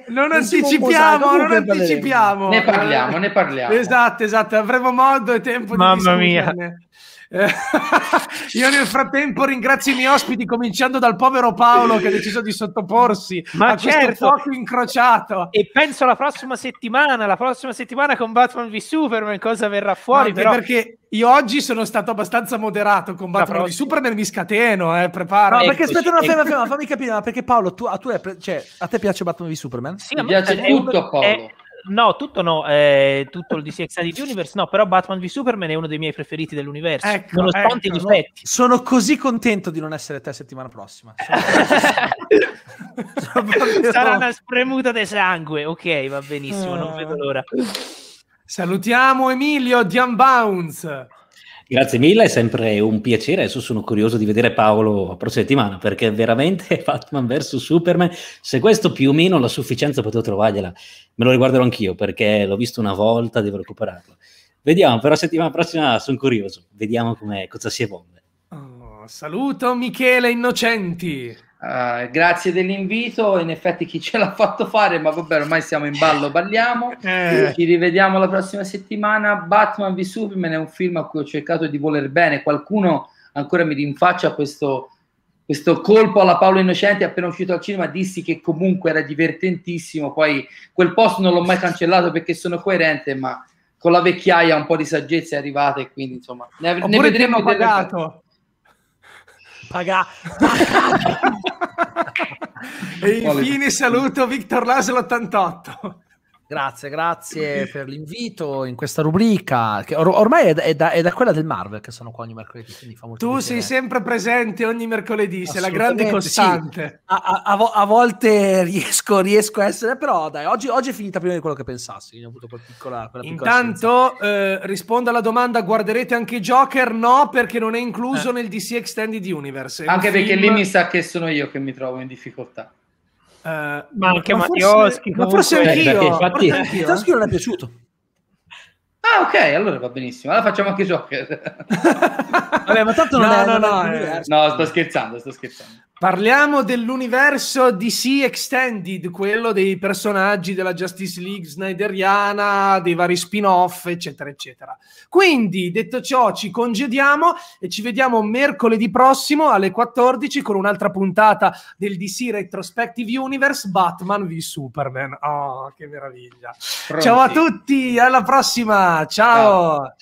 non anticipiamo, non anticipiamo. Ne parliamo, ne parliamo. Esatto, esatto, avremo modo e tempo di discuterne. Mamma mia. Io nel frattempo ringrazio i miei ospiti, cominciando dal povero Paolo che ha deciso di sottoporsi ma a certo. questo fuoco incrociato, e penso alla prossima settimana, la prossima settimana con Batman v Superman cosa verrà fuori, però... perché io oggi sono stato abbastanza moderato con Batman v Superman, mi scateno, eh, preparo. No, perché aspetta una ferma, ferma, fammi capire, ma perché Paolo tu, a, tu è, cioè, a te piace Batman v Superman? Sì, mi piace è, tutto Paolo è... No, tutto no, eh, tutto il D C Extended Universe no, però Batman v Superman è uno dei miei preferiti dell'universo, ecco, nonostante ecco, i difetti. Sono così contento di non essere te settimana prossima. Sarà una spremuta di sangue, ok, va benissimo, uh... non vedo l'ora. Salutiamo Emilio di Unbounce. Grazie mille, è sempre un piacere. Adesso sono curioso di vedere Paolo la prossima settimana, perché veramente Batman versus Superman, se questo più o meno la sufficienza potevo trovargliela, me lo riguarderò anch'io, perché l'ho visto una volta, devo recuperarlo. Vediamo, però settimana prossima sono curioso, vediamo cosa si evolve. Oh, saluto Michele Innocenti. Uh, grazie dell'invito, in effetti chi ce l'ha fatto fare, ma vabbè ormai siamo in ballo, balliamo, eh. Ci rivediamo la prossima settimana. Batman v Superman è un film a cui ho cercato di voler bene, qualcuno ancora mi rinfaccia questo, questo colpo alla Paolo Innocenti appena uscito al cinema, dissi che comunque era divertentissimo, poi quel post non l'ho mai cancellato perché sono coerente, ma con la vecchiaia un po' di saggezza è arrivata e quindi insomma ne, ne vedremo pagato delle... pagato e infine saluto Victorlaszlo ottantotto. Grazie, grazie per l'invito in questa rubrica che or ormai è da, è, da, è da quella del Marvel che sono qua ogni mercoledì, quindi fa molto tu bene. Sei sempre presente ogni mercoledì, sei la grande costante. Sì. a, a, a, vo a volte riesco, riesco a essere, però dai, oggi, oggi è finita prima di quello che pensassi, ho avuto quella piccola, quella intanto eh, rispondo alla domanda: guarderete anche Joker? No, perché non è incluso eh. nel D C Extended Universe, anche perché film... lì mi sa che sono io che mi trovo in difficoltà. Uh, ma anche Matioski, ma forse anch'io Matioski non è piaciuto. Ah, ok, allora va benissimo, allora facciamo anche Joker. Vabbè, ma tanto non no, è, no, non no, è eh. no, sto scherzando, sto scherzando. Parliamo dell'universo D C Extended, quello dei personaggi della Justice League snyderiana, dei vari spin-off, eccetera, eccetera. Quindi, detto ciò, ci congediamo e ci vediamo mercoledì prossimo alle quattordici con un'altra puntata del D C Retrospective Universe, Batman v Superman. Oh, che meraviglia. Pronti. Ciao a tutti, alla prossima. Ciao. Ciao.